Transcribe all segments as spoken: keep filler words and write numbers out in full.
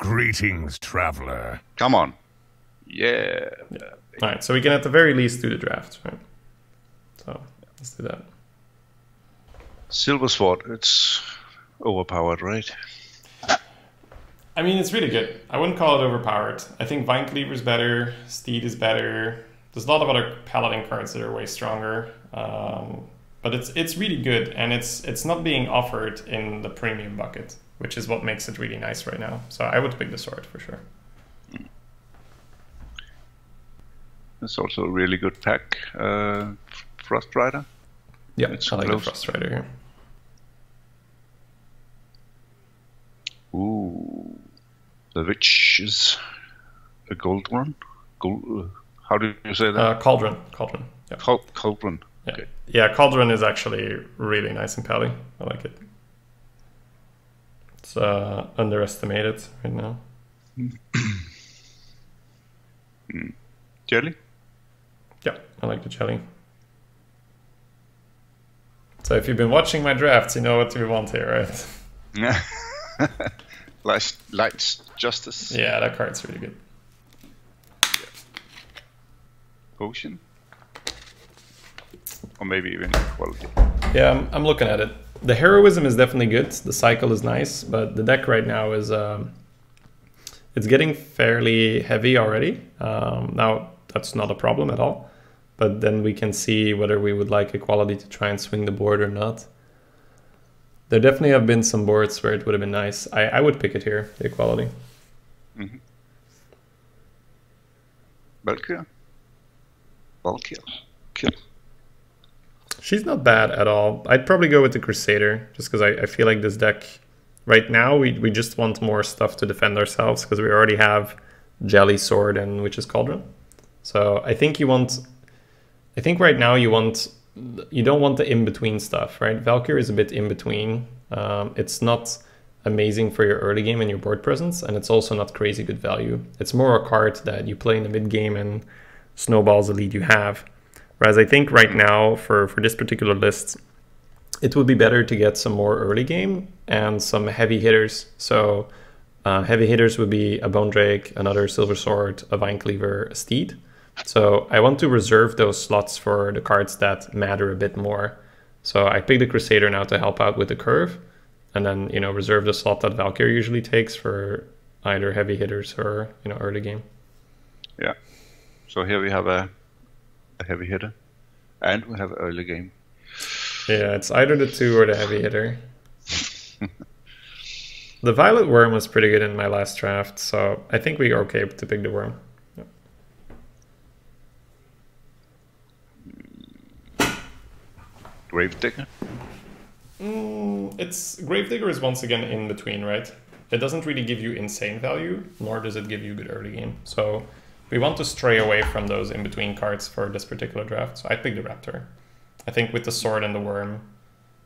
Greetings, traveler. Come on. Yeah. yeah. All right, so we can at the very least do the draft, right? So let's do that. Silver Sword, it's overpowered, right? I mean, it's really good. I wouldn't call it overpowered. I think Vine Cleaver is better. Steed is better. There's a lot of other paladin cards that are way stronger. Um, but it's it's really good, and it's it's not being offered in the premium bucket, which is what makes it really nice right now. So I would pick the sword for sure. It's also a really good pack. Uh, Frost Rider? Yeah, it's I like close. the Frost Rider here. Ooh, the witch is a gold one. Gold, uh, how do you say that? Uh, cauldron, cauldron. Yeah. Cal cauldron. Yeah. Okay. Yeah, cauldron is actually really nice and pally. I like it. It's uh, underestimated right now. Jelly. Yeah, I like the jelly. So if you've been watching my drafts, you know what we want here, right? Yeah. Light's, Light's Justice. Yeah, that card's really good. Yeah. Potion? Or maybe even Equality. Yeah, I'm, I'm looking at it. The heroism is definitely good. The cycle is nice, but the deck right now is... Um, it's getting fairly heavy already. Um, now, that's not a problem at all. But then we can see whether we would like Equality to try and swing the board or not. There definitely have been some boards where it would have been nice. I, I would pick it here, the Equality. Mm-hmm. Valkyr. Valkyr. Kill. She's not bad at all. I'd probably go with the Crusader, just because I, I feel like this deck... Right now, we, we just want more stuff to defend ourselves, because we already have Jelly, Sword, and Witch's Cauldron. So I think you want... I think right now you want... You don't want the in-between stuff, right? Valkyr is a bit in-between. Um, it's not amazing for your early game and your board presence, and it's also not crazy good value. It's more a card that you play in the mid-game and snowballs the lead you have. Whereas I think right now, for, for this particular list, it would be better to get some more early game and some heavy hitters. So uh, heavy hitters would be a Bone Drake, another Silver Sword, a Vine Cleaver, a Steed. So I want to reserve those slots for the cards that matter a bit more. So I pick the Crusader now to help out with the curve, and then, you know, reserve the slot that Valkyr usually takes for either heavy hitters or, you know, early game. Yeah. So here we have a, a heavy hitter, and we have early game. Yeah, it's either the two or the heavy hitter. The Violet Worm was pretty good in my last draft, so I think we're okay to pick the Worm. Gravedigger? Mm, it's Gravedigger is once again in between, right? It doesn't really give you insane value, nor does it give you good early game. So we want to stray away from those in-between cards for this particular draft. So I picked the Raptor. I think with the Sword and the Worm,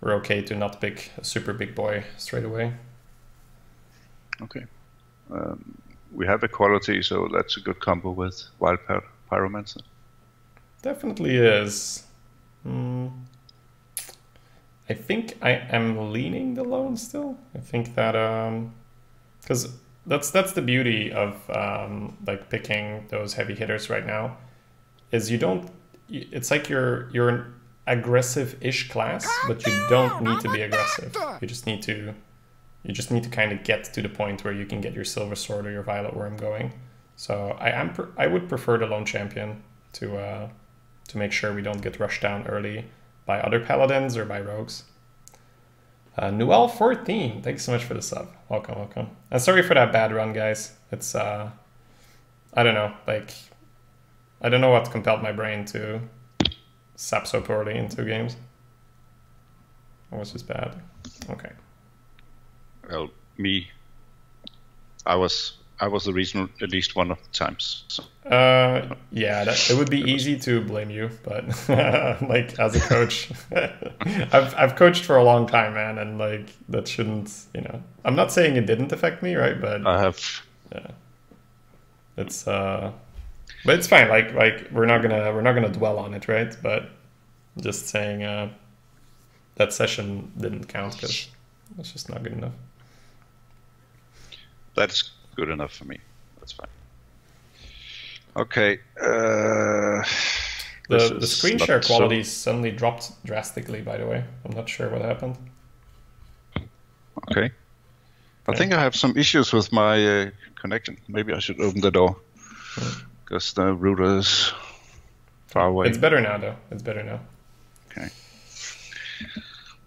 we're okay to not pick a super big boy straight away. Okay. Um, we have Equality, so that's a good combo with Wild Pyr Pyromancer. Definitely is. Mm. I think I am leaning the lone still. I think that um, because that's that's the beauty of um, like picking those heavy hitters right now, is you don't. It's like you're you're an aggressive-ish class, but you don't need to be aggressive. You just need to, you just need to kind of get to the point where you can get your Silver Sword or your Violet Worm going. So I am pr I would prefer the Lone Champion to uh, to make sure we don't get rushed down early by other paladins or by rogues. Uh, Noel fourteen, thanks so much for the sub. Welcome, welcome. And sorry for that bad run, guys. It's, uh, I don't know, like, I don't know what compelled my brain to sap so poorly in two games. Or was this bad? Okay. Well, me, I was, I was the reason at least one of the times. So. Uh, yeah, that, it would be easy to blame you, but like as a coach, I've I've coached for a long time, man, and like that shouldn't, you know. I'm not saying it didn't affect me, right? But I have. Yeah. It's uh, but it's fine. Like like we're not gonna we're not gonna dwell on it, right? But just saying uh, that session didn't count because it's just not good enough. That's. good enough for me. That's fine. Okay. Uh, the the screen share quality so... suddenly dropped drastically, by the way. I'm not sure what happened. Okay. I yeah. think I have some issues with my uh, connection. Maybe I should open the door. Because the router is far away. It's better now, though. It's better now. Okay.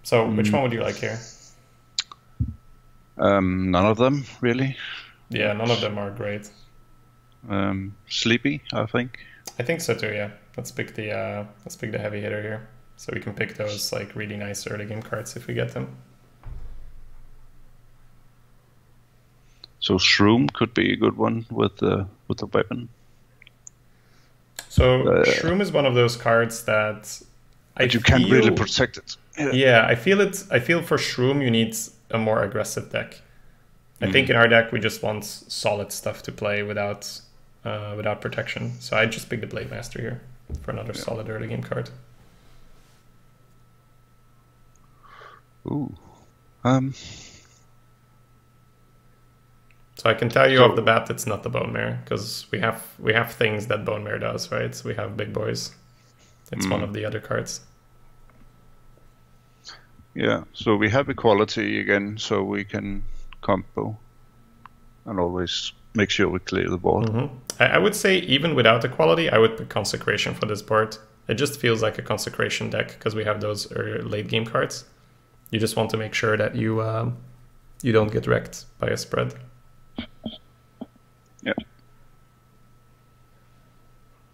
So, which mm. one would you like here? Um, none of them, really. Yeah, none of them are great. Um, Sleepy, I think. I think so too. Yeah, let's pick the uh, let's pick the heavy hitter here, so we can pick those like really nice early game cards if we get them. So Shroom could be a good one with the uh, with the weapon. So uh, Shroom is one of those cards that I you feel, can't really protect it. Yeah. yeah, I feel it. I feel for Shroom you need a more aggressive deck. I think in our deck we just want solid stuff to play without uh, without protection. So I just picked the Blademaster here for another yeah. solid early game card. Ooh. Um. So I can tell you so, off the bat it's not the Bone Mare, because we have we have things that Bone Mare does, right? So we have big boys. It's mm. one of the other cards. Yeah, so we have Equality again, so we can combo and always make sure we clear the board. Mm-hmm. I, I would say even without Equality, I would pick Consecration for this board. It just feels like a Consecration deck because we have those late game cards. You just want to make sure that you um, you don't get wrecked by a spread. Yeah.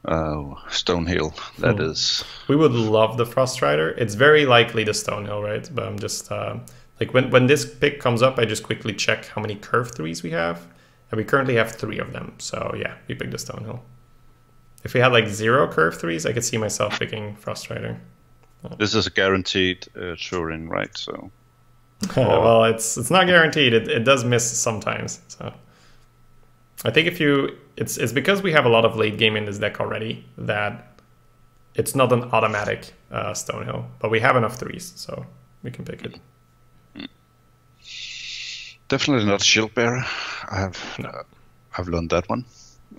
Oh, Stonehill, that hmm. is. We would love the Frost Rider. It's very likely the Stonehill, right? But I'm just... Uh, Like when, when this pick comes up, I just quickly check how many curve threes we have. And we currently have three of them. So yeah, we picked the Stonehill. If we had like zero curve threes, I could see myself picking Frost Rider. Oh. This is a guaranteed uh, Turin, right? So oh, well, it's it's not guaranteed. It, it does miss sometimes. So I think if you, it's it's because we have a lot of late game in this deck already that it's not an automatic uh, Stonehill, but we have enough threes, so we can pick it. Definitely not Shieldbearer. I've no. uh, I've learned that one.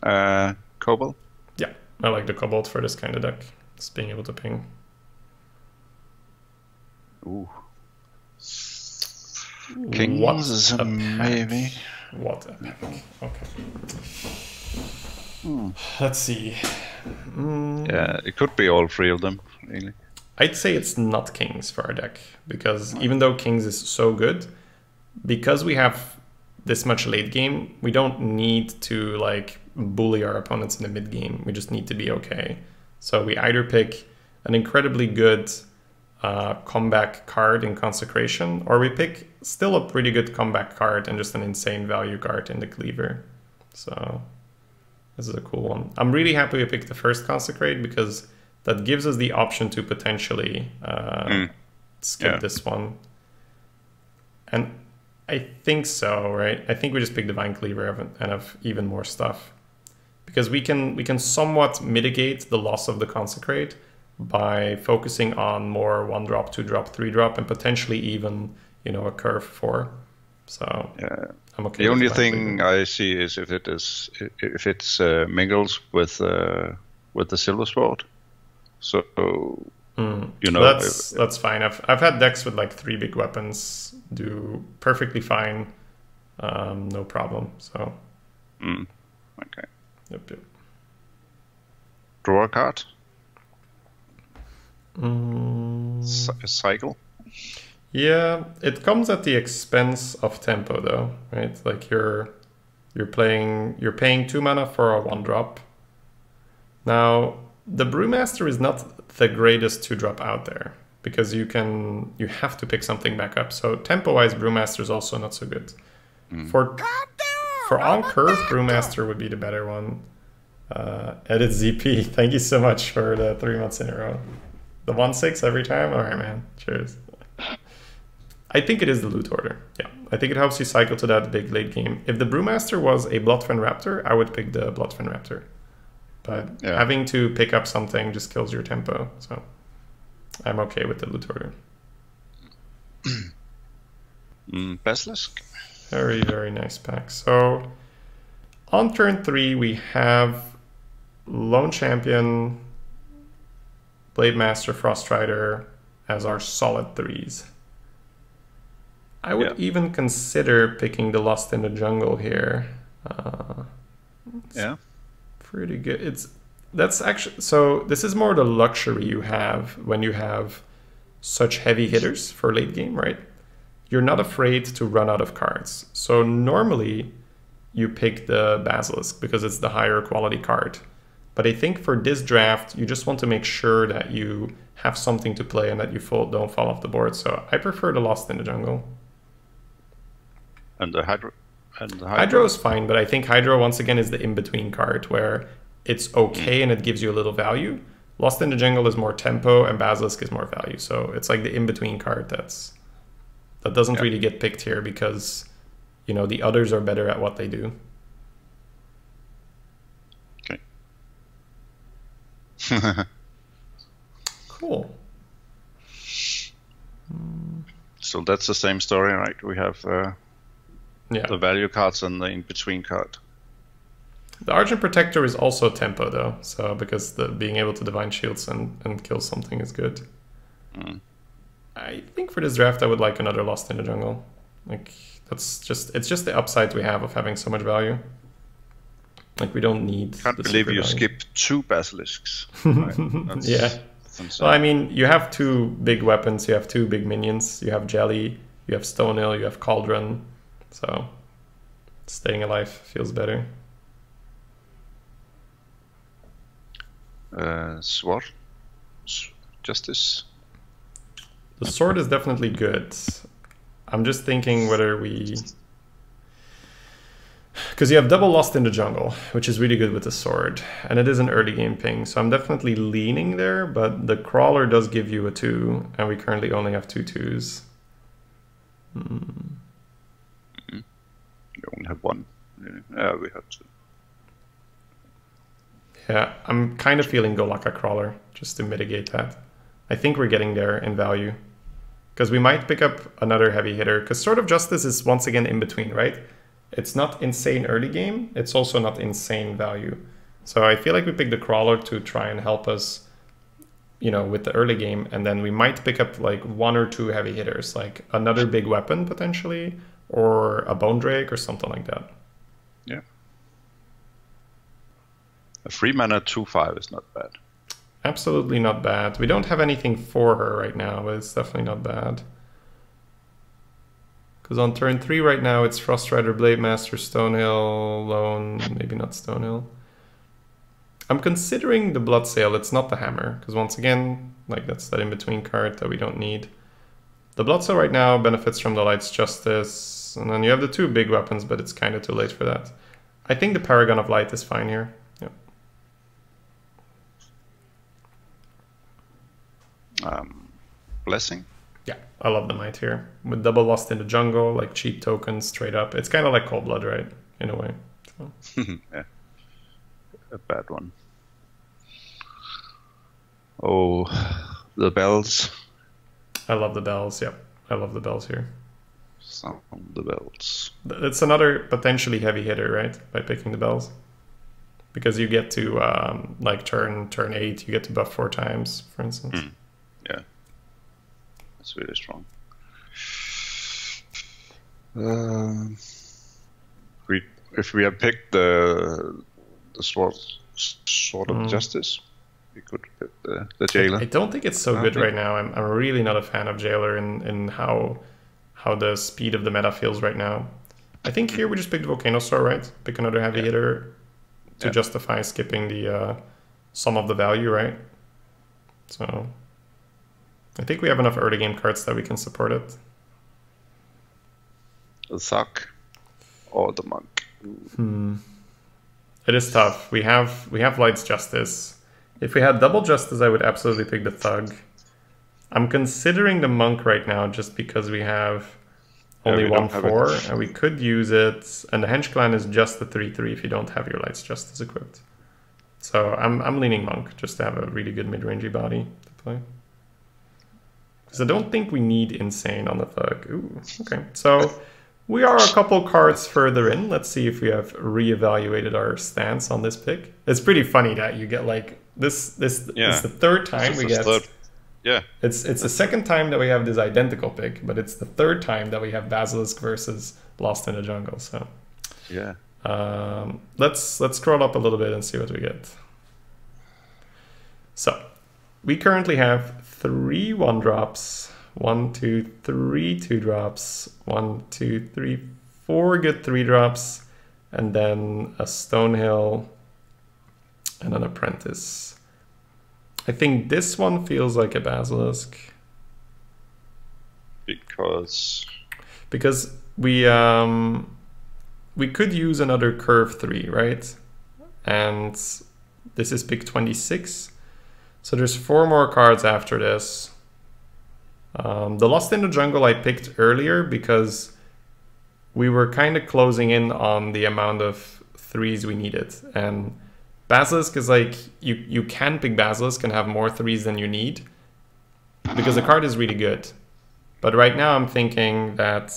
Uh, Cobalt. Yeah, I like the Cobalt for this kind of deck. Just being able to ping. Ooh. Kings what is a maybe. What a pack. Okay. Hmm. Let's see. Mm. Yeah, it could be all three of them, really. I'd say it's not Kings for our deck because even though Kings is so good. Because we have this much late game, we don't need to like bully our opponents in the mid game. We just need to be okay. So we either pick an incredibly good uh, comeback card in Consecration, or we pick still a pretty good comeback card and just an insane value card in the Cleaver. So this is a cool one. I'm really happy we picked the first Consecrate because that gives us the option to potentially uh, mm. skip yeah. this one. And I think so, right? I think we just picked the Vine Cleaver and have even more stuff. Because we can we can somewhat mitigate the loss of the Consecrate by focusing on more one drop, two drop, three drop, and potentially even, you know, a curve four. So yeah. I'm okay. The only thing I see is if it is if it's uh, mingles with uh, with the Silver Sword. So Mm. You know, that's if, that's fine. I've I've had decks with like three big weapons do perfectly fine, um, no problem. So, mm. okay. Yep, yep. Draw a card. Mm. Cycle. Yeah, it comes at the expense of tempo, though, right? Like you're you're playing you're paying two mana for a one drop. Now the Brewmaster is not the greatest two drop out there because you can you have to pick something back up. So tempo wise, Brewmaster is also not so good. Mm. For for on curve, Brewmaster would be the better one. Uh, edit Z P, thank you so much for the three months in a row. The one six every time. All right, man. Cheers. I think it is the Loot Order. Yeah, I think it helps you cycle to that big late game. If the Brewmaster was a Bloodfen Raptor, I would pick the Bloodfen Raptor. But yeah. having to pick up something just kills your tempo, so I'm okay with the Loot Order. mm, Basilisk. Very, very nice pack. So On turn three, we have Lone Champion, Blademaster, Frost Rider as our solid threes. I would yeah. even consider picking the Lost in the Jungle here. Uh, yeah, pretty good. It's that's actually so. This is more the luxury you have when you have such heavy hitters for late game, right? You're not afraid to run out of cards. So normally you pick the Basilisk because it's the higher quality card. But I think for this draft, you just want to make sure that you have something to play and that you fall, don't fall off the board. So I prefer the Lost in the Jungle. And the Hydro? And the Hydro? Hydro is fine, but I think Hydro, once again, is the in-between card where it's okay and it gives you a little value. Lost in the Jungle is more tempo and Basilisk is more value. So it's like the in-between card that's that doesn't yeah. really get picked here because, you know, the others are better at what they do. Cool. So that's the same story, right? We have uh, yeah. the value cards and the in-between card. The Argent Protector is also tempo, though, so because the being able to divine shields and, and kill something is good. Mm. I think for this draft, I would like another Lost in the Jungle. Like that's just it's just the upside we have of having so much value. Like, we don't need... Can't believe you skipped two Basilisks. Right? That's, yeah. That's well, I mean, you have two big weapons, you have two big minions, you have Jelly, you have Stonehill, you have Cauldron, so staying alive feels better. Uh, sword? Justice? The sword is definitely good. I'm just thinking whether we... Because you have double Lost in the Jungle, which is really good with the sword. And it is an early game ping, so I'm definitely leaning there, but the crawler does give you a two, and we currently only have two twos. Hmm. You only have one. Yeah, we have two. Yeah, I'm kind of feeling Golaka Crawler, just to mitigate that. I think we're getting there in value. Because we might pick up another heavy hitter, because Sword of Justice is once again in between, right? It's not insane early game, it's also not insane value. So I feel like we picked the crawler to try and help us, you know, with the early game, and then we might pick up like one or two heavy hitters, like another big weapon potentially, or a bone drake or something like that. Yeah. A three mana two five is not bad. Absolutely not bad. We don't have anything for her right now, but it's definitely not bad. Because on turn three right now, it's Frost Rider, Blademaster, Stonehill, Lone, maybe not Stonehill. I'm considering the Blood Sail, it's not the Hammer, because once again, like that's that in-between card that we don't need. The Blood Sail right now benefits from the Light's Justice, and then you have the two big weapons, but it's kind of too late for that. I think the Paragon of Light is fine here. Yep. Um, blessing? Yeah, I love the Might here. With double Lost in the Jungle, like cheap tokens, straight up. It's kind of like Cold Blood, right? In a way. So. Yeah. A bad one. Oh, the bells. I love the bells, yep. I love the bells here. Sound the bells. That's another potentially heavy hitter, right? By picking the bells. Because you get to, um, like, turn turn eight, you get to buff four times, for instance. Mm. Yeah. It's really strong. Uh, we, if we had picked the the sword sword of mm. justice, we could pick the, the jailer. I, I don't think it's so I good think... right now. I'm I'm really not a fan of jailer in in how how the speed of the meta feels right now. I think here we just picked Volcanosaur, right? Pick another heavy yeah. hitter to yeah. justify skipping the uh, sum of the value, right? So. I think we have enough early game cards that we can support it. The Sock or the Monk. Hmm. It is tough. We have we have Light's Justice. If we had double Justice, I would absolutely pick the Thug. I'm considering the Monk right now just because we have only yeah, we one four, have and we could use it. And the Hench Clan is just the three three if you don't have your Light's Justice equipped. So I'm I'm leaning Monk just to have a really good mid-rangey body to play. Because I don't think we need insane on the Thug. Ooh, okay. So We are a couple cards further in. Let's see if we have reevaluated our stance on this pick. It's pretty funny that you get like this. This yeah. is the third time we get. Third. Yeah. It's it's the second time that we have this identical pick, but it's the third time that we have Basilisk versus Lost in the Jungle. So. Yeah. Um, let's let's scroll up a little bit and see what we get. So, we currently have three one drops. One, two, three, two drops. One, two, three, four good three drops, and then a Stonehill and an Apprentice. I think this one feels like a Basilisk because because we um we could use another curve three, right? And this is pick twenty-six, so there's four more cards after this. Um, the Lost in the Jungle I picked earlier because we were kind of closing in on the amount of threes we needed. And Basilisk is like, you, you can pick Basilisk and have more threes than you need because the card is really good. But right now I'm thinking that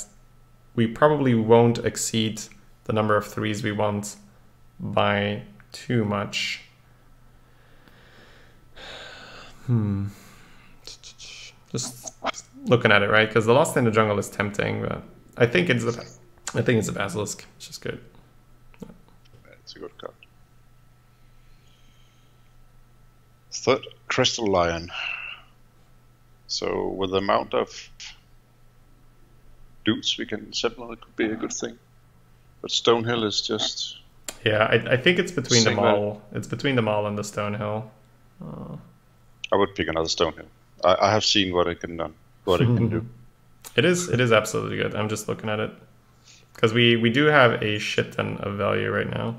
we probably won't exceed the number of threes we want by too much. Hmm. Just looking at it, right? Because the Lost in the Jungle is tempting, but I think it's a, I think it's a Basilisk, which is good. Yeah. It's a good card. Third, Crystal Lion. So with the amount of dudes we can assemble, it could be a good thing. But Stonehill is just. Yeah, I, I think it's between the Maul. It's between the Maul and the Stonehill. Oh. I would pick another Stonehill. I have seen what it can done, what it can do. It is it is absolutely good. I'm just looking at it because we we do have a shit ton of value right now.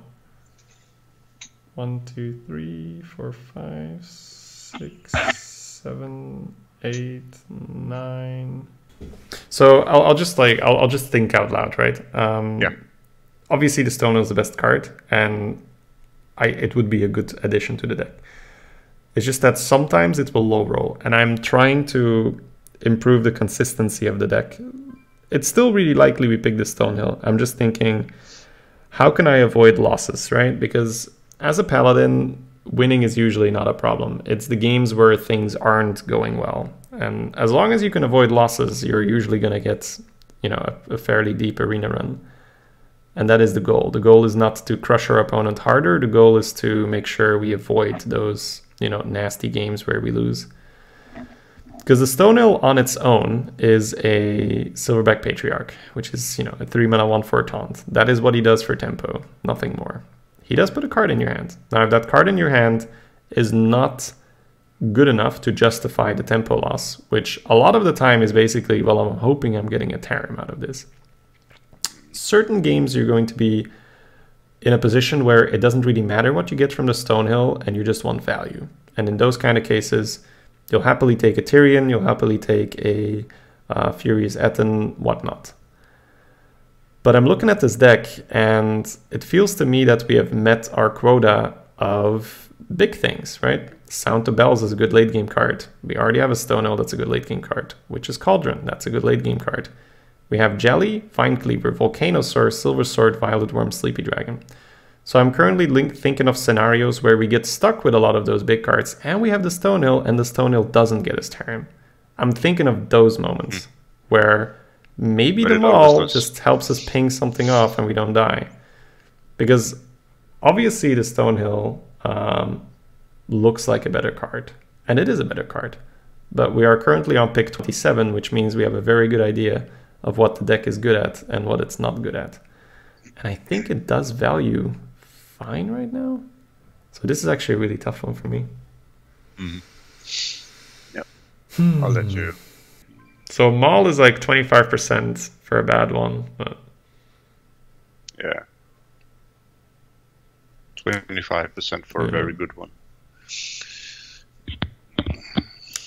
One, two, three, four, five, six, seven, eight, nine. So I'll I'll just like I'll I'll just think out loud, right? Um, yeah. Obviously, the Stonehill is the best card, and I it would be a good addition to the deck. It's just that sometimes it will low roll, and I'm trying to improve the consistency of the deck. It's still really likely we pick the Stonehill. I'm just thinking, how can I avoid losses, right? Because as a paladin, winning is usually not a problem. It's the games where things aren't going well. And as long as you can avoid losses, you're usually going to get, you know, a, a fairly deep arena run. And that is the goal. The goal is not to crush our opponent harder. The goal is to make sure we avoid those, you know, nasty games where we lose. Because the Stonehill on its own is a Silverback Patriarch, which is, you know, a three mana one four taunt. That is what he does for tempo, nothing more. He does put a card in your hand. Now, if that card in your hand is not good enough to justify the tempo loss, which a lot of the time is basically, well, I'm hoping I'm getting a Tarim out of this. Certain games you're going to be in a position where it doesn't really matter what you get from the Stonehill and you just want value. And in those kind of cases, you'll happily take a Tyrion, you'll happily take a uh, Furious Etten, whatnot. But I'm looking at this deck and it feels to me that we have met our quota of big things, right? Sound the Bells is a good late game card. We already have a Stonehill, that's a good late game card. Witch's Cauldron, that's a good late game card. We have Jelly, Vine Cleaver, Volcanosaur, Silver Sword, Violet Worm, Sleepy Dragon. So I'm currently link thinking of scenarios where we get stuck with a lot of those big cards, and we have the Stonehill, and the Stonehill doesn't get us Tarim. I'm thinking of those moments mm. where maybe but the Maul just helps us ping something off and we don't die. Because obviously the Stonehill um, looks like a better card, and it is a better card. But we are currently on pick twenty-seven, which means we have a very good idea of what the deck is good at and what it's not good at. And I think it does value fine right now. So this is actually a really tough one for me. Mm-hmm. Yep. Hmm. I'll let you. So Maul is like twenty-five percent for a bad one. But... yeah. twenty-five percent for yeah. a very good one.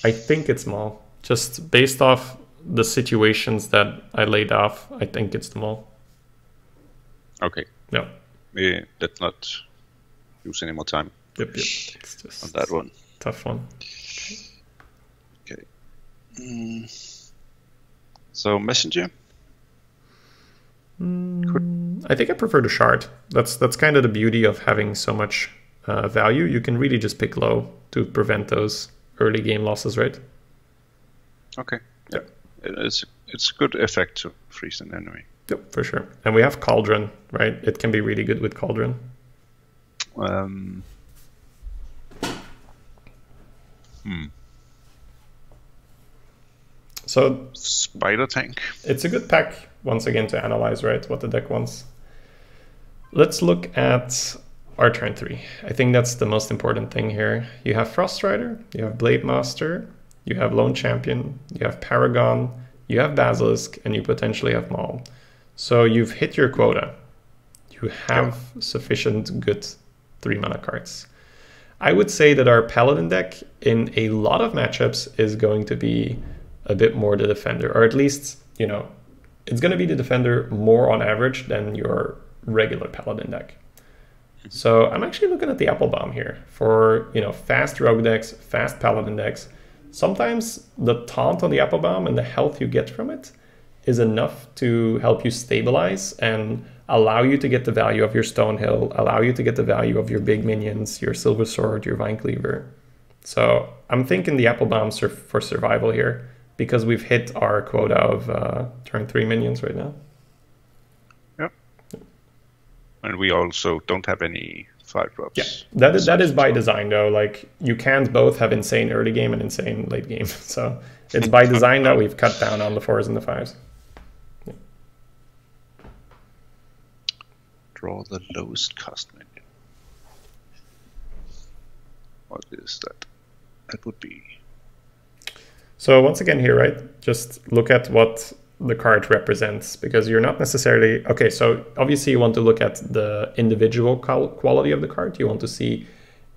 I think it's Maul. Just based off the situations that I laid off, I think it's the Maul. Okay. Yeah. Yeah. Let's not use any more time. Yep. Yep. It's just on that one. Tough one. Okay. Mm. So messenger. Mm, I think I prefer the shard. That's that's kind of the beauty of having so much uh, value. You can really just pick low to prevent those early game losses, right? Okay. Yeah. It's it's good effect to freeze an enemy. Yep, for sure. And we have Cauldron, right? It can be really good with Cauldron. Um. Hmm. So Spider Tank. It's a good pack once again to analyze, right? What the deck wants. Let's look at our turn three. I think that's the most important thing here. You have Frost Rider, you have Blademaster, you have Lone Champion, you have Paragon, you have Basilisk, and you potentially have Maul. So you've hit your quota. You have yeah. sufficient good three mana cards. I would say that our Paladin deck in a lot of matchups is going to be a bit more the Defender, or at least, you know, it's going to be the Defender more on average than your regular Paladin deck. So I'm actually looking at the Apple Bomb here for, you know, fast Rogue decks, fast Paladin decks. Sometimes the taunt on the Apple Bomb and the health you get from it is enough to help you stabilize and allow you to get the value of your Stonehill, allow you to get the value of your big minions, your Silver Sword, your Vine Cleaver. So I'm thinking the Apple Bomb sur for survival here, because we've hit our quota of uh, turn three minions right now. Yep. And we also don't have any five drops. Yeah, that is, that is by design though. Like, you can't both have insane early game and insane late game. So it's by design that we've cut down on the fours and the fives. Yeah. Draw the lowest cost minion. What is that? That would be... So once again here, right, just look at what the card represents, because you're not necessarily... Okay, so obviously you want to look at the individual quality of the card. You want to see,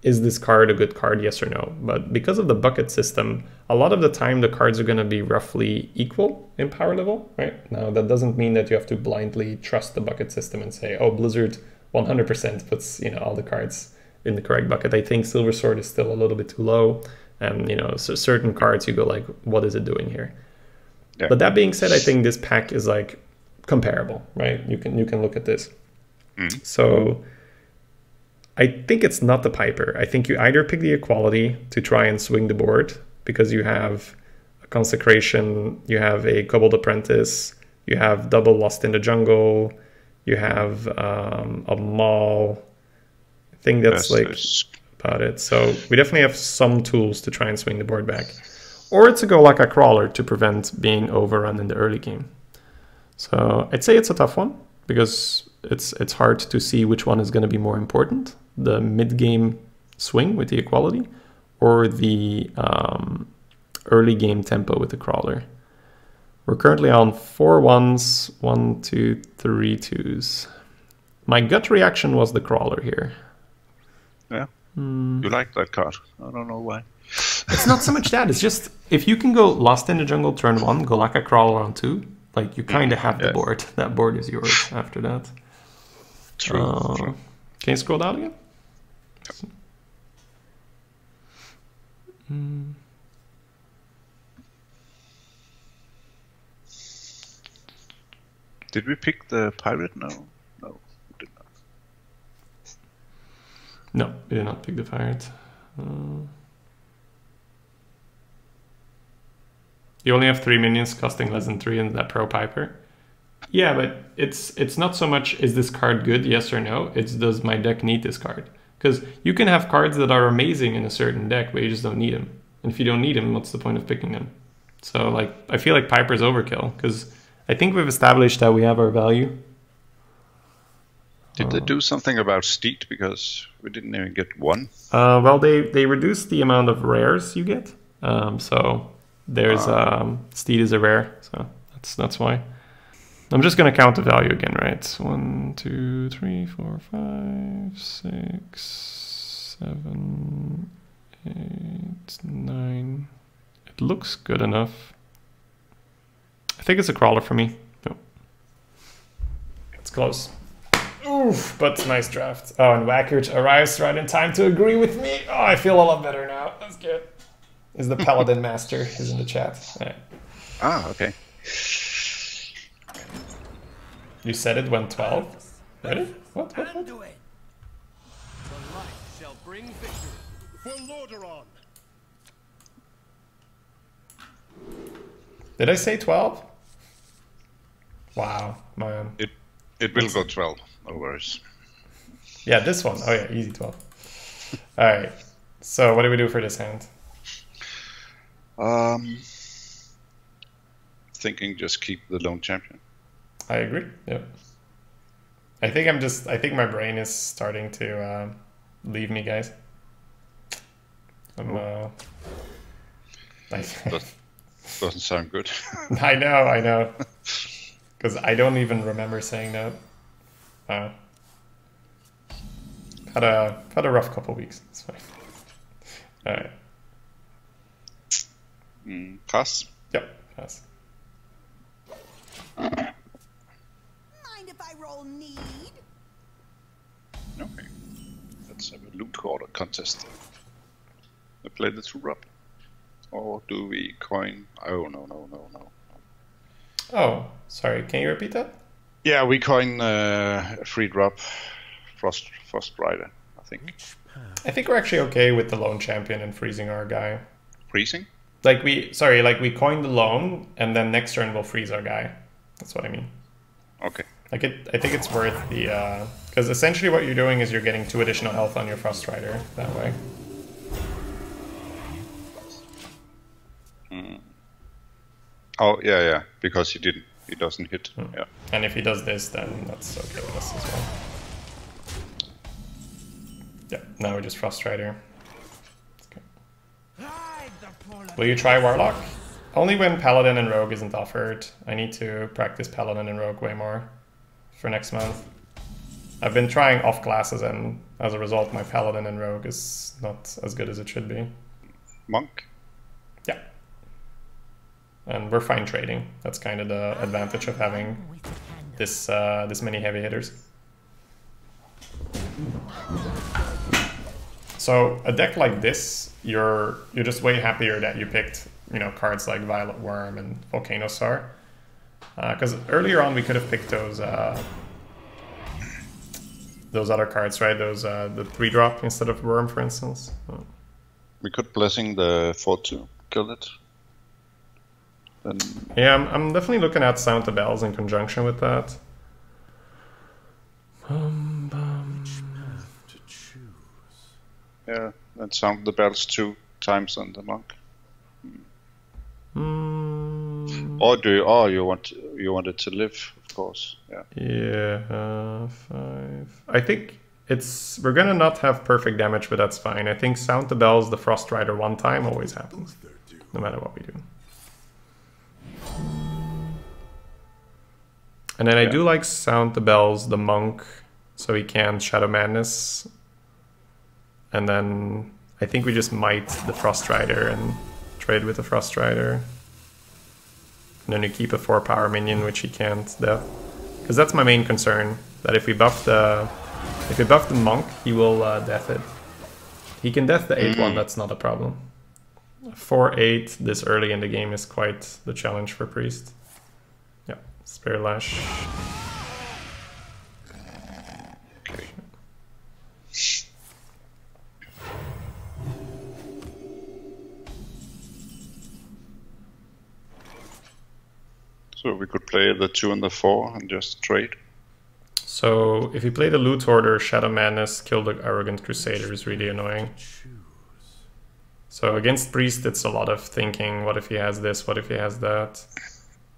is this card a good card, yes or no? But because of the bucket system, a lot of the time the cards are going to be roughly equal in power level, right? Now, that doesn't mean that you have to blindly trust the bucket system and say, oh, Blizzard one hundred percent puts, you know, all the cards in the correct bucket. I think Silver Sword is still a little bit too low. And, you know, so certain cards you go like, what is it doing here? Yeah. But that being said, I think this pack is like comparable, right? You can you can look at this. Mm. So I think it's not the Piper. I think you either pick the Equality to try and swing the board, because you have a Consecration, you have a Kobold Apprentice, you have double Lost in the Jungle, you have um, a Maul. I think that's, that's like... Nice. It. So we definitely have some tools to try and swing the board back. Or it's a Golaka Crawler to prevent being overrun in the early game. So I'd say it's a tough one, because it's it's hard to see which one is going to be more important. The mid-game swing with the Equality, or the um, early game tempo with the Crawler. We're currently on four ones, one, two, three twos. My gut reaction was the Crawler here. Yeah. You like that card. I don't know why. It's not so much that. It's just, if you can go Lost in the Jungle turn one, Golaka Crawler on two, like, you kind of have yeah. the board. That board is yours after that. True. Uh, True. Can you scroll down again? Yep. Mm. Did we pick the pirate? No. No, we did not pick the pirate. Uh, you only have three minions costing less than three in that Pro Piper. Yeah, but it's it's not so much, is this card good, yes or no? It's, does my deck need this card? Because you can have cards that are amazing in a certain deck, but you just don't need them. And if you don't need them, what's the point of picking them? So, like, I feel like Piper's overkill, because I think we've established that we have our value. Did they do something about Steed? Because we didn't even get one. Uh, well, they, they reduced the amount of rares you get. Um, so there's uh, um, Steed is a rare, so that's that's why. I'm just going to count the value again, right? One, two, three, four, five, six, seven, eight, nine. It looks good enough. I think it's a Crawler for me. No. It's close. Oof, but nice draft. Oh, and Wackert arrives right in time to agree with me. Oh, I feel a lot better now. That's good. Is the Paladin Master is in the chat. All right. Ah, okay. You said it went twelve? Really? What? What? What? The light shall bring victory for Lordaeron. Did I say twelve? Wow, man. It it will go twelve, no worries. Yeah, this one. Oh yeah, easy twelve. All right. So what do we do for this hand? Um, thinking just keep the Lone Champion. I agree. Yeah. I think I'm just. I think my brain is starting to uh, leave me, guys. I'm. Uh, like. Doesn't sound good. I know, I know. Because I don't even remember saying that. Wow. Had a, had a rough couple weeks. It's fine. Alright. Mm, pass? Yep, pass. Mind if I roll need? Okay. Let's have a Loot Order contest. I play the two rub. Or do we coin? Oh, no, no, no, no. Oh, sorry. Can you repeat that? Yeah, we coin uh, a free drop, Frost, Frost Rider, I think. I think we're actually okay with the Lone Champion and freezing our guy. Freezing? Like we, sorry, like we coin the Lone, and then next turn we'll freeze our guy. That's what I mean. Okay. Like it, I think it's worth the, because uh, essentially what you're doing is you're getting two additional health on your Frost Rider that way. Oh yeah, yeah. Because he didn't, he doesn't hit. Hmm. Yeah. And if he does this, then that's okay with us as well. Yeah. Now we just Frost Rider. Okay. Will you try Warlock? Only when Paladin and Rogue isn't offered. I need to practice Paladin and Rogue way more for next month. I've been trying off classes, and as a result, my Paladin and Rogue is not as good as it should be. Monk. Yeah. And we're fine trading. That's kind of the advantage of having this uh, this many heavy hitters. So a deck like this, you're you're just way happier that you picked you know cards like Violet Worm and Volcanosaur, because uh, earlier on we could have picked those uh, those other cards, right? Those uh, the three drop instead of Worm, for instance. Oh. We could Blessing the four two kill it. And yeah, I'm, I'm definitely looking at Sound the Bells in conjunction with that. Bum, bum. To choose. Yeah, and Sound the Bells two times on the monk. Mm. Or do you, oh, you want you want it to live, of course. Yeah. Yeah. Uh, five. I think it's we're gonna not have perfect damage, but that's fine. I think Sound the Bells, the Frost Rider one time always happens, no matter what we do. And then yeah. I do like Sound the Bells, the monk, so he can Shadow Madness. And then I think we just might the Frost Rider and trade with the Frost Rider. And then you keep a four power minion, which he can't death. Because that's my main concern, that if we buff the if we buff the monk, he will uh, death it. He can death the eight one, mm. That's not a problem. four eight this early in the game is quite the challenge for Priest. Yeah, Spear Lash. Okay. So we could play the two and the four and just trade. So if you play the Loot Order, Shadow Madness, kill the Arrogant Crusader is really annoying. So against Priest, it's a lot of thinking, what if he has this, what if he has that.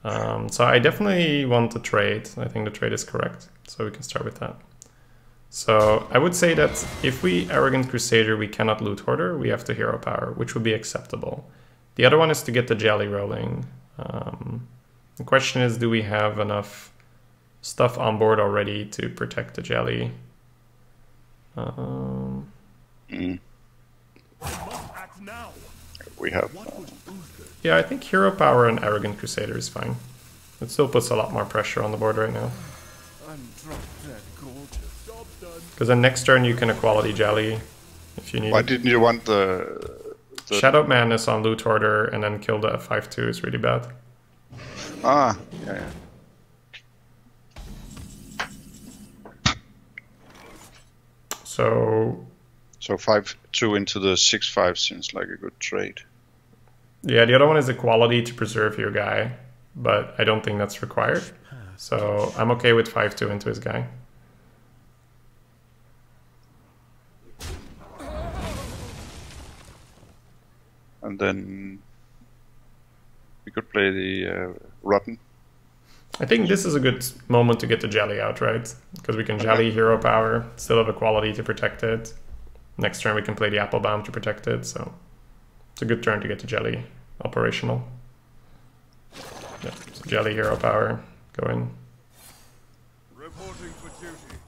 Um, so I definitely want to trade. I think the trade is correct, so we can start with that. So I would say that if we Arrogant Crusader, we cannot Loot Order, we have to Hero Power, which would be acceptable. The other one is to get the Jelly rolling. Um, the question is, do we have enough stuff on board already to protect the Jelly? Um... Mm. We have. Um, yeah, I think Hero Power and Arrogant Crusader is fine. It still puts a lot more pressure on the board right now. Because then next turn you can Equality Jelly if you need. Why didn't you want the, the Shadow Madness on Loot Order and then kill the five two is really bad. Ah, yeah. yeah. So so five two into the six five seems like a good trade. Yeah, the other one is Equality to preserve your guy, but I don't think that's required. So I'm okay with five two into his guy. And then we could play the uh, Rotten. I think this is a good moment to get the Jelly out, right? Because we can Jelly, okay. Hero Power, still have Equality to protect it. Next turn we can play the Apple Bomb to protect it, so it's a good turn to get the Jelly operational. Yep, so Jelly, Hero Power, go in. Reporting for duty.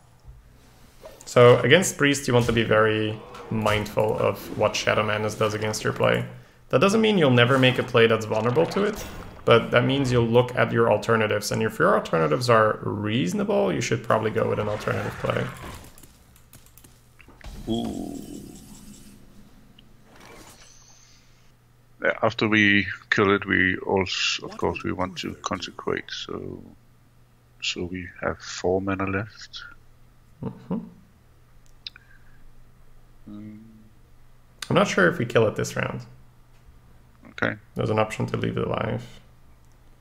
So against Priest you want to be very mindful of what Shadow Madness does against your play. That doesn't mean you'll never make a play that's vulnerable to it, but that means you'll look at your alternatives, and if your alternatives are reasonable, you should probably go with an alternative play. Ooh. Yeah, after we kill it, we also, of course, we want to consecrate, so so we have four mana left. Mm-hmm. um, I'm not sure if we kill it this round. Okay. There's an option to leave it alive.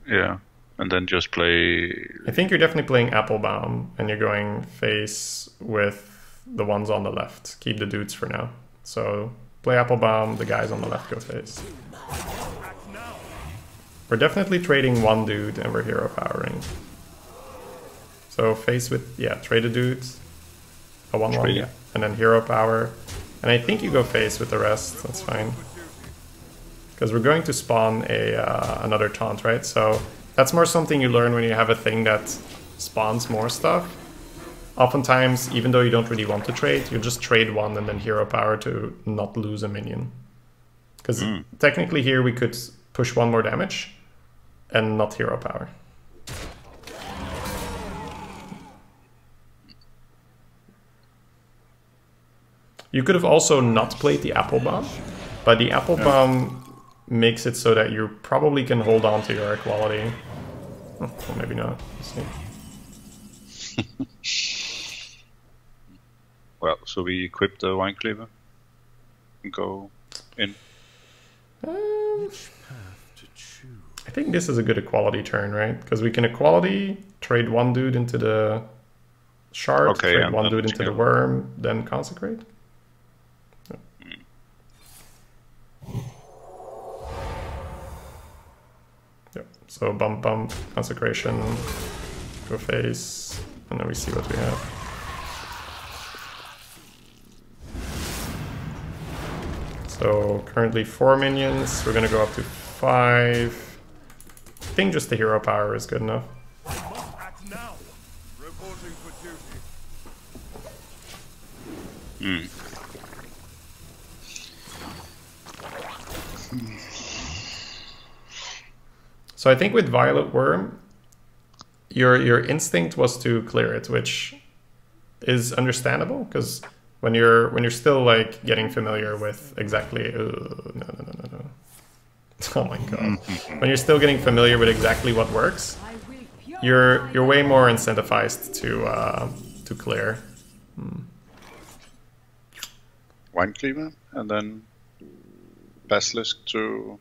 Yeah, and then just play... I think you're definitely playing Apple Bomb, and you're going face with the ones on the left. Keep the dudes for now. So play Apple Bomb, the guys on the left go face. We're definitely trading one dude, and we're hero powering. So face with, yeah, trade a dude. A one one, yeah. And then hero power. And I think you go face with the rest, that's fine. Because we're going to spawn a uh, another taunt, right? So that's more something you learn when you have a thing that spawns more stuff. Oftentimes, even though you don't really want to trade, you just trade one and then hero power to not lose a minion. Because mm. technically here we could push one more damage and not hero power. You could have also not played the Apple Bomb, but the Apple yeah. Bomb makes it so that you probably can hold on to your Equality. Well, maybe not. Let's see. Well, so we equip the Vine Cleaver and go in. Um, I think this is a good Equality turn, right? Because we can Equality, trade one dude into the shard, okay, trade one dude into the worm, then consecrate. So bump, bump, consecration, go face, and then we see what we have. So currently four minions, we're gonna go up to five. I think just the hero power is good enough. Hmm. So I think with Violet Worm, your your instinct was to clear it, which is understandable because when you're when you're still like getting familiar with exactly uh, no no no no no oh my god when you're still getting familiar with exactly what works, you're you're way more incentivized to uh, to clear. Hmm. Vine Cleaver and then Basilisk to.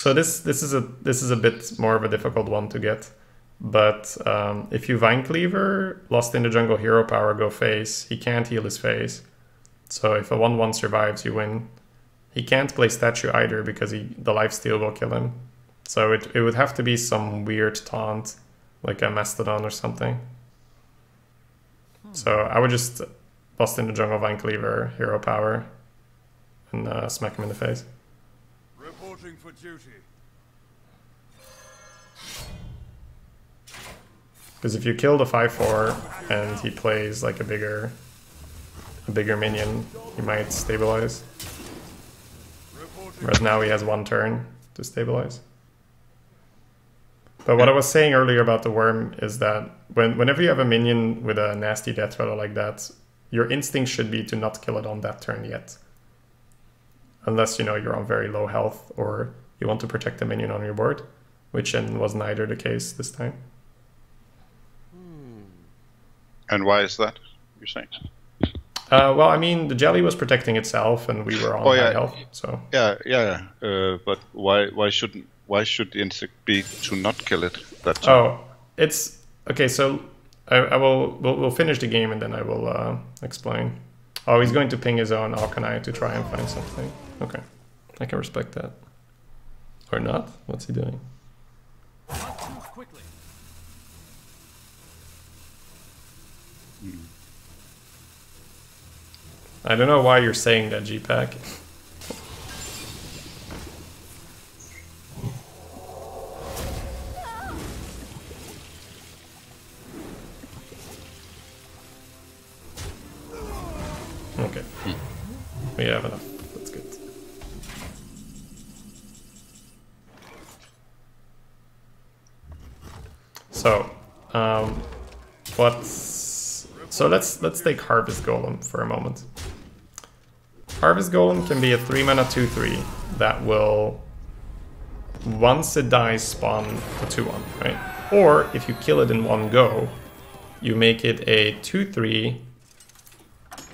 So this this is a this is a bit more of a difficult one to get, but um, if you Vine Cleaver, Lost in the Jungle, hero power, go face, he can't heal his face. So if a one one survives, you win. He can't play statue either because he the lifesteal will kill him. So it it would have to be some weird taunt, like a Mastodon or something. Hmm. So I would just Lost in the Jungle, Vine Cleaver, hero power, and uh, smack him in the face. For duty. Because if you kill the five four and he plays like a bigger a bigger minion, he might stabilize. Whereas now he has one turn to stabilize. But what I was saying earlier about the worm is that when whenever you have a minion with a nasty death rattle like that, your instinct should be to not kill it on that turn yet. Unless, you know, you're on very low health or you want to protect the minion on your board, which then was neither the case this time. And why is that? you're saying. Uh, well, I mean, the jelly was protecting itself, and we were on oh, yeah. high health. So yeah, yeah. Uh, but why, why shouldn't, why should the insect be to not kill it? That time? Oh, it's okay. So I, I will, we'll, we'll finish the game, and then I will uh, explain. Oh, he's going to ping his own Arcanine to try and find something. Okay, I can respect that. Or not? What's he doing? I don't know why you're saying that, G-Pack. Okay. We have enough. That's good. So, um, what's... So let's, let's take Harvest Golem for a moment. Harvest Golem can be a three mana two three that will, once it dies, spawn a two one, right? Or if you kill it in one go, you make it a two three.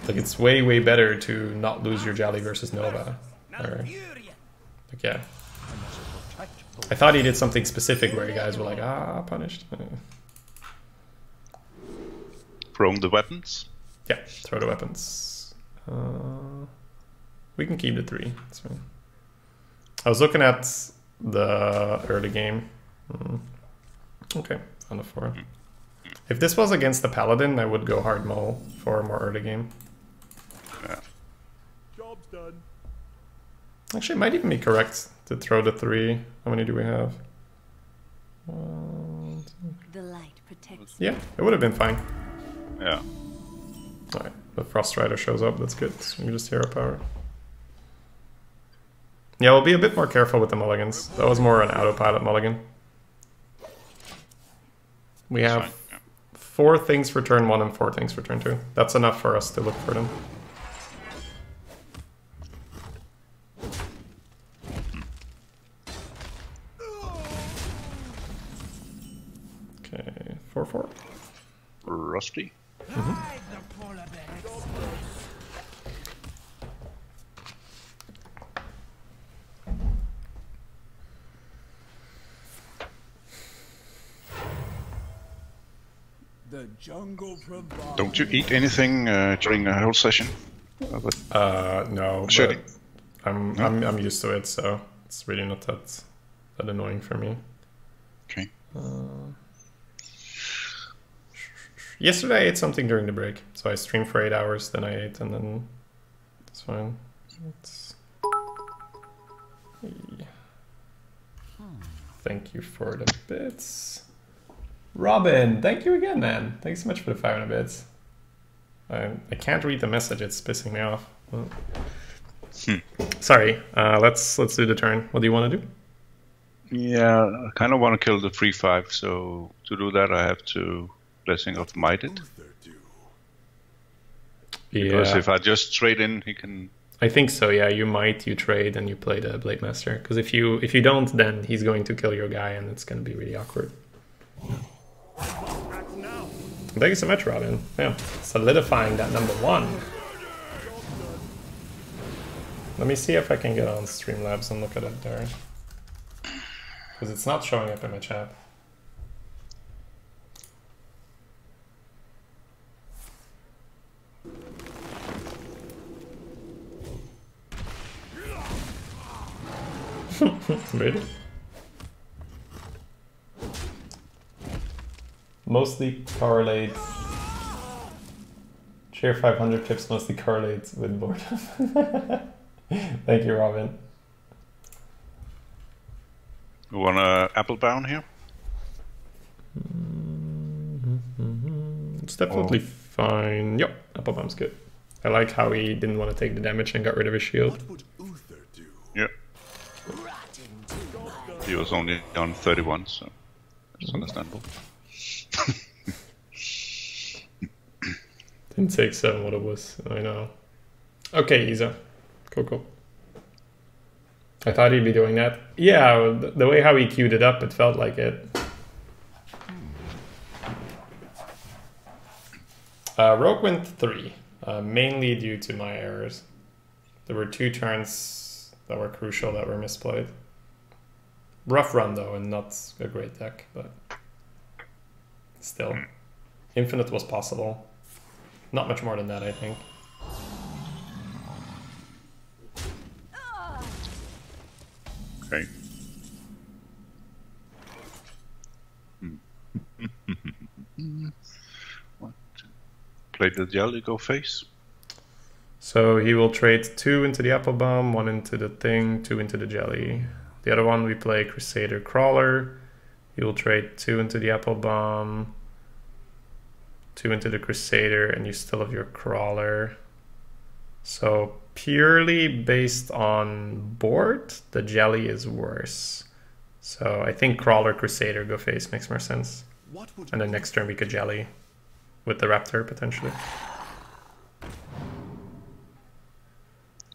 Like, it's way, way better to not lose your Jelly versus Nova. Or, like, yeah. I thought he did something specific where you guys were like, ah, punished. Throw the weapons? Yeah, throw the weapons. Uh... We can keep the three. That's fine. I was looking at the early game. Mm. Okay, found a four. If this was against the Paladin, I would go hard Maul for more early game. Yeah. Job's done. Actually, it might even be correct to throw the three. How many do we have? One, two. The light protects. Yeah, it would have been fine. Yeah. All right. The Frost Rider shows up. That's good. We can just hero power. Yeah, we'll be a bit more careful with the mulligans. That was more an autopilot mulligan. We have four things for turn one and four things for turn two. That's enough for us to look for them. Okay, four four. Rusty. Mm-hmm. The jungle provides. Don't you eat anything uh, during a whole session? Uh, no. But I'm, no? I'm I'm used to it, so it's really not that that annoying for me. Okay. Uh, yesterday I ate something during the break, so I streamed for eight hours, then I ate, and then it's fine. It's... Thank you for the bits. Robin, thank you again, man. Thanks so much for the five hundred bits. I, I can't read the message, it's pissing me off. Well, hmm. Sorry, uh, let's let's do the turn. What do you want to do? Yeah, I kind of want to kill the three five, so to do that I have to Blessing of Might it. Yeah. Because if I just trade in, he can... I think so, yeah. You might, you trade, and you play the Blademaster. Because if you, if you don't, then he's going to kill your guy, and it's going to be really awkward. Yeah. Thank you so much, Robin. Yeah, solidifying that number one. Let me see if I can get on Streamlabs and look at it there, because it's not showing up in my chat. Really? Mostly correlates. Cheer five hundred pips mostly correlates with boredom. Thank you, Robin. You want an Apple Bomb here? Mm-hmm. It's definitely oh. fine. Yep, Apple Bomb's good. I like how he didn't want to take the damage and got rid of his shield. What would Uther do? Yep. He was only on thirty-one, so it's mm-hmm. understandable. Didn't take seven what it was, I know. Okay, Isa. Cool, cool. I thought he'd be doing that. Yeah, the way how he queued it up, it felt like it. Uh, rogue went three, uh, mainly due to my errors. There were two turns that were crucial that were misplayed. Rough run though, and not a great deck, but still. Infinite was possible. Not much more than that, I think. Okay. What? Played the Jelly, go face. So he will trade two into the Apple Bomb, one into the thing, two into the Jelly. The other one we play Crusader Crawler. He will trade two into the Apple Bomb, two into the Crusader, and you still have your Crawler. So purely based on board, the Jelly is worse. So I think Crawler, Crusader, go face makes more sense. And then next turn we could Jelly with the Raptor potentially.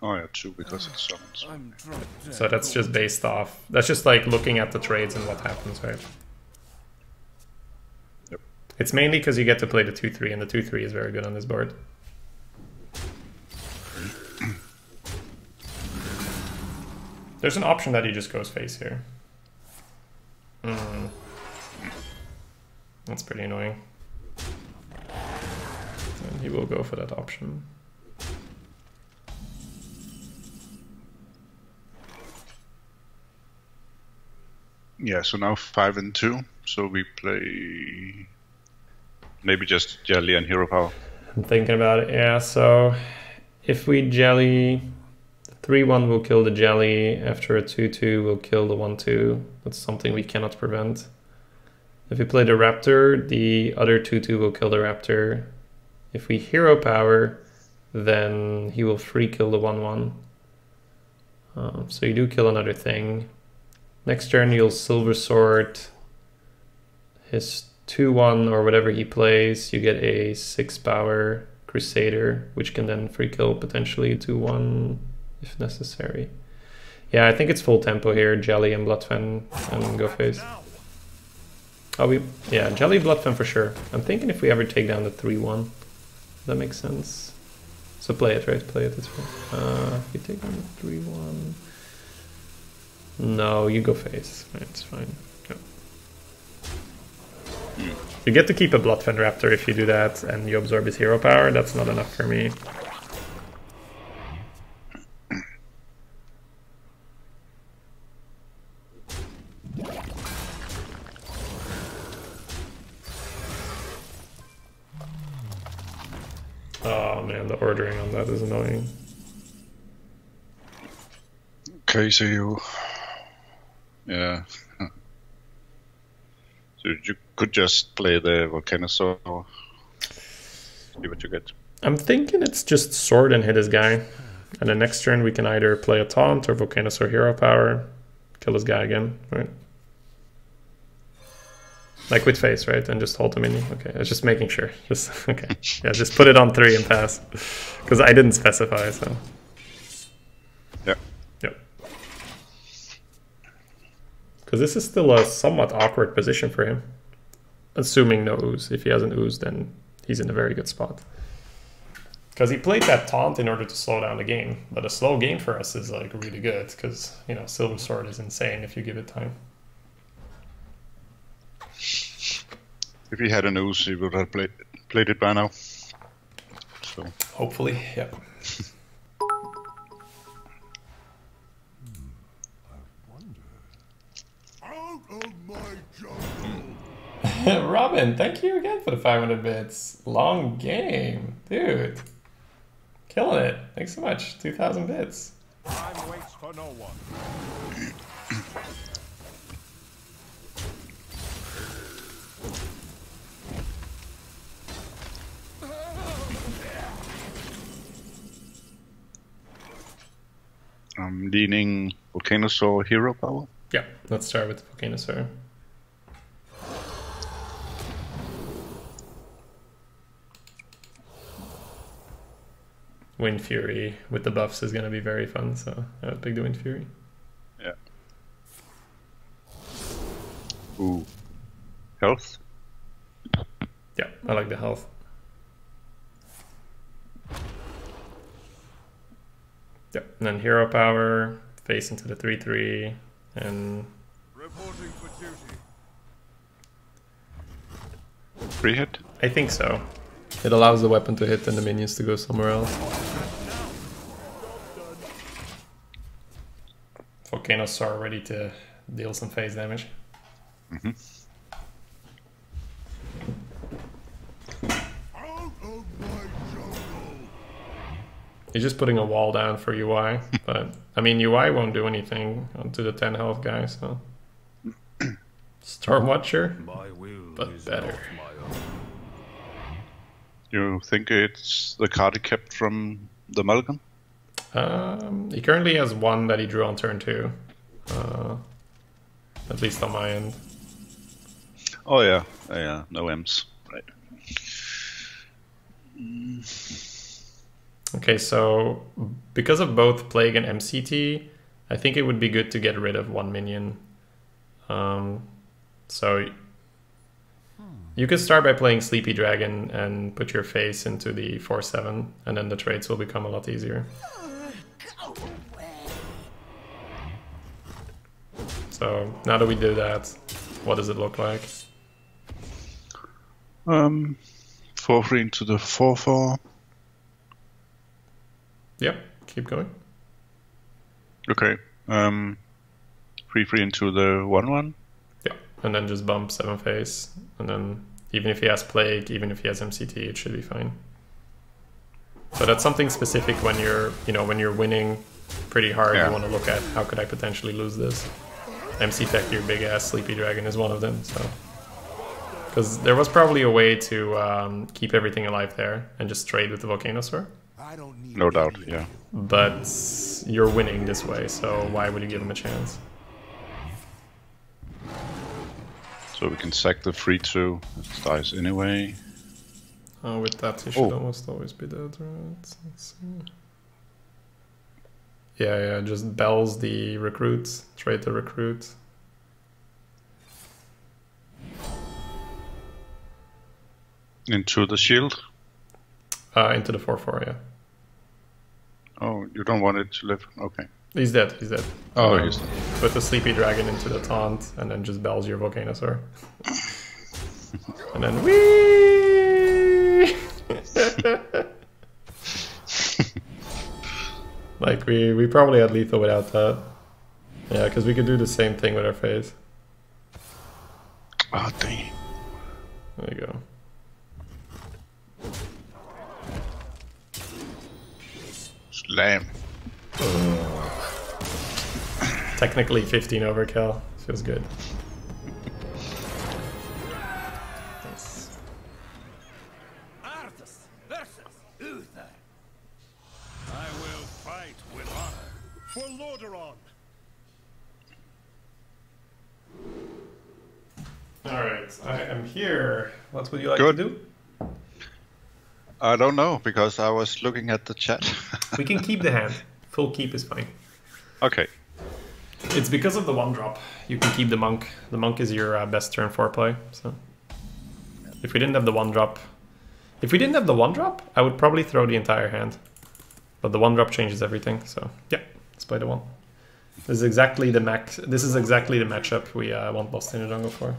Oh yeah, true, because it summons. So that's just based off, that's just like looking at the trades and what happens, right? Yep. It's mainly because you get to play the two three, and the two three is very good on this board. There's an option that he just goes face here. Mm. That's pretty annoying. And he will go for that option. Yeah, so now five and two. So we play maybe just Jelly and Hero Power. I'm thinking about it, yeah. So if we Jelly, three one will kill the Jelly. After a two two will kill the one two. That's something we cannot prevent. If we play the Raptor, the other two two will kill the Raptor. If we Hero Power, then he will free kill the one one. Um, so you do kill another thing. Next turn you'll Silver Sword his two one or whatever he plays, you get a six power Crusader, which can then free kill potentially two one if necessary. Yeah, I think it's full tempo here, Jelly and Bloodfen and go face. Oh, we, yeah, Jelly, Bloodfen for sure. I'm thinking if we ever take down the three one, that makes sense. So play it, right? Play it this way. Uh, you take down the three one. No, you go face. It's fine. Yeah. Mm. You get to keep a Bloodfen Raptor if you do that, and you absorb his Hero Power. That's not enough for me. Oh man, the ordering on that is annoying. Okay, so you... Yeah. So you could just play the Volcanosaur. See what you get. I'm thinking it's just sword and hit this guy. And the next turn we can either play a taunt or Volcanosaur Hero Power. Kill this guy again, right? Like with face, right? And just hold the mini. Okay, I was just making sure. Just okay. Yeah, just put it on three and pass. Because I didn't specify, so. Yeah. Because this is still a somewhat awkward position for him. Assuming no ooze. If he has an ooze, then he's in a very good spot. Because he played that taunt in order to slow down the game. But a slow game for us is like really good. Because, you know, Silver Sword is insane if you give it time. If he had an ooze, he would have played, played it by now. So. Hopefully, yeah. Robin, thank you again for the five hundred bits. Long game, dude. Killing it. Thanks so much. two thousand bits. Time waits for no one. I'm leaning Volcanosaur Hero Power. Yeah, let's start with Volcanosaur. Wind Fury with the buffs is going to be very fun, so I would pick the Wind Fury. Yeah. Ooh. Health? Yeah, I like the health. Yep, and then hero power, face into the three three, and... Reporting for duty. Free hit? I think so. It allows the weapon to hit and the minions to go somewhere else. Volcanosaur ready to deal some phase damage. Mm-hmm. He's just putting a wall down for U I, but I mean U I won't do anything to the ten health guy, so Stormwatcher, my will but is better. My own. You think it's the card he kept from the Mulligan? Um, he currently has one that he drew on turn two, uh, at least on my end. Oh yeah, oh, yeah, no M's, right? Mm. Okay, so because of both Plague and M C T, I think it would be good to get rid of one minion. Um, so you could start by playing Sleepy Dragon and put your face into the four seven, and then the trades will become a lot easier. So now that we do that, what does it look like? Um, four three into the four four. Yep, keep going. Okay, um, three three into the one one. Yeah, and then just bump seven phase, and then even if he has Plague, even if he has M C T, it should be fine. So that's something specific when you're, you know, when you're winning pretty hard, yeah. You want to look at how could I potentially lose this. M C Tech, your big ass Sleepy Dragon is one of them, so. Because there was probably a way to um, keep everything alive there and just trade with the Volcanosaur. I don't need no doubt, yeah. But you're winning this way, so why would you give him a chance? So we can sack the three two, it dies anyway. Oh, with that he should oh. almost always be dead, right? Let's see. Yeah, yeah, just bells the recruit, trade the recruit. Into the shield? Uh, into the four four, yeah. Oh, you don't want it to live? Okay. He's dead, he's dead. Oh, um, he's dead. Put the Sleepy Dragon into the taunt, and then just bells your Volcanosaur. And then wee. Like, we, we probably had lethal without that. Yeah, because we could do the same thing with our phase. Oh, dang. There you go. Lame. Technically fifteen overkill. Feels good. Nice. Arthas versus Uther. I will fight with honor for Lordaeron. Alright, I am here. What would you like good. to do? I don't know, because I was looking at the chat. We can keep the hand. Full keep is fine. Okay. It's because of the one drop. You can keep the monk. The monk is your uh, best turn four play. So, if we didn't have the one drop, if we didn't have the one drop, I would probably throw the entire hand. But the one drop changes everything. So yeah, let's play the one. This is exactly the max. This is exactly the matchup we uh, want Lost in the Jungle for.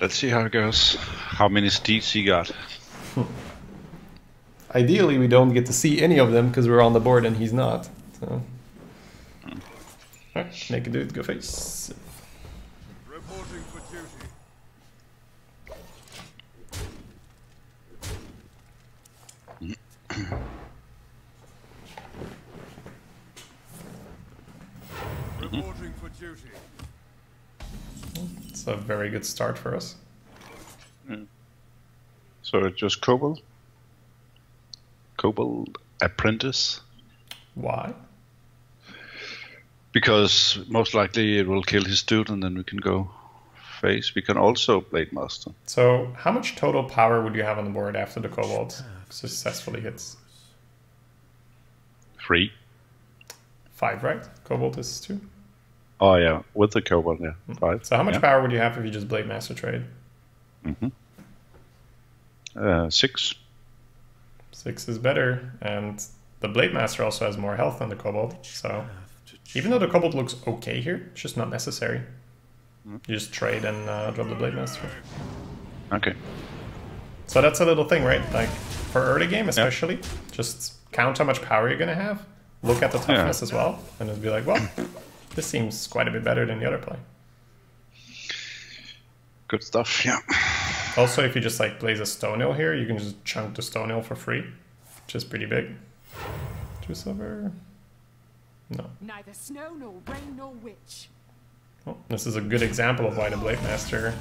Let's see how it goes. How many steeds he got? Hmm. Ideally, we don't get to see any of them because we're on the board and he's not. So, hmm. All right, make a dude go face. Reporting for duty. Reporting for duty. It's a very good start for us. Yeah. So it's just Kobold? Kobold Apprentice? Why? Because most likely it will kill his dude and then we can go face. We can also Blademaster. So how much total power would you have on the board after the Kobold successfully hits? Three. Five, right? Kobold is two. Oh yeah, with the Kobold, yeah. Five. So how much yeah. power would you have if you just Blademaster trade? Mm-hmm. Uh, six. Six is better, and The Blademaster also has more health than the Kobold, so even though the Kobold looks okay here, it's just not necessary. You just trade and uh, drop the Blademaster. Okay. So that's a little thing, right? Like, for early game especially, yeah. just count how much power you're gonna have, look at the toughness yeah. as well, and it'll be like, well, this seems quite a bit better than the other play. Good stuff, yeah. Also, if you just like plays a Stonehill here, you can just chunk the Stonehill for free, which is pretty big. Two silver. No. Neither snow nor rain nor witch. Well, this is a good example of why the Blademaster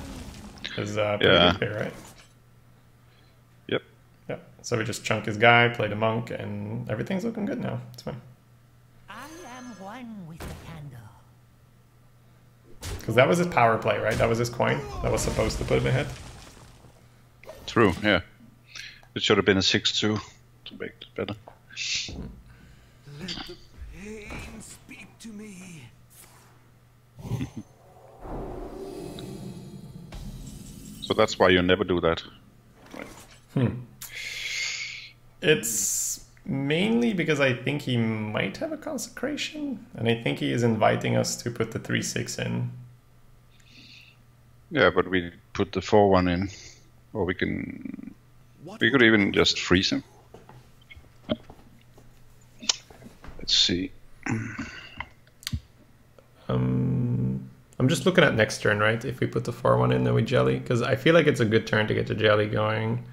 is uh, pretty yeah. good here, right? Yep. Yep. So we just chunk his guy, play the monk, and everything's looking good now. It's fine. I am one with the candle. Because that was his power play, right? That was his coin that was supposed to put him ahead. True. Yeah. It should have been a six two to make it better. Let the pain speak to me. So that's why you never do that. Hmm. It's mainly because I think he might have a consecration, and I think he is inviting us to put the three six in. Yeah, but we put the four one in, or we can. What? We could even just freeze him. Let's see. Um, I'm just looking at next turn, right? If we put the four one in, then we jelly. Because I feel like it's a good turn to get the jelly going.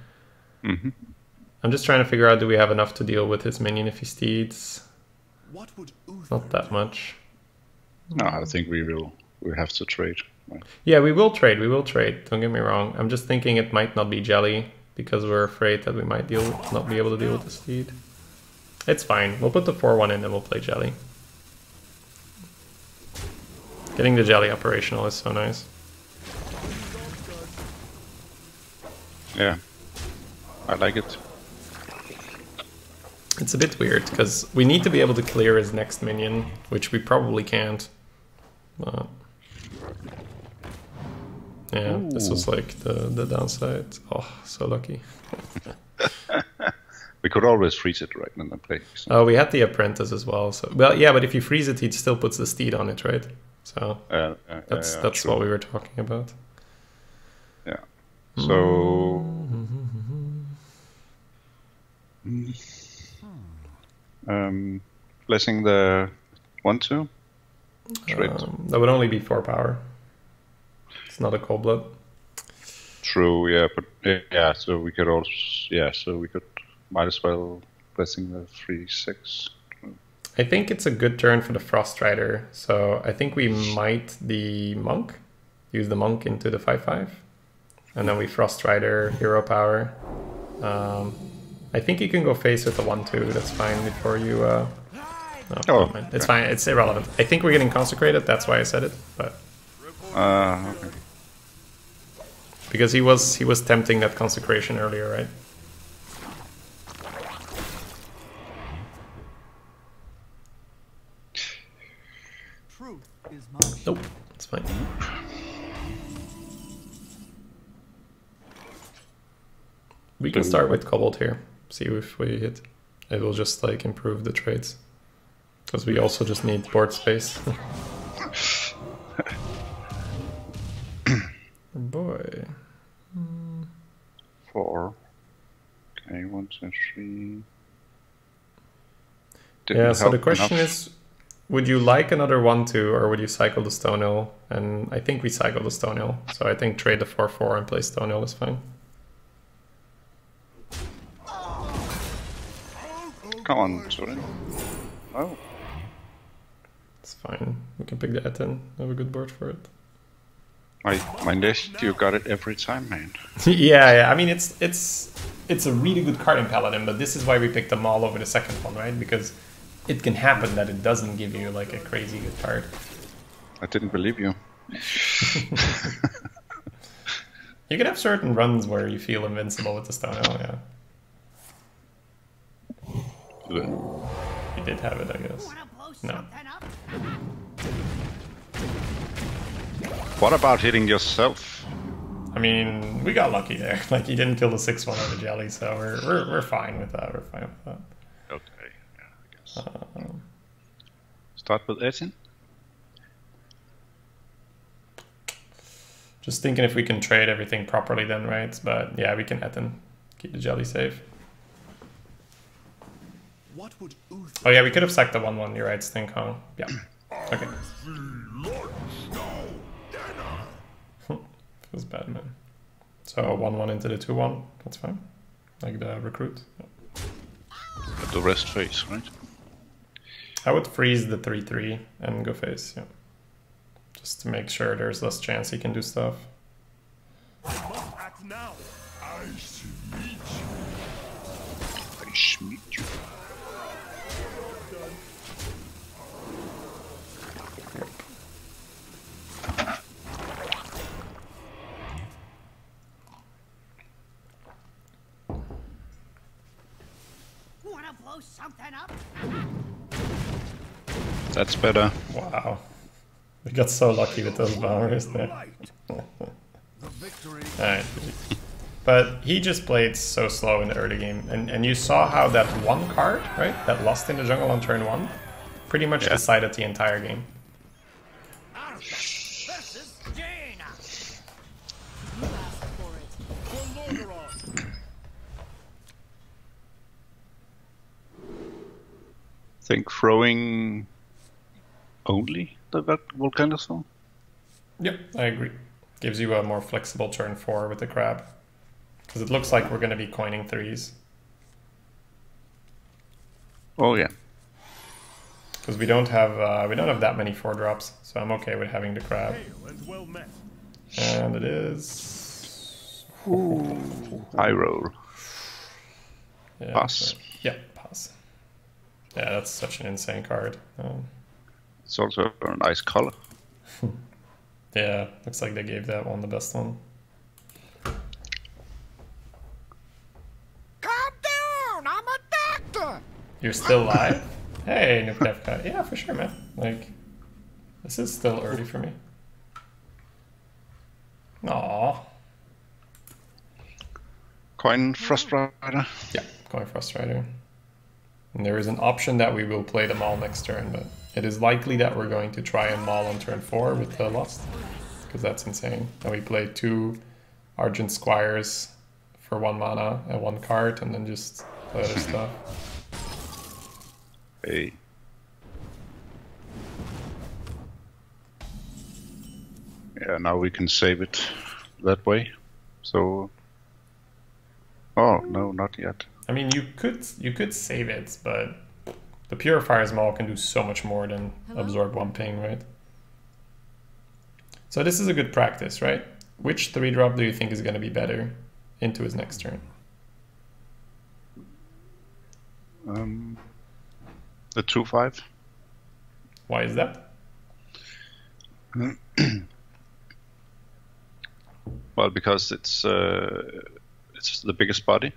Mm-hmm. I'm just trying to figure out, do we have enough to deal with his minion if he steeds? What would Not that much. No, I think we will we have to trade. Right? Yeah, we will trade. We will trade. Don't get me wrong. I'm just thinking it might not be jelly because we're afraid that we might deal with, not be able to deal with the steed. It's fine. We'll put the four one in and we'll play jelly. Getting the jelly operational is so nice. Yeah. I like it. It's a bit weird, because we need to be able to clear his next minion, which we probably can't. But yeah, Ooh. This was like the, the downside. Oh, so lucky. We could always freeze it, right, in the play. So. Oh, we had the apprentice as well. So, well, yeah, but if you freeze it, he still puts the steed on it, right? So uh, uh, that's uh, yeah, that's true. What we were talking about. Yeah. So. Mm-hmm. um, blessing the one two. Um, that would only be four power. It's not a cold blood. True. Yeah, but uh, yeah. So we could also. Yeah. So we could. Might as well blessing the three six. I think it's a good turn for the Frost Rider, so I think we might the monk, use the monk into the five five, and then we Frost Rider hero power. Um, I think you can go face with the one two. That's fine before you. Uh... No, oh, okay. It's fine. It's irrelevant. I think we're getting consecrated. That's why I said it, but. Uh, okay. Because he was he was tempting that consecration earlier, right? Nope, it's fine. We can start with Kobold here. See if we hit. It will just like improve the trades. Because we also just need board space. Boy. Mm. Four. Okay, one, two, three. Didn't yeah, so the question enough. is... Would you like another one two, or would you cycle the Stonehill? And I think we cycle the Stonehill, so I think trade the four four and play Stonehill is fine. Come on, sorry. Oh. It's fine. We can pick the Etten. I have a good board for it. My my list, you got it every time, man. yeah, yeah. I mean, it's it's it's a really good card in Paladin, but this is why we picked the Maul over the second one, right? Because it can happen that it doesn't give you like a crazy good card. I didn't believe you. You can have certain runs where you feel invincible with the Stonehill, yeah. You did have it, I guess. No. What about hitting yourself? I mean, we got lucky there. Like, you didn't kill the six one or the jelly, so we're, we're, we're fine with that. We're fine with that. Okay. Um, Start with Etin. Just thinking if we can trade everything properly then, right? But yeah, we can Etin. Keep the Jelly safe. What would oh yeah, we could have sacked the one one, you're right, Sting Kong. Yeah. Okay. Feels bad, man. So one one into the two one, that's fine. Like the recruit. Yeah. But the rest face, right? I would freeze the three three and go face, yeah. Just to make sure there's less chance he can do stuff. I must act now. I should meet you. I should meet you. Wanna blow something up? That's better. Wow. We got so lucky with those bombers there. Alright. But he just played so slow in the early game. And, and you saw how that one card, right, that Lost in the Jungle on turn one, pretty much yeah. decided the entire game. I think throwing only the Volcanosaur? Yep, I agree. Gives you a more flexible turn four with the crab. Because it looks like we're going to be coining threes. Oh yeah. Because we don't have uh, we don't have that many four drops, so I'm okay with having the crab. And, well met. And it is Ooh, high roll. Yeah, pass. Right. Yeah, pass. Yeah, that's such an insane card. Um, It's also a nice color. Yeah, looks like they gave that one the best one. Calm down, I'm a doctor! You're still live? Hey, Nook Defka. Yeah, for sure, man. Like, this is still early for me. Aww. Coin Frost Rider. Yeah, coin Frost Rider. And there is an option that we will play them all next turn, but it is likely that we're going to try and Maul on turn four with the Lost, because that's insane. And we play two Argent Squires for one mana and one card, and then just play other stuff. Hey. Yeah, now we can save it that way. So... Oh, no, not yet. I mean, you could you could save it, but... The Purifier's Maul can do so much more than Hello? absorb one ping, right? So this is a good practice, right? Which three drop do you think is going to be better into his next turn? Um, the two five. Why is that? Well, because it's uh, it's the biggest body.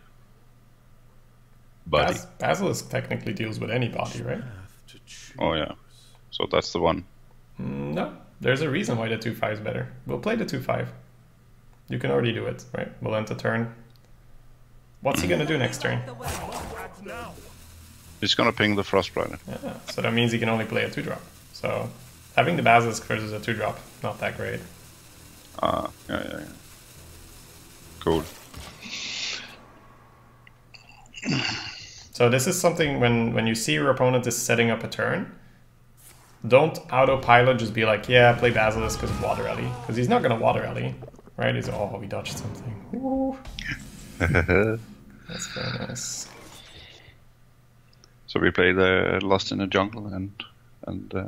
Bas Basilisk technically deals with anybody, right? Oh yeah, so that's the one. No, there's a reason why the two five is better. We'll play the two five. You can already do it, right? We'll end the turn. What's he gonna do next turn? He's gonna ping the Frost Rider. Yeah, so that means he can only play a two drop. So having the Basilisk versus a two drop, not that great. Ah, uh, yeah, yeah, yeah. Cool. So this is something when, when you see your opponent is setting up a turn, don't autopilot just be like, yeah, play Basilisk because of Water Ellie. Because he's not going to Water Ellie, right? He's, oh, we dodged something. That's very nice. So we play the Lost in the Jungle and, and uh,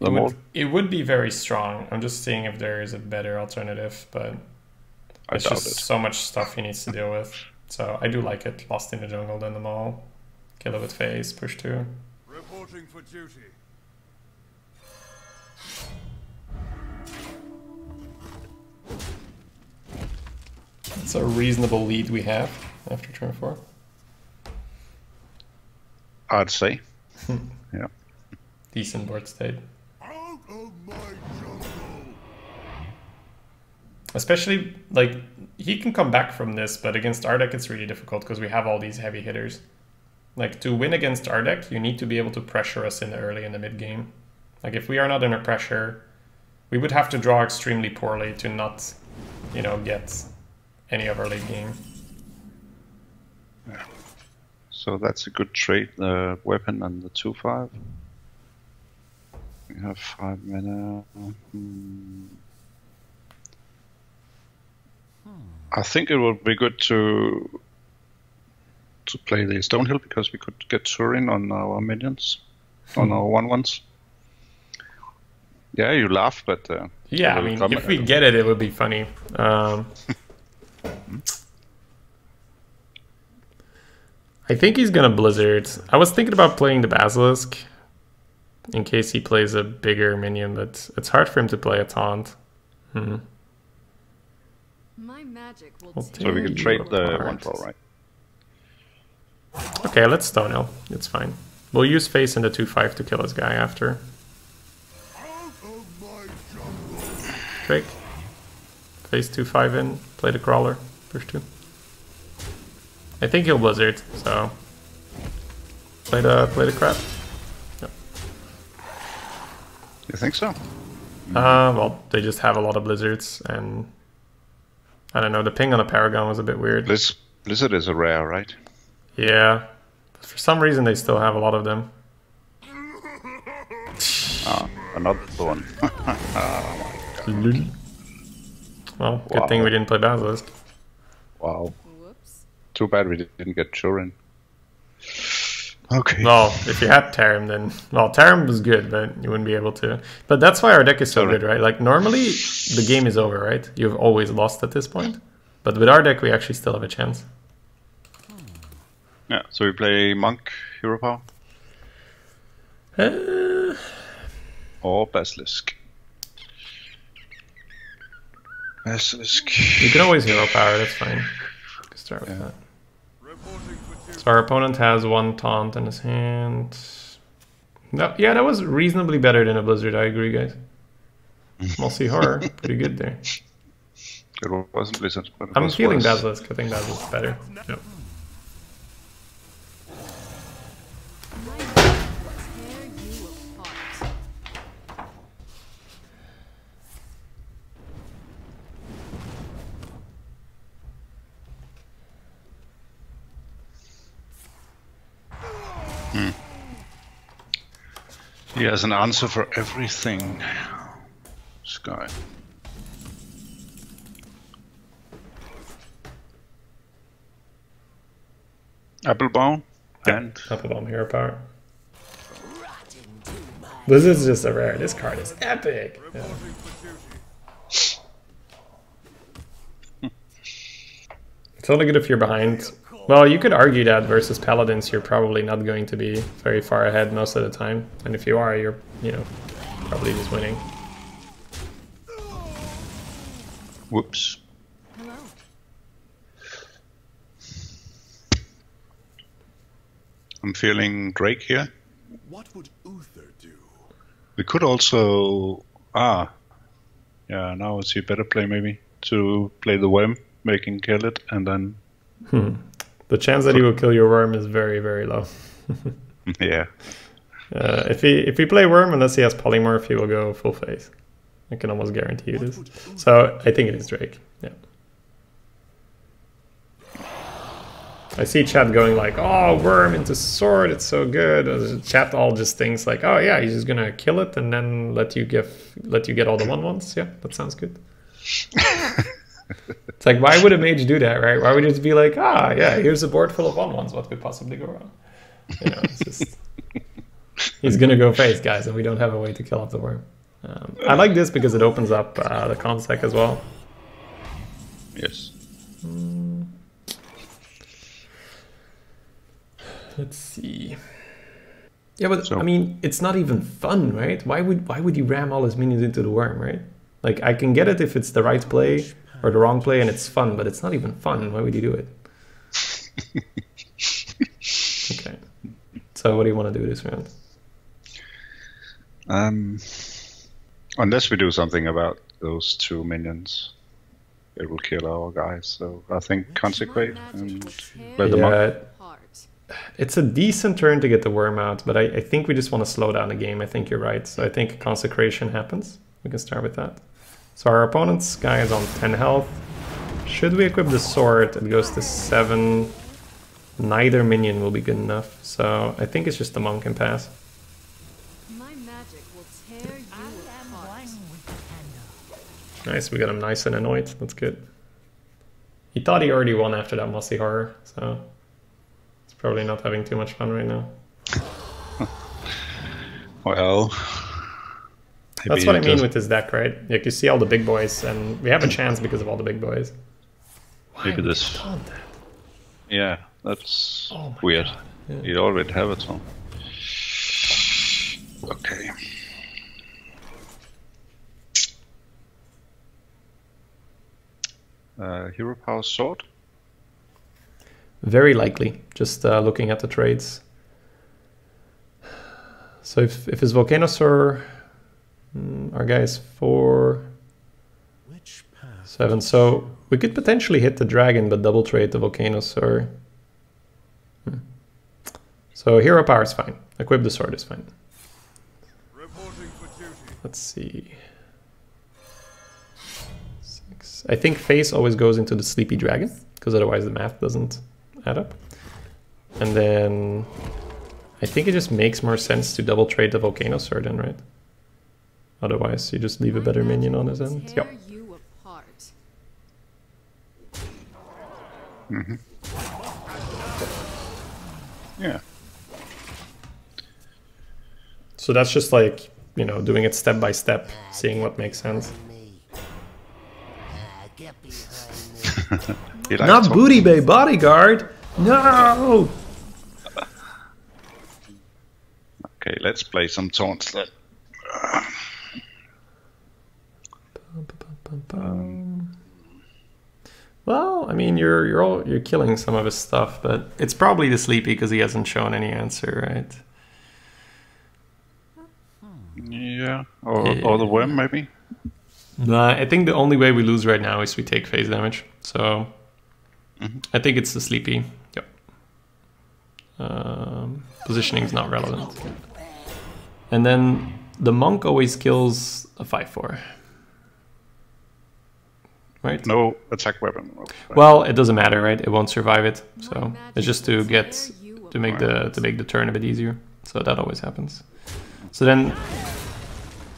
the it would, it would be very strong. I'm just seeing if there is a better alternative, but I it's just it. so much stuff he needs to deal with. So I do like it. Lost in the Jungle, then the Maul. Kill it with phase, push two. Reporting for duty. It's a reasonable lead we have after turn four. I'd say. Yeah. Decent board state. Out of my jungle. Especially like. He can come back from this, but against our deck it's really difficult because we have all these heavy hitters. Like, to win against our deck, you need to be able to pressure us in the early and the mid game. Like, if we are not under pressure, we would have to draw extremely poorly to not, you know, get any of our late game. Yeah. So that's a good trade, the uh, weapon and the two five. We have five mana. Mm-hmm. I think it would be good to to play the Stonehill, because we could get Turin on our minions, on our one ones. Yeah, you laugh, but uh, yeah, I mean, if we get it, it would be funny. Um, I think he's gonna Blizzard. I was thinking about playing the Basilisk in case he plays a bigger minion, but it's hard for him to play a taunt. Hmm. My magic will so we can trade the one for, right? Okay, let's Stonehill. It's fine. We'll use face in the two five to kill this guy after. Trick. Face two five in, play the crawler, push two. I think he'll Blizzard, so play the play the crap. Yep. You think so? Uh, well, they just have a lot of Blizzards, and I don't know, the ping on the Paragon was a bit weird. Blizz Blizzard is a rare, right? Yeah, but for some reason they still have a lot of them. Ah, another one. Oh my God. Well, wow. Good thing we didn't play Basilisk. Wow. Whoops. Too bad we didn't get Turin. Okay. Well, if you had Tarim, then... Well, Tarim was good, but you wouldn't be able to. But that's why our deck is so Sorry. good, right? Like, normally, the game is over, right? You've always lost at this point. But with our deck, we actually still have a chance. Yeah, so we play Monk, Hero Power? Uh... Or Basilisk. Basilisk. You can always Hero Power, that's fine. We can start with yeah. that. So our opponent has one taunt in his hand. No, yeah, that was reasonably better than a Blizzard, I agree, guys. Mossy Horror, pretty good there. It wasn't Blizzard, but it I'm was feeling worse. Basilisk, I think Basilisk's better. Yep. Hmm. He has an answer for everything. This guy. Apple Bomb and Apple Bomb Hero Power. This is just a rare. This card is epic. Yeah. It's only good if you're behind. Well, you could argue that versus Paladins, you're probably not going to be very far ahead most of the time. And if you are, you're, you know, probably just winning. Whoops. Hello. I'm feeling Drake here. What would Uther do? We could also... Ah. Yeah, now it's a better play, maybe, to play the worm, making kill it, and then... Hmm. The chance that he will kill your worm is very, very low. Yeah. Uh, if he if he play worm, unless he has polymorph, he will go full face. I can almost guarantee you this. So I think it is Drake. Yeah. I see chat going like, "Oh, worm into sword, it's so good." Chat all just thinks like, "Oh yeah, he's just gonna kill it and then let you give let you get all the one ones." Yeah, that sounds good. It's like, why would a mage do that, right? Why would it just be like, ah, yeah, here's a board full of one ones, what could possibly go wrong? You know, it's just... He's going to go face, guys, and we don't have a way to kill off the worm. Um, I like this because it opens up uh, the consec as well. Yes. Mm. Let's see. Yeah, but, so, I mean, it's not even fun, right? Why would, why would you ram all his minions into the worm, right? Like, I can get it if it's the right play... or the wrong play, and it's fun, but it's not even fun. Why would you do it? Okay. So what do you want to do this round? Um, unless we do something about those two minions, it will kill our guys. So I think Consecrate and... Yeah, it's a decent turn to get the worm out, but I, I think we just want to slow down the game. I think you're right. So I think Consecration happens. We can start with that. So our opponent's guy is on ten health. Should we equip the sword? It goes to seven. Neither minion will be good enough. So I think it's just the monk can pass. My magic will tear you apart. Nice, we got him nice and annoyed. That's good. He thought he already won after that mossy horror, so he's probably not having too much fun right now. Well, that's what I mean with this deck, right? Like, you see all the big boys, and we have a chance because of all the big boys. Why maybe this. That? Yeah, that's oh weird. Yeah. You already have it on. Okay. Uh, Hero Power Sword? Very likely, just uh, looking at the trades. So if, if his Volcanosaur, mm, our guy is four, seven, so we could potentially hit the dragon but double trade the Volcanosaur. Hmm. So Hero Power is fine, equip the sword is fine. Reporting for duty. Let's see. I think face always goes into the Sleepy Dragon, because otherwise the math doesn't add up. And then I think it just makes more sense to double trade the Volcanosaur then, right? Otherwise you just leave a better minion on his end. Yep. Mm-hmm. Yeah. So that's just like, you know, doing it step by step, seeing what makes sense. Not talking. Booty Bay Bodyguard! No! Okay, let's play some taunts then. Um, well, I mean, you're you're all you're killing some of his stuff, but it's probably the Sleepy because he hasn't shown any answer, right? Yeah, or yeah. or the worm maybe. Nah, I think the only way we lose right now is we take phase damage. So mm-hmm. I think it's the Sleepy. Yep. Um, positioning is not relevant. And then the monk always kills a five four. Right? No attack weapon. Okay. Well, it doesn't matter, right? It won't survive it. So it's just to get to make the to make the turn a bit easier. So that always happens. So then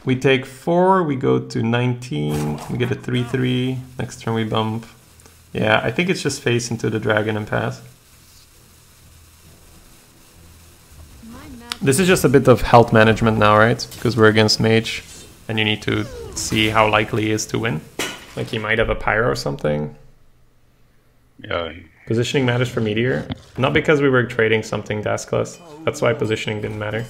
we take four, we go to nineteen, we get a three three, next turn we bump. Yeah, I think it's just face into the dragon and pass. This is just a bit of health management now, right? Because we're against mage, and you need to see how likely he is to win. Like, he might have a pyro or something. Yeah. Positioning matters for meteor. Not because we were trading something taskless. That's why positioning didn't matter.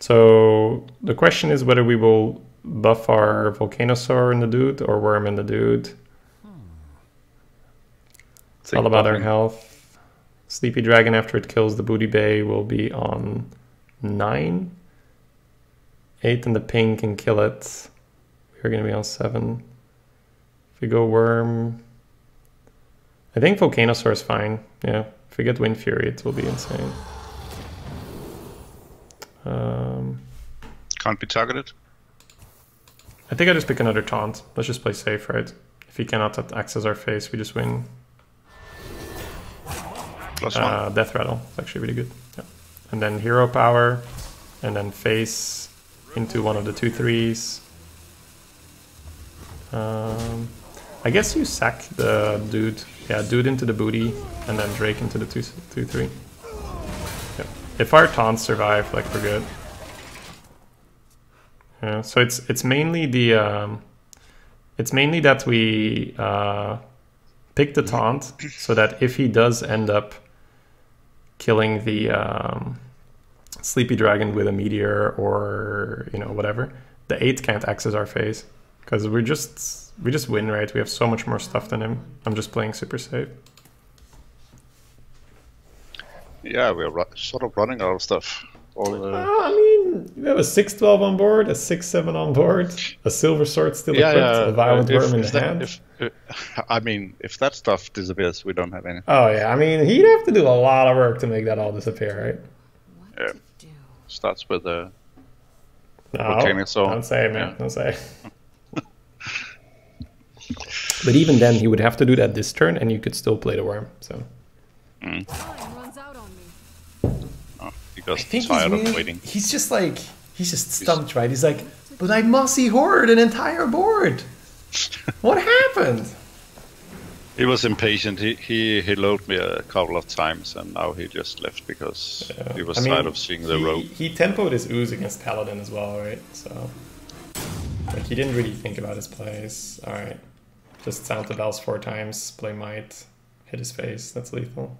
So the question is whether we will buff our Volcanosaur in the dude or Worm in the dude. It's all about our health. Sleepy Dragon, after it kills the Booty Bay, will be on nine. eight and the ping can kill it. We're going to be on seven. If we go Worm... I think Volcanosaur is fine. Yeah, if we get Wind Fury, it will be insane. Um, Can't be targeted. I think I just pick another taunt. Let's just play safe, right? If he cannot access our face, we just win. Plus one. Uh, Death Rattle. It's actually really good. Yeah. And then Hero Power, and then face into one of the two threes. Um, I guess you sack the dude. Yeah, dude into the booty, and then Drake into the two two three. If our taunts survive, like, we're good. Yeah, so it's it's mainly the um, it's mainly that we uh, pick the taunt so that if he does end up killing the um, Sleepy Dragon with a meteor or, you know, whatever, the eight can't access our phase because we're just we just win, right? We have so much more stuff than him. I'm just playing super safe. Yeah, we're sort of running out of stuff. All the... uh, I mean, Hmm, you have a six twelve on board, a six seven on board, a Silver Sword still yeah, equipped, yeah. a Violet Worm in the hand. If, if, I mean, if that stuff disappears, we don't have any. Oh yeah, I mean, he'd have to do a lot of work to make that all disappear, right? What yeah. Starts with a... No, Volcanosaur. Don't say it, man. Yeah. Don't say it. But even then, he would have to do that this turn, and you could still play the Worm, so... Mm. I think tired he's, really, of waiting. he's just like he's just stumped, right? He's like, but I mossy hoard an entire board. What happened? He was impatient. He he he loaded me a couple of times, and now he just left because yeah. he was I tired mean, of seeing the he, road. He tempoed his ooze against Paladin as well, right? So like he didn't really think about his plays. All right, just sound the bells four times. Play might, hit his face. That's lethal.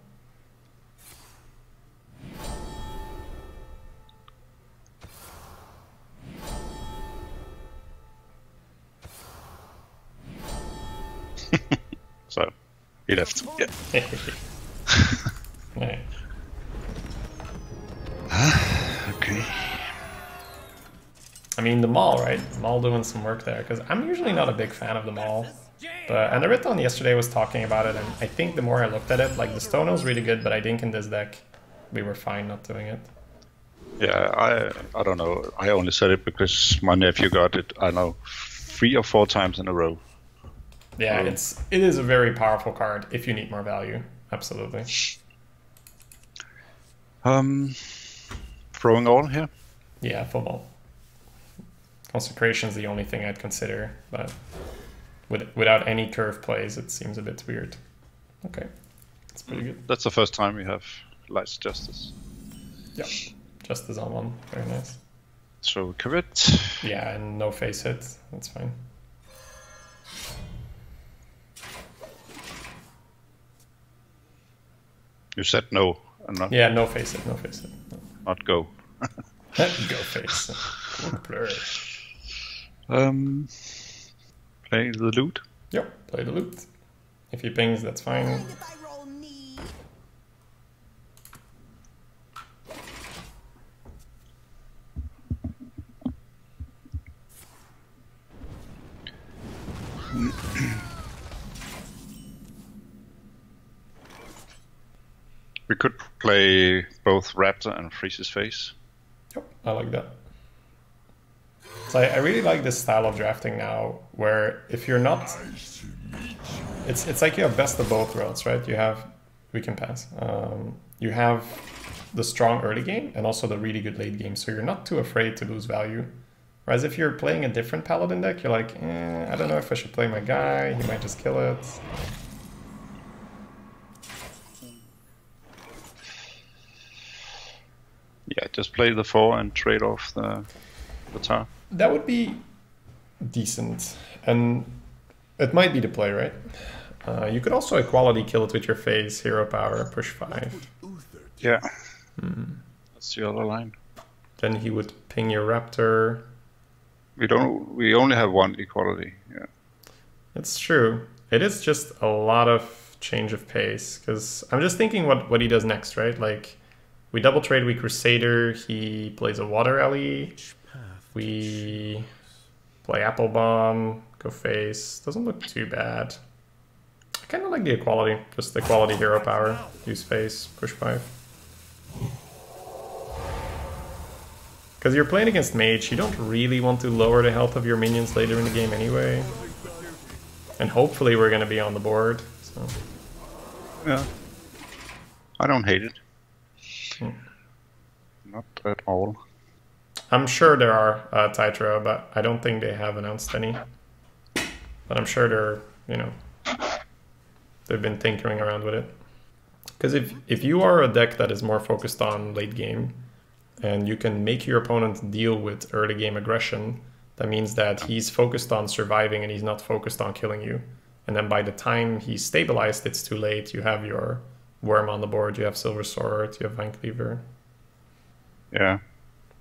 So he left. Yeah. Right. Okay. I mean the Maul, right? Maul doing some work there because I'm usually not a big fan of the Maul. But Anariton yesterday was talking about it, and I think the more I looked at it, like the Stonehill's really good, but I think in this deck we were fine not doing it. Yeah, I I don't know. I only said it because my nephew got it. I know three or four times in a row. Yeah, it's it is a very powerful card if you need more value. Absolutely. Um, throwing all here. Yeah, full ball. Consecration is the only thing I'd consider, but with, without any curve plays, it seems a bit weird. Okay, that's pretty good. That's the first time we have Light's Justice. Yeah, Justice on one. Very nice. So commit. Yeah, and no face hit. That's fine. You said no. I'm not yeah, no face it, no face it. No. Not go. Go face it. Blur. Um, play the loot? Yep, play the loot. If he pings, that's fine. We could play both Raptor and Freeze's Face. Yep, I like that. So I, I really like this style of drafting now, where if you're not, it's it's like you have best of both worlds, right? You have, we can pass. Um, you have the strong early game and also the really good late game, so you're not too afraid to lose value. Whereas if you're playing a different Paladin deck, you're like, eh, I don't know if I should play my guy. He might just kill it. Yeah, just play the four and trade off the, the tar. That would be decent. And it might be the play, right? Uh, you could also Equality kill it with your face, hero power, push five. Yeah. Mm. That's the other line. Then he would ping your Raptor. We don't. We only have one Equality. Yeah. That's true. It is just a lot of change of pace. Because I'm just thinking what, what he does next, right? Like... We double trade, we Crusader, he plays a Water Alley, we play Apple Bomb, go face, doesn't look too bad. I kind of like the Equality, just the Equality hero power, use face, push five. Because you're playing against Mage, you don't really want to lower the health of your minions later in the game anyway. And hopefully we're going to be on the board. So. Yeah, I don't hate it. Hmm. Not at all. I'm sure there are uh, Titro, but I don't think they have announced any. But I'm sure they're, you know, they've been tinkering around with it. Because if, if you are a deck that is more focused on late game, and you can make your opponent deal with early game aggression, that means that he's focused on surviving and he's not focused on killing you. And then by the time he's stabilized, it's too late. You have your... Worm on the board, you have Silver Sword, you have Vine Cleaver. Yeah.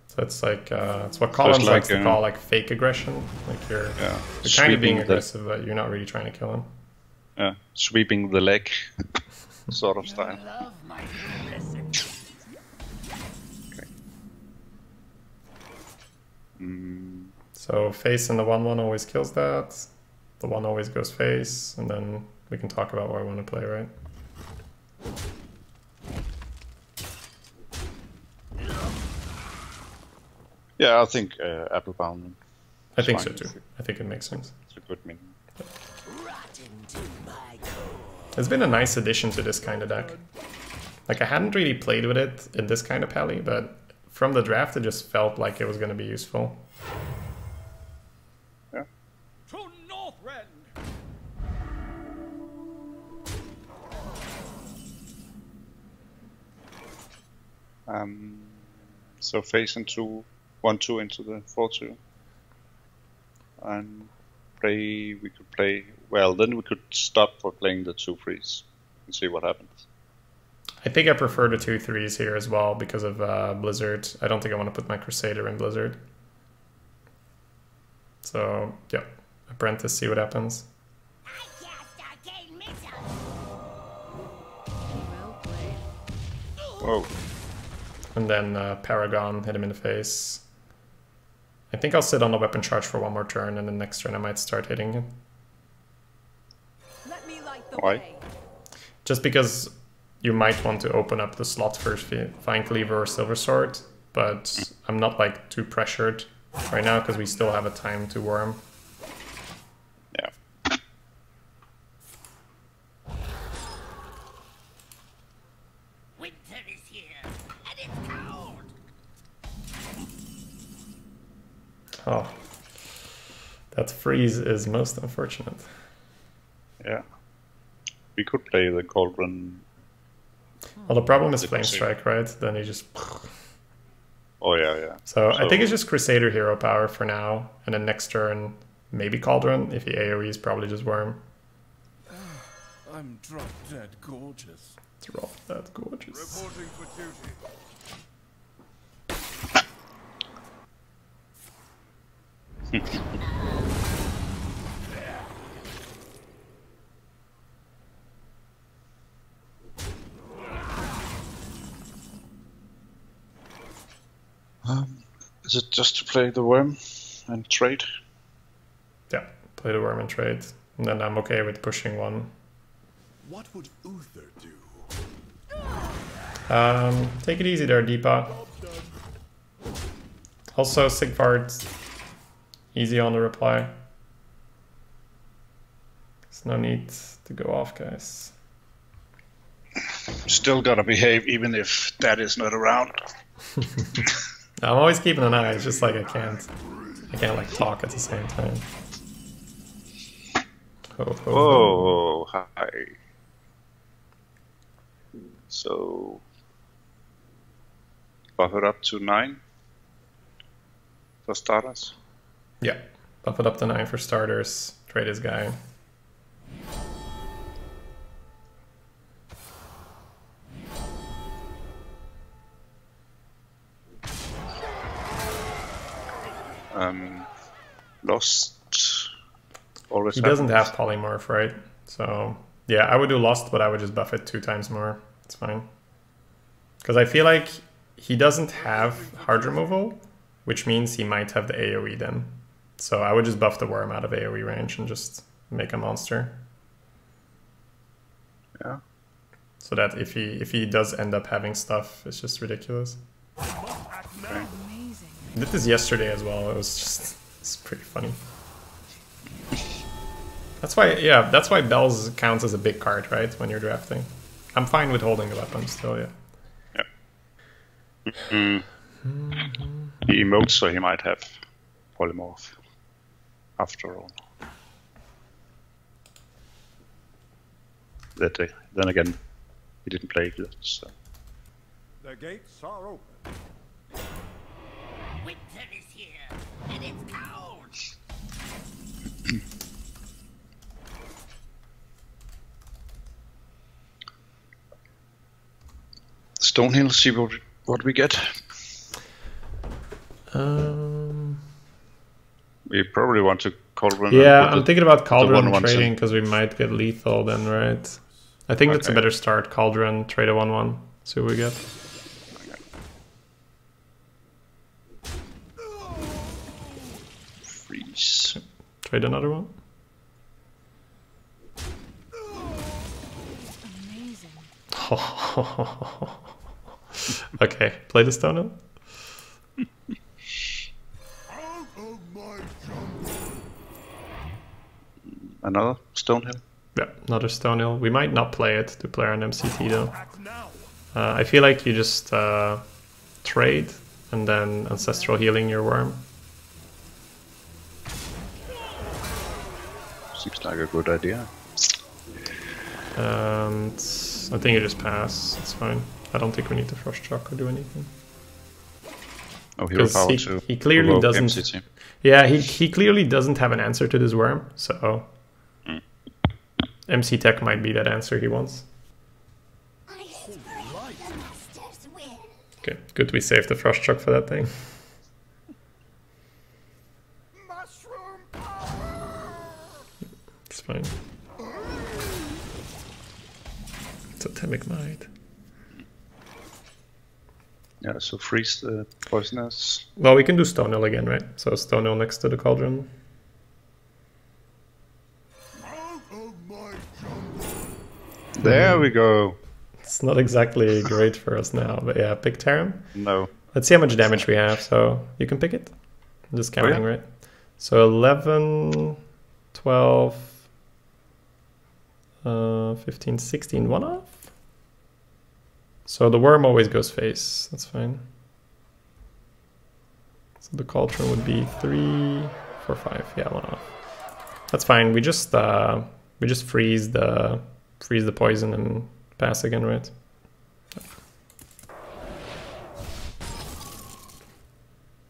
So it's like, uh, it's what Collins like, likes to uh, call like fake aggression. Like you're, yeah. you're kind of being aggressive, the... but you're not really trying to kill him. Yeah, sweeping the leg sort of style. I love my okay. Mm. So face and the one one always kills that. The one always goes face, and then we can talk about what I want to play, right? Yeah, I think uh, Apple Bomb. I think so too. I think it makes sense. It's a good mini. Yeah. It's been a nice addition to this kind of deck. Like, I hadn't really played with it in this kind of pally, but from the draft it just felt like it was going to be useful. Yeah. To Northrend. Um. So face into one two into the four two. And play, we could play, well, then we could stop for playing the two threes and see what happens. I think I prefer the two threes here as well because of uh, Blizzard. I don't think I want to put my Crusader in Blizzard. So, yeah, Apprentice, see what happens. Whoa. And then uh, Paragon, hit him in the face. I think I'll sit on the weapon charge for one more turn, and then next turn I might start hitting him. Let me light the Why? Way. Just because you might want to open up the slot for Vine Cleaver or Silver Sword, but I'm not like too pressured right now because we still have a time to worm. Yeah. Winter is here, and it's cold. Oh, that freeze is most unfortunate. Yeah, we could play the cauldron. Well, the problem is Flame Strike, right? Then you just. Oh yeah, yeah. So, so I think it's just Crusader hero power for now, and then next turn maybe Cauldron. If he AoEs, probably just Worm. I'm drop dead gorgeous. Drop dead gorgeous. Reporting for duty. um, is it just to play the worm and trade? Yeah, play the worm and trade, and then I'm okay with pushing one. What would Uther do? Um, take it easy there, Deepa. Also, Sigvard's easy on the reply. There's no need to go off, guys. Still gotta behave even if Dad is not around. I'm always keeping an eye. It's just like I can't, I can't like talk at the same time. Ho, ho, ho. Oh, hi. So, buffer up to nine for starters. Yeah, buff it up to nine for starters, trade his guy. Um, lost always He happens. Doesn't have polymorph, right? So, yeah, I would do lost, but I would just buff it two times more. It's fine. Because I feel like he doesn't have hard removal, which means he might have the AoE then. So I would just buff the worm out of AoE range and just make a monster. Yeah. So that if he if he does end up having stuff, it's just ridiculous. Okay. I did this yesterday as well. It was just it's pretty funny. That's why yeah, that's why Bells counts as a big card, right? When you're drafting. I'm fine with holding the weapon still, yeah. Yeah. Mm-hmm. Mm-hmm. He emotes, so he might have polymorph. After all, that day. Then again, he didn't play it. So. The gates are open. Winter is here, and it's cold. Stonehill, see what what we get. Um. We probably want to Cauldron. Yeah, I'm the, thinking about Cauldron one, trading because we might get lethal then, right? I think okay. That's a better start. Cauldron, trade a one one, see what we get. Okay. Trade another one. Amazing. Okay, play the Stonehill. Another Stonehill? Yeah, another Stonehill. We might not play it to player on M C T though. Uh, I feel like you just uh, trade and then Ancestral Healing your worm. Seems like a good idea. And I think you just pass, it's fine. I don't think we need to Frost Shock or do anything. Oh, he'll power he, to he clearly doesn't. M C T. Yeah, he, he clearly doesn't have an answer to this worm, so mm. M C Tech might be that answer he wants. Okay, good we saved the Frost Shock for that thing. It's fine. Totemic Might. Yeah, so freeze the poisonous. Well, we can do Stonehill again, right? So Stonehill next to the Cauldron. There mm. we go. It's not exactly great for us now, but yeah, pick Tarim. No. Let's see how much damage we have. So you can pick it. I'm just counting, oh, yeah. right? So eleven, twelve, fifteen, sixteen, one off. So the worm always goes face. That's fine. So the Cauldron would be three, four, five. Yeah, one off. That's fine. We just uh, we just freeze the freeze the poison and pass again, right?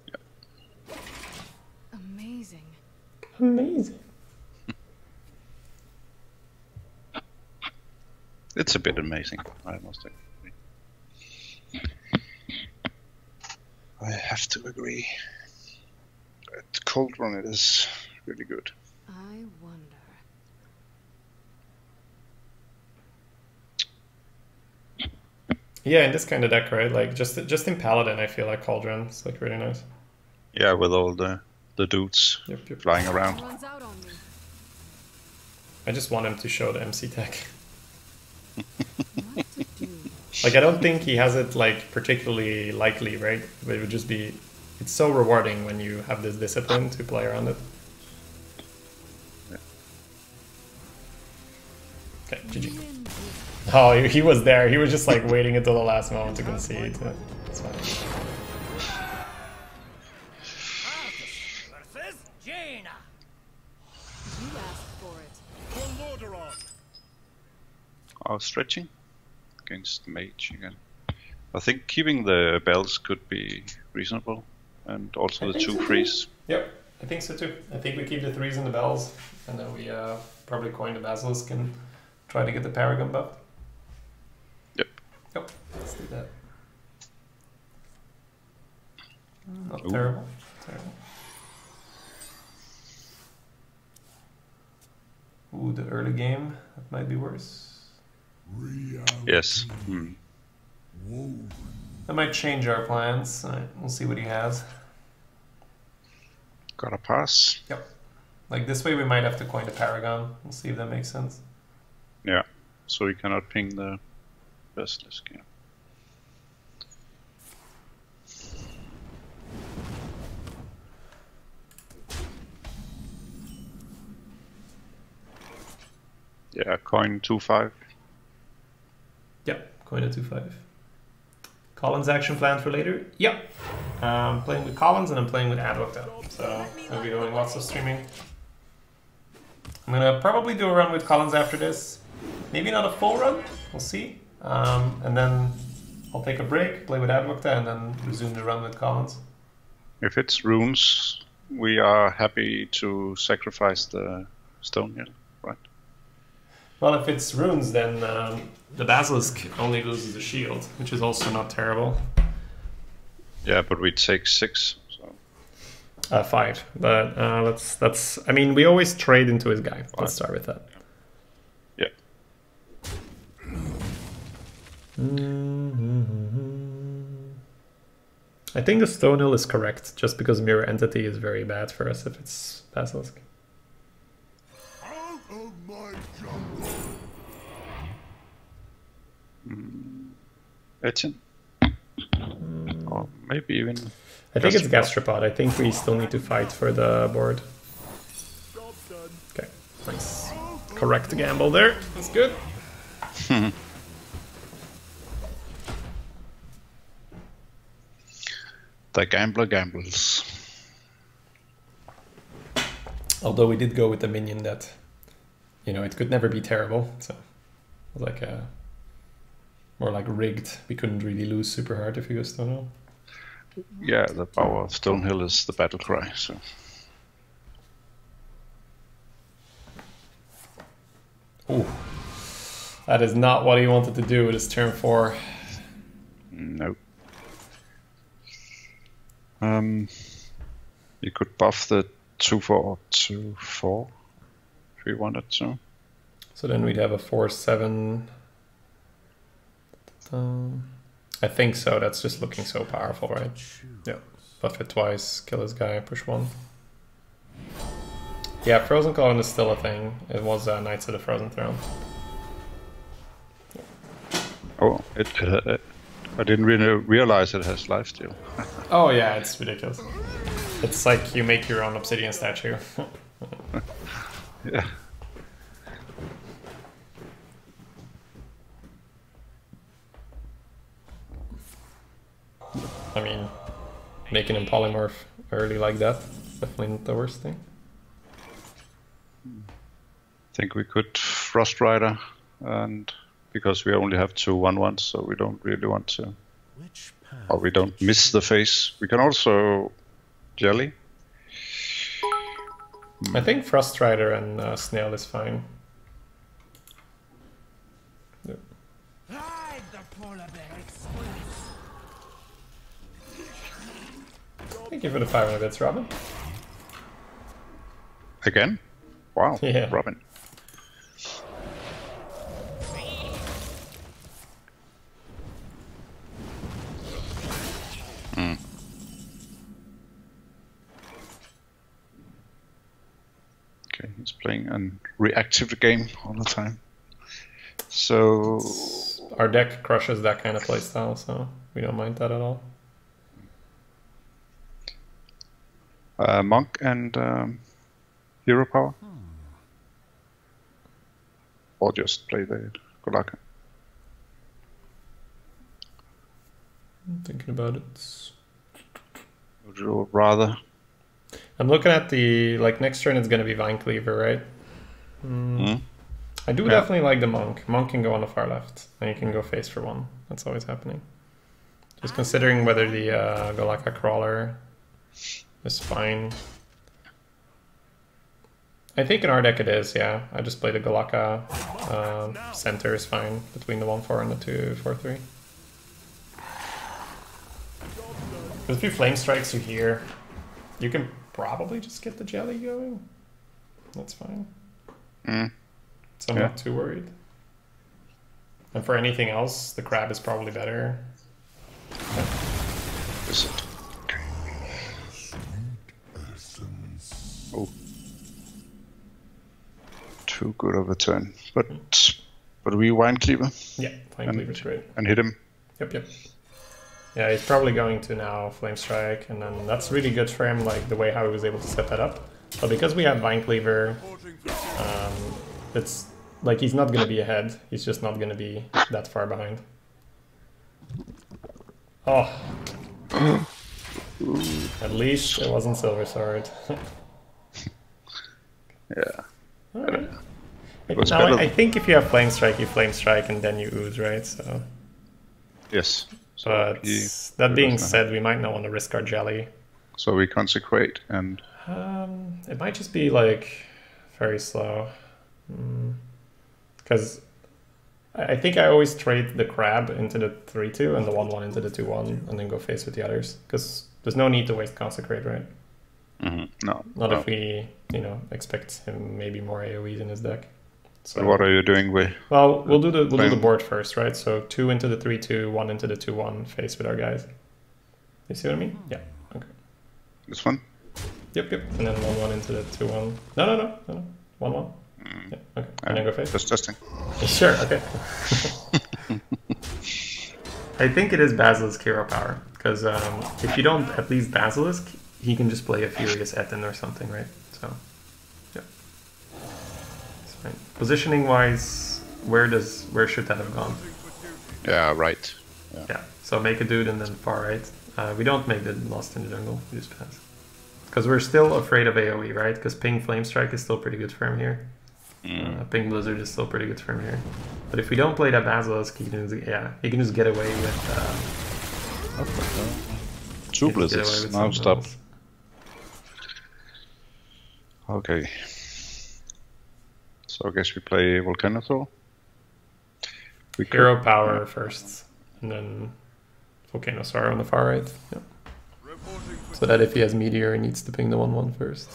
Yeah. Amazing. Amazing. It's a bit amazing, I must agree. I have to agree. The Cauldron it is really good. I wonder. Yeah, in this kind of deck, right? Like just just in Paladin, I feel like Cauldron's like really nice. Yeah, with all the the dudes yep, yep. flying around. I just want him to show the M C Tech. Like I don't think he has it like particularly likely, right? But it would just be, it's so rewarding when you have this discipline to play around it. Yeah. Okay, G G. Oh, he was there. He was just like waiting until the last moment to concede. Yeah, that's fine. Oh, stretching against Mage again. I think keeping the bells could be reasonable, and also I the two so threes. Yep, I think so too. I think we keep the threes and the bells, and then we uh, probably coin the Basilisk and try to get the Paragon buff. Yep, let's do that. Not Ooh. terrible. Terrible. Ooh, the early game. That might be worse. Yes. Hmm. That might change our plans. All right, we'll see what he has. Gotta pass. Yep. Like this way, we might have to coin the Paragon. We'll see if that makes sense. Yeah. So we cannot ping the Basilisk. Yeah. Yeah, coin two five. Yep, coin a two five. Collins action plan for later? Yep. I'm um, playing with Collins and I'm playing with Advocate. So I'll be doing lots of streaming. I'm going to probably do a run with Collins after this. Maybe not a full run, we'll see. Um, and then I'll take a break, play with Advocate, and then resume the run with Collins. If it's runes, we are happy to sacrifice the Stonehill. Well, if it's runes, then um, the Basilisk only loses the shield, which is also not terrible. Yeah, but we take six, so... Uh, five, but uh, let's, that's... I mean, we always trade into his guy. Five. Let's start with that. Yeah. Mm-hmm. I think the Stonehill is correct, just because Mirror Entity is very bad for us if it's Basilisk. Mm, Etchin. Mm. Or maybe even... I think it's Gastropod. I think we still need to fight for the board. Okay, nice. Correct gamble there. That's good. The gambler gambles. Although we did go with the minion that, you know, it could never be terrible. So, like a more like rigged. We couldn't really lose super hard if we go Stonehill. Yeah, the power of Stonehill is the battle cry. So. Ooh. That is not what he wanted to do with his turn four. Nope. Um, you could buff the two four or two four if we wanted to. So then we'd have a four seven. Um, I think so. That's just looking so powerful, right? Yeah. Buff it twice, kill this guy, push one. Yeah, Frozen Column is still a thing. It was uh, Knights of the Frozen Throne. Oh, it, uh, I didn't really realize it has lifesteal. Oh yeah, it's ridiculous. It's like you make your own obsidian statue. Yeah. I mean, making him polymorph early like that, definitely not the worst thing. I think we could Frost Rider, and because we only have two one ones, so we don't really want to, Which or we don't miss the face. We can also Jelly. I think Frost Rider and uh, Snail is fine. Yep. Ride the polar bear express. Thank you for the five hundred bits, Robin. Again? Wow, yeah. Robin. Mm. Okay, he's playing and reactive the game all the time. So our deck crushes that kind of playstyle, so we don't mind that at all. Uh, monk and um, hero power. Hmm. Or just play the Golaka. I'm thinking about it. Would you rather? I'm looking at the, like, next turn it's going to be Vine Cleaver, right? Mm. Mm. I do yeah. definitely like the Monk. Monk can go on the far left, and you can go face for one. That's always happening. Just considering whether the uh, Golaka Crawler is fine. I think in our deck it is, yeah. I just play the Golaka. Uh, center is fine between the one four and the two four three. With a few Flame Strikes you hear, you can probably just get the Jelly going. That's fine. Mm. So I'm yeah. not too worried. And for anything else, the Crab is probably better. Yeah. Is it? Okay. Oh. Too good of a turn, but but we Vine Cleaver. Yeah, Vine Cleaver's great. And hit him. Yep, yep. Yeah, he's probably going to now Flame Strike, and then that's really good for him, like the way how he was able to set that up. But because we have Vine Cleaver, um, it's like he's not going to be ahead. He's just not going to be that far behind. Oh, at least it wasn't Silver Sword. Yeah. Right. Now, I think if you have Flame Strike, you Flame Strike and then you ooze, right? So. Yes. So but he, that being said, we might not want to risk our Jelly. So we consecrate and... Um, it might just be like very slow. Because mm. I think I always trade the Crab into the three two and the one one into the two one and then go face with the others. Because there's no need to waste Consecrate, right? Mm-hmm. No. Not no. if we, you know, expect him maybe more A O Es in his deck. So what are you doing with? Well, we'll do the we'll playing? do the board first, right? So two into the three two, one into the two one. Face with our guys. You see what I mean? Yeah. Okay. This one. Yep, yep. And then one one into the two one. No, no, no, no, no. One one. Mm. Yeah. Okay. And yeah. then go face. Just testing. Sure. Okay. I think it is Basilisk Hero Power, because um, if you don't at least Basilisk, he can just play a Furious Etten or something, right? So, yeah. That's fine. Positioning-wise, where does where should that have gone? Yeah, right. Yeah. yeah. So make a dude and then far right. Uh, we don't make the Lost in the Jungle. We just pass. Because we're still afraid of AoE, right? Because Ping Flame Strike is still pretty good for him here. Mm. Uh, Ping Blizzard is still pretty good for him here. But if we don't play that Basilisk, he can just, yeah, he can just get away with... Uh, okay. Two Blizzards. Now stop. Else. Okay. So I guess we play Volcanosaur. We Hero could, Power yeah. first, and then Volcanosaur on the far right. Yep. So that if he has Meteor, he needs to ping the one one first.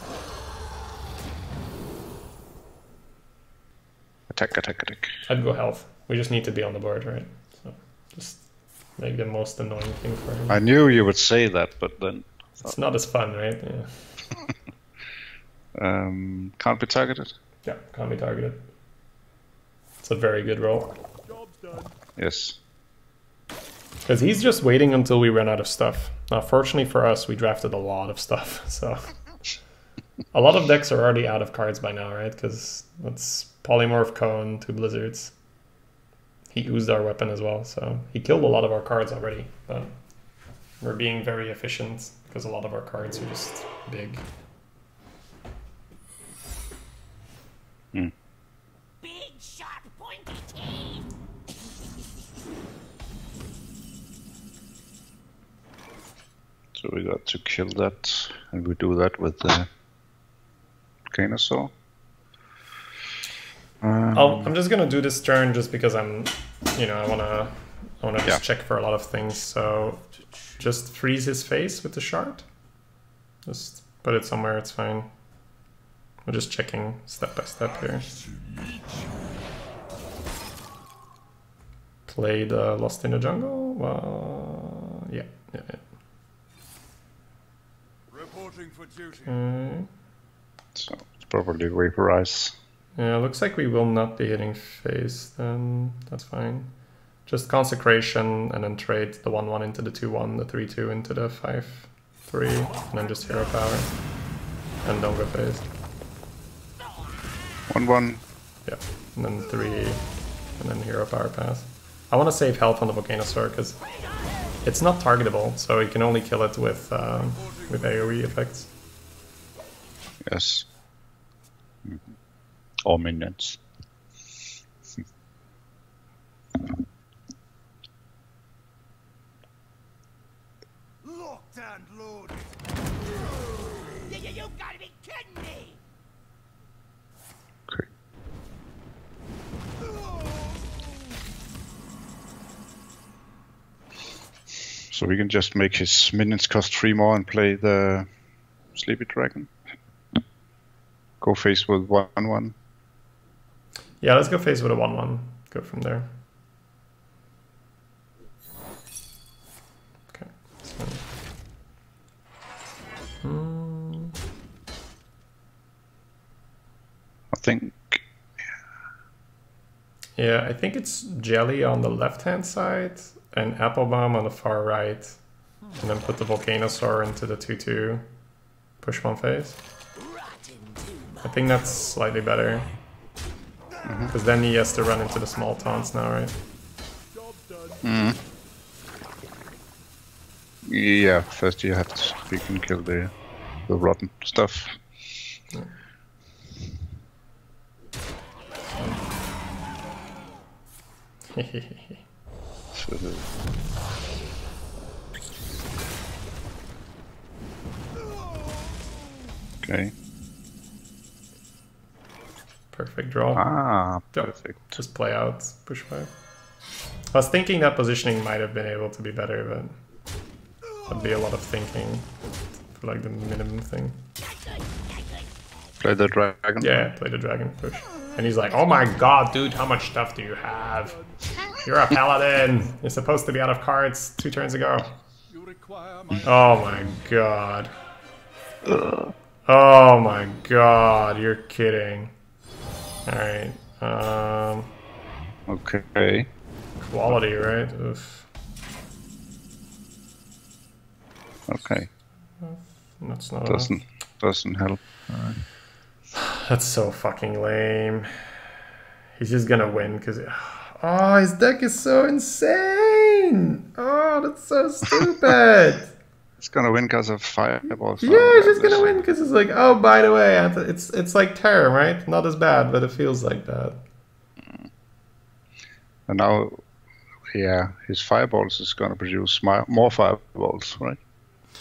Attack, attack, attack. I'd go health. We just need to be on the board, right? So just make the most annoying thing for him. I knew you would say that, but then... It's not as fun, right? Yeah. um, can't be targeted? Yeah, can't be targeted. It's a very good roll. Yes. Because he's just waiting until we run out of stuff. Now, fortunately for us, we drafted a lot of stuff, so... A lot of decks are already out of cards by now, right? Because that's Polymorph Cone, two Blizzards. He used our weapon as well, so... He killed a lot of our cards already, but... We're being very efficient, because a lot of our cards are just big. Hmm. Big, sharp, pointy teeth! So we got to kill that, and we do that with the Volcanosaur. Um, I'm just gonna do this turn just because I'm, you know, I wanna, I wanna yeah. just check for a lot of things. So just freeze his face with the shard. Just put it somewhere. It's fine. We're just checking step by step here. Played uh, Lost in the Jungle. Uh, yeah, yeah, yeah. For duty. Okay. So it's probably vaporize. Yeah, looks like we will not be hitting face then. That's fine. Just Consecration and then trade the one one into the two one, the three two into the five three, and then just Hero Power. And don't go face. one one. Yeah, and then three, and then Hero Power pass. I want to save health on the Volcanosaur because it's not targetable, so you can only kill it with... Um, with AoE effects. Yes. Mm-hmm. Or minions. Locked and loaded. You, you, you gotta be kidding me. Okay. So we can just make his minions cost three more and play the Sleepy Dragon. Go face with one one. Yeah, let's go face with a one one. Go from there. Okay. So. Hmm. I think... Yeah, I think it's Jelly on the left-hand side. An Apple Bomb on the far right, and then put the Volcanosaur into the two two, push one phase. I think that's slightly better, because mm-hmm. then he has to run into the small taunts now, right? Mm. Yeah, first you have to, you can kill the, the rotten stuff. Yeah. Okay. Perfect draw. Ah, perfect. Don't, just play out, push five. I was thinking that positioning might have been able to be better, but that'd be a lot of thinking for like the minimum thing. Play the dragon. Yeah, play the dragon push. And he's like, oh my god, dude, how much stuff do you have? You're a paladin. You're supposed to be out of cards two turns ago. Oh my god. Oh my god, you're kidding. Alright. Um, okay. Quality, right? Oof. Okay. That's not doesn't a... doesn't help. Right. That's so fucking lame. He's just gonna win because it... oh, his deck is so insane. Oh, that's so stupid. It's gonna win because of Fireballs. Yeah, it's just gonna win because it's like, oh, by the way, it's it's like Tarim, right? Not as bad, but it feels like that. And now, yeah, his Fireballs is gonna produce more Fireballs, right?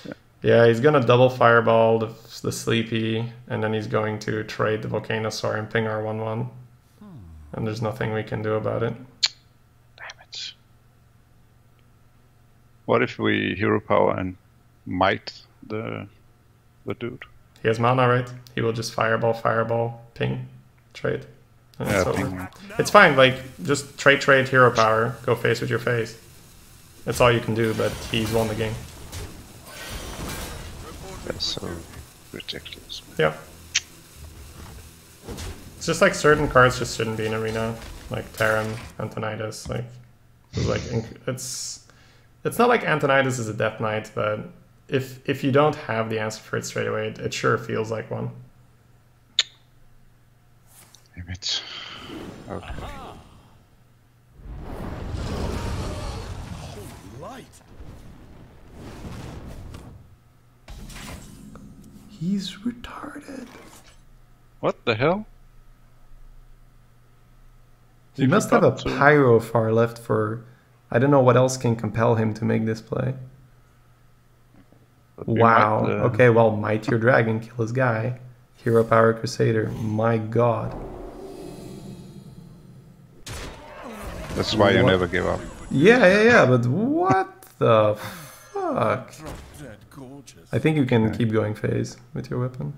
Yeah, yeah, he's gonna double Fireball the, the Sleepy, and then he's going to trade the Volcanosaur and ping our one one. Hmm. And there's nothing we can do about it. Damn it. What if we Hero Power and might the the dude? He has mana, right? He will just fireball, fireball, ping, trade. And yeah, it's, ping. It's fine. Like, just trade, trade, hero power. Go face with your face. That's all you can do. But he's won the game. That's so ridiculous. Yeah. It's just like certain cards just shouldn't be in arena, like Tarim, Antonidas. Like, it's like it's it's not like Antonidas is a death knight, but If if you don't have the answer for it straight away, it, it sure feels like one. Damn it. Okay. Aha. Oh, light. He's retarded. What the hell? He, he must have a pyro far left for... I don't know what else can compel him to make this play. Wow. Might, uh... Okay, well, might your dragon kill his guy? Hero Power Crusader. My god. That's why what? You never give up. Yeah, yeah, yeah, but what the fuck? I think you can okay. keep going phase with your weapon.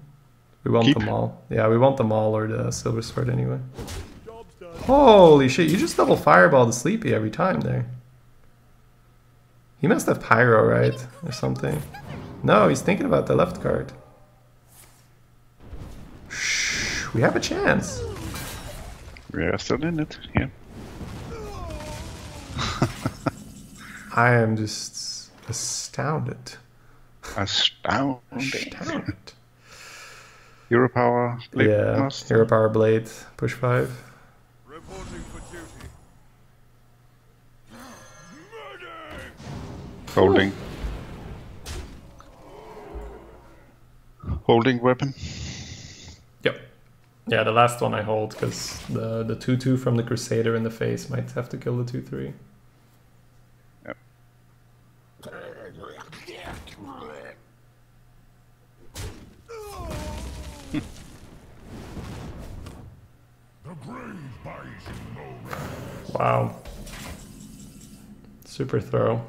We want keep. them all. Yeah, we want them all or the Silver Sword anyway. Holy shit, you just double Fireball the Sleepy every time there. He must have Pyro, right? Or something. No, he's thinking about the left card. Shh, we have a chance. We are still in it, yeah. I am just astounded. Astounded. Astounded. Hero Power, Blade. Yeah, master. Hero Power, Blade, push five. Reporting for duty. Murder! Holding. Ooh. Holding weapon. Yep. Yeah, the last one I hold because the the two two from the Crusader in the face might have to kill the two three. Yep. Wow. Super throw.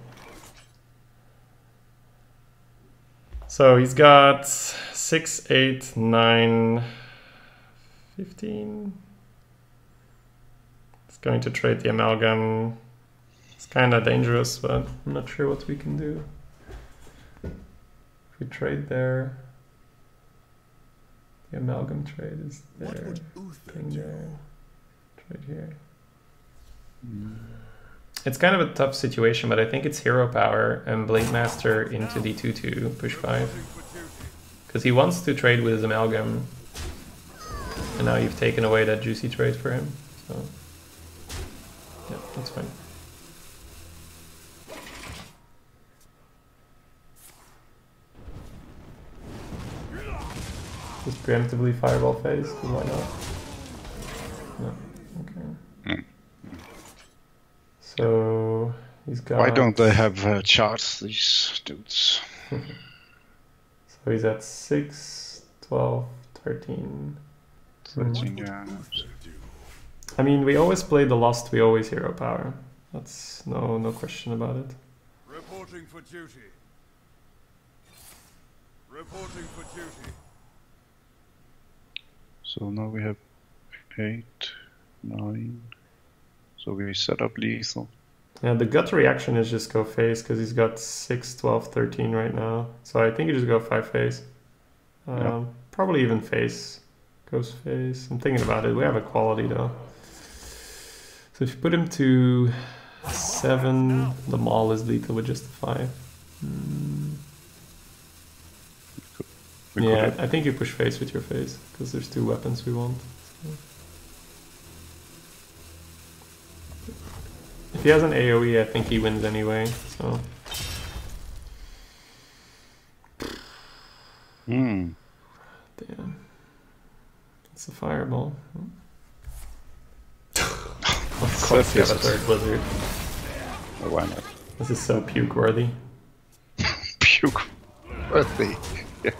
So he's got six, eight, nine, fifteen. He's going to trade the amalgam. It's kind of dangerous, but I'm not sure what we can do. If we trade there, the amalgam trade is there. What would Uther do? Trade here. Mm. It's kind of a tough situation, but I think it's Hero Power and Blademaster into the two two, push five. Because he wants to trade with his Amalgam. And now you've taken away that juicy trade for him. So, yeah, that's fine. Just preemptively Fireball phase, because why not? No, okay. Mm. So he's got... Why don't they have uh, charts, these dudes? So he's at six, twelve, thirteen. thirteen, yeah. I mean, we always play the Lost, we always Hero Power. That's no no question about it. Reporting for duty. Reporting for duty. So now we have eight, nine... So we set up lethal. Yeah, the gut reaction is just go face because he's got six, twelve, thirteen right now. So I think you just go five face. Um, yeah. Probably even face. Goes face. I'm thinking about it. We have equality though. So if you put him to seven, the Maul is lethal with just five. Mm. We yeah, I think you push face with your face, because there's two weapons we want. So. If he has an AoE, I think he wins anyway, so... Hmm. Damn. It's a fireball. Of course so you have a third Blizzard. Oh, why not? This is so puke-worthy. Puke-worthy. Yeah,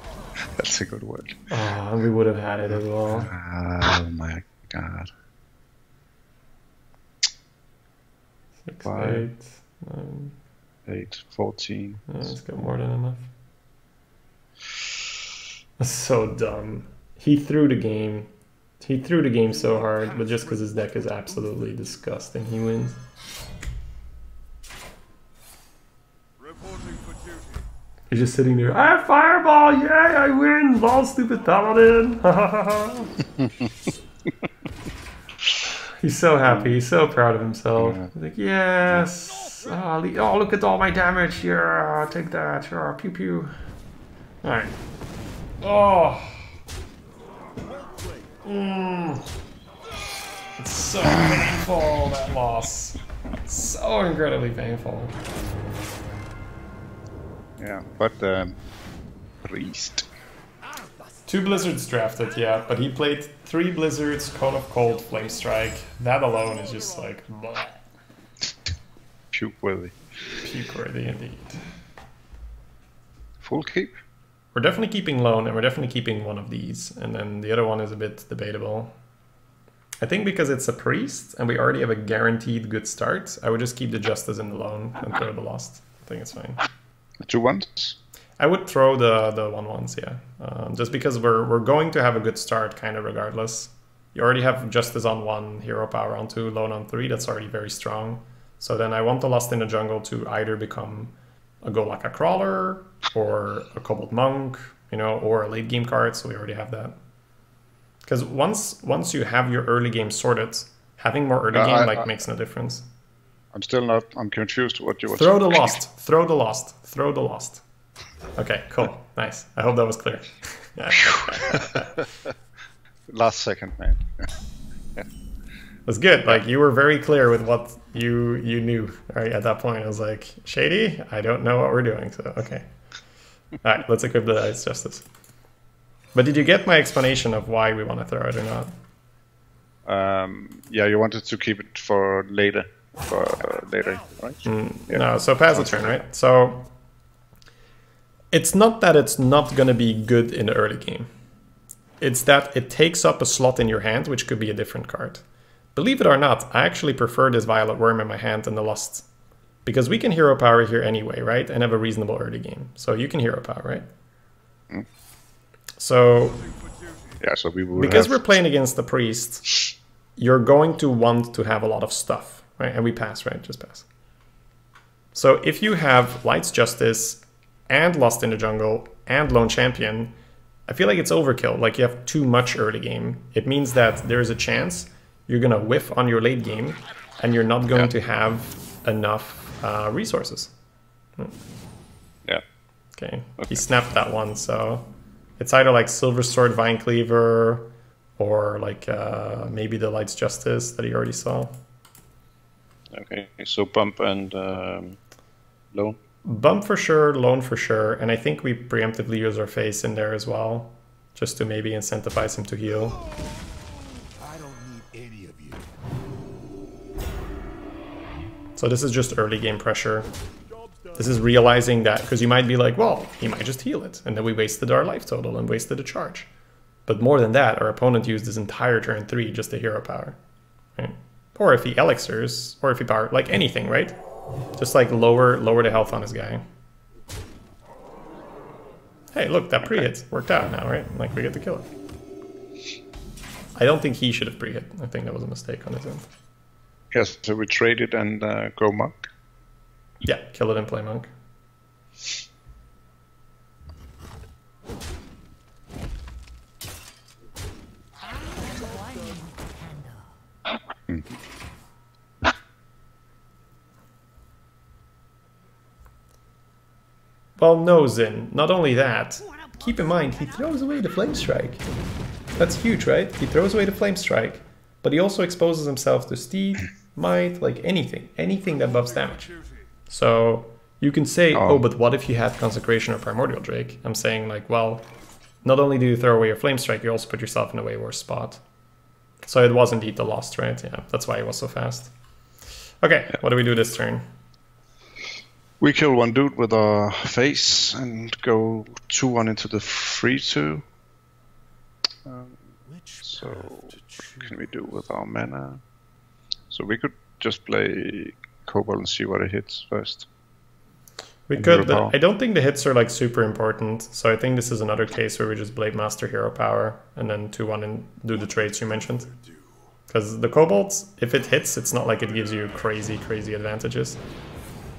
that's a good word. Oh, we would have had it as well. Oh my god. Six, Five, eight, nine. Eight, fourteen. No, it's got more than enough. That's so dumb. He threw the game. He threw the game so hard, but just because his deck is absolutely disgusting, he wins. Reporting for duty. He's just sitting there, I have Fireball! Yay, I win! Lol, stupid paladin! He's so happy. He's so proud of himself. Yeah. He's like, yes! Oh, look at all my damage here. Take that. Sure. Pew pew. Alright. Oh, mm. It's so painful, that loss. It's so incredibly painful. Yeah, but um, priest. Two Blizzards drafted, yeah, but he played three Blizzards, Cone of Cold, Flame Strike. That alone is just like, bleh. Puke-worthy. Puke-worthy indeed. Full keep. We're definitely keeping Lone, and we're definitely keeping one of these, and then the other one is a bit debatable. I think because it's a priest, and we already have a guaranteed good start, I would just keep the Justice in the Lone and throw the Lost. I think it's fine. The two ones? I would throw the, the one ones, yeah. Um, just because we're, we're going to have a good start, kind of, regardless. You already have Justice on one, Hero Power on two, Lone on three, that's already very strong. So then I want the Lost in the Jungle to either become a Golaka Crawler, or a Kobold Monk, you know, or a late game card, so we already have that. Because once once you have your early game sorted, having more early no, game I, like I, makes no difference. I'm still not, I'm confused what you were Throw the Lost, throw the Lost, throw the Lost. Okay, cool, nice. I hope that was clear. Last second, man. Yeah. That's good. Like, you were very clear with what you you knew, right? At that point, I was like, Shady, I don't know what we're doing, so okay. All right, let's equip the Light's Justice. But did you get my explanation of why we want to throw it or not? Um, yeah, you wanted to keep it for later, for uh, later, right? Mm, yeah. No, so pass the turn, right? So it's not that it's not going to be good in the early game. It's that it takes up a slot in your hand, which could be a different card. Believe it or not, I actually prefer this Violet Worm in my hand than the Lost. Because we can Hero Power here anyway, right? And have a reasonable early game. So you can Hero Power, right? Mm. So, yeah, so we would because have... we're playing against the Priest, you're going to want to have a lot of stuff, right? And we pass, right? Just pass. So if you have Light's Justice and Lost in the Jungle and Lone Champion, I feel like it's overkill. Like, you have too much early game. It means that there is a chance you're going to whiff on your late game, and you're not going yeah. to have enough uh, resources. Hmm. Yeah. Okay. okay. He snapped that one, so it's either like Silver Sword, Vine Cleaver, or like uh, maybe the Light's Justice that he already saw. Okay, so Bump and um, Lone? Bump for sure, Lone for sure, and I think we preemptively use our face in there as well, just to maybe incentivize him to heal. So this is just early game pressure. This is realizing that, because you might be like, well, he might just heal it, and then we wasted our life total and wasted a charge. But more than that, our opponent used his entire turn three just to Hero Power. Right? Or if he elixirs, or if he power, like anything, right? Just like lower lower the health on his guy. Hey, look, that pre-hit worked out now, right? Like, we get to kill it. I don't think he should have pre-hit. I think that was a mistake on his end. Yes, so we trade it and uh, go Monk. Yeah, kill it and play Monk. Mm. Well, no, Zin. Not only that, Keep in mind, he throws away the Flame Strike. That's huge, right? He throws away the Flame Strike, but he also exposes himself to Steed, Might, like anything. Anything that buffs damage. So you can say, oh, oh but what if you had Consecration or Primordial Drake? I'm saying, like, well, not only do you throw away your Flame Strike, you also put yourself in a way worse spot. So it was indeed the lost, right? Yeah, that's why it was so fast. Okay, what do we do this turn? We kill one dude with our face and go two one into the three two. Um, so what can we do with our mana? So we could just play Cobalt and see what it hits first. We and could, but I don't think the hits are like super important. So I think this is another case where we just Blademaster Hero Power and then two one and do the trades you mentioned. Because the Cobalt, if it hits, it's not like it gives you crazy, crazy advantages.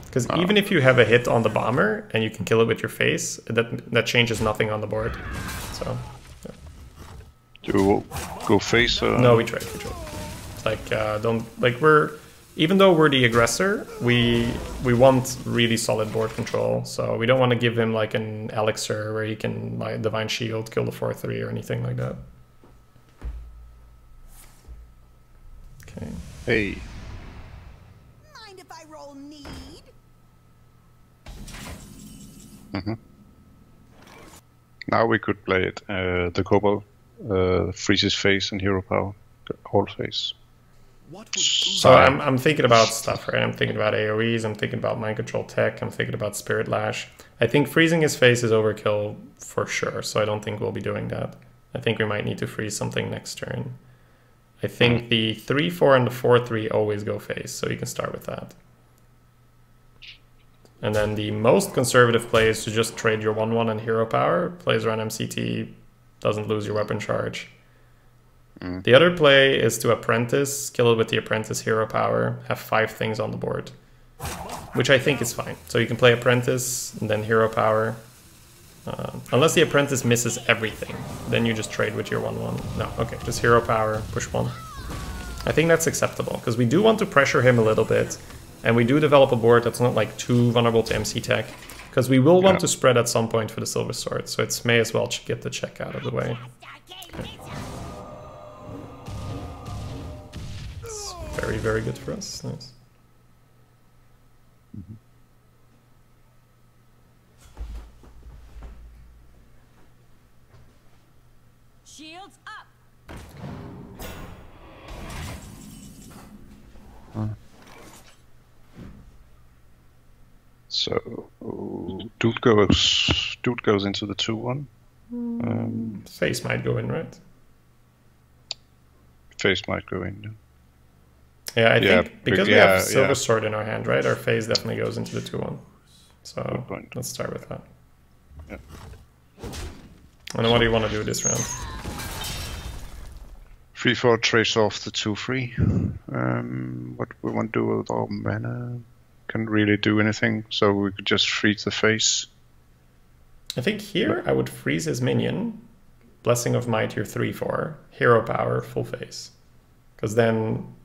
Because oh. even if you have a hit on the bomber and you can kill it with your face, that that changes nothing on the board. So, yeah. Do you go face? Uh... No, we trade. We trade. Like uh, don't like we're even though we're the aggressor, we we want really solid board control. So we don't want to give him like an elixir where he can like divine shield, kill the four three or anything like that. Okay. Hey. Mind if I roll need? Mm-hmm. Now we could play it. Uh, the Kobold uh, freezes face and hero power, all face. What would so I'm, I'm thinking about stuff, right? I'm thinking about A O Es, I'm thinking about Mind Control Tech, I'm thinking about Spirit Lash. I think freezing his face is overkill for sure, so I don't think we'll be doing that. I think we might need to freeze something next turn. I think the three four and the four three always go face, so you can start with that. And then the most conservative play is to just trade your one one and hero power, plays around M C T, doesn't lose your weapon charge. Mm. The other play is to apprentice, kill it with the apprentice hero power, have five things on the board, which I think is fine. So you can play apprentice and then hero power, uh, unless the apprentice misses everything, then you just trade with your one one. No, okay, just hero power, push one. I think that's acceptable because we do want to pressure him a little bit. And we do develop a board that's not like too vulnerable to M C tech, because we will want yeah. to spread at some point for the Silver Sword, so it's may as well get the check out of the way. Okay. It's very, very good for us. Nice. Mm-hmm. Shields up. Huh. So dude goes dude goes into the two one. Um, face might go in, right? Face might go in. Yeah, I yeah, think because yeah, we have Silver yeah. Sword in our hand, right? Our face definitely goes into the two one. So let's start with that. Yeah. And what do you want to do this round? three four trace off the two three. Um, what we want to do with our mana? Can really do anything, so we could just freeze the face. I think here I would freeze his minion, Blessing of Might, your three four, hero power, full face. Because then,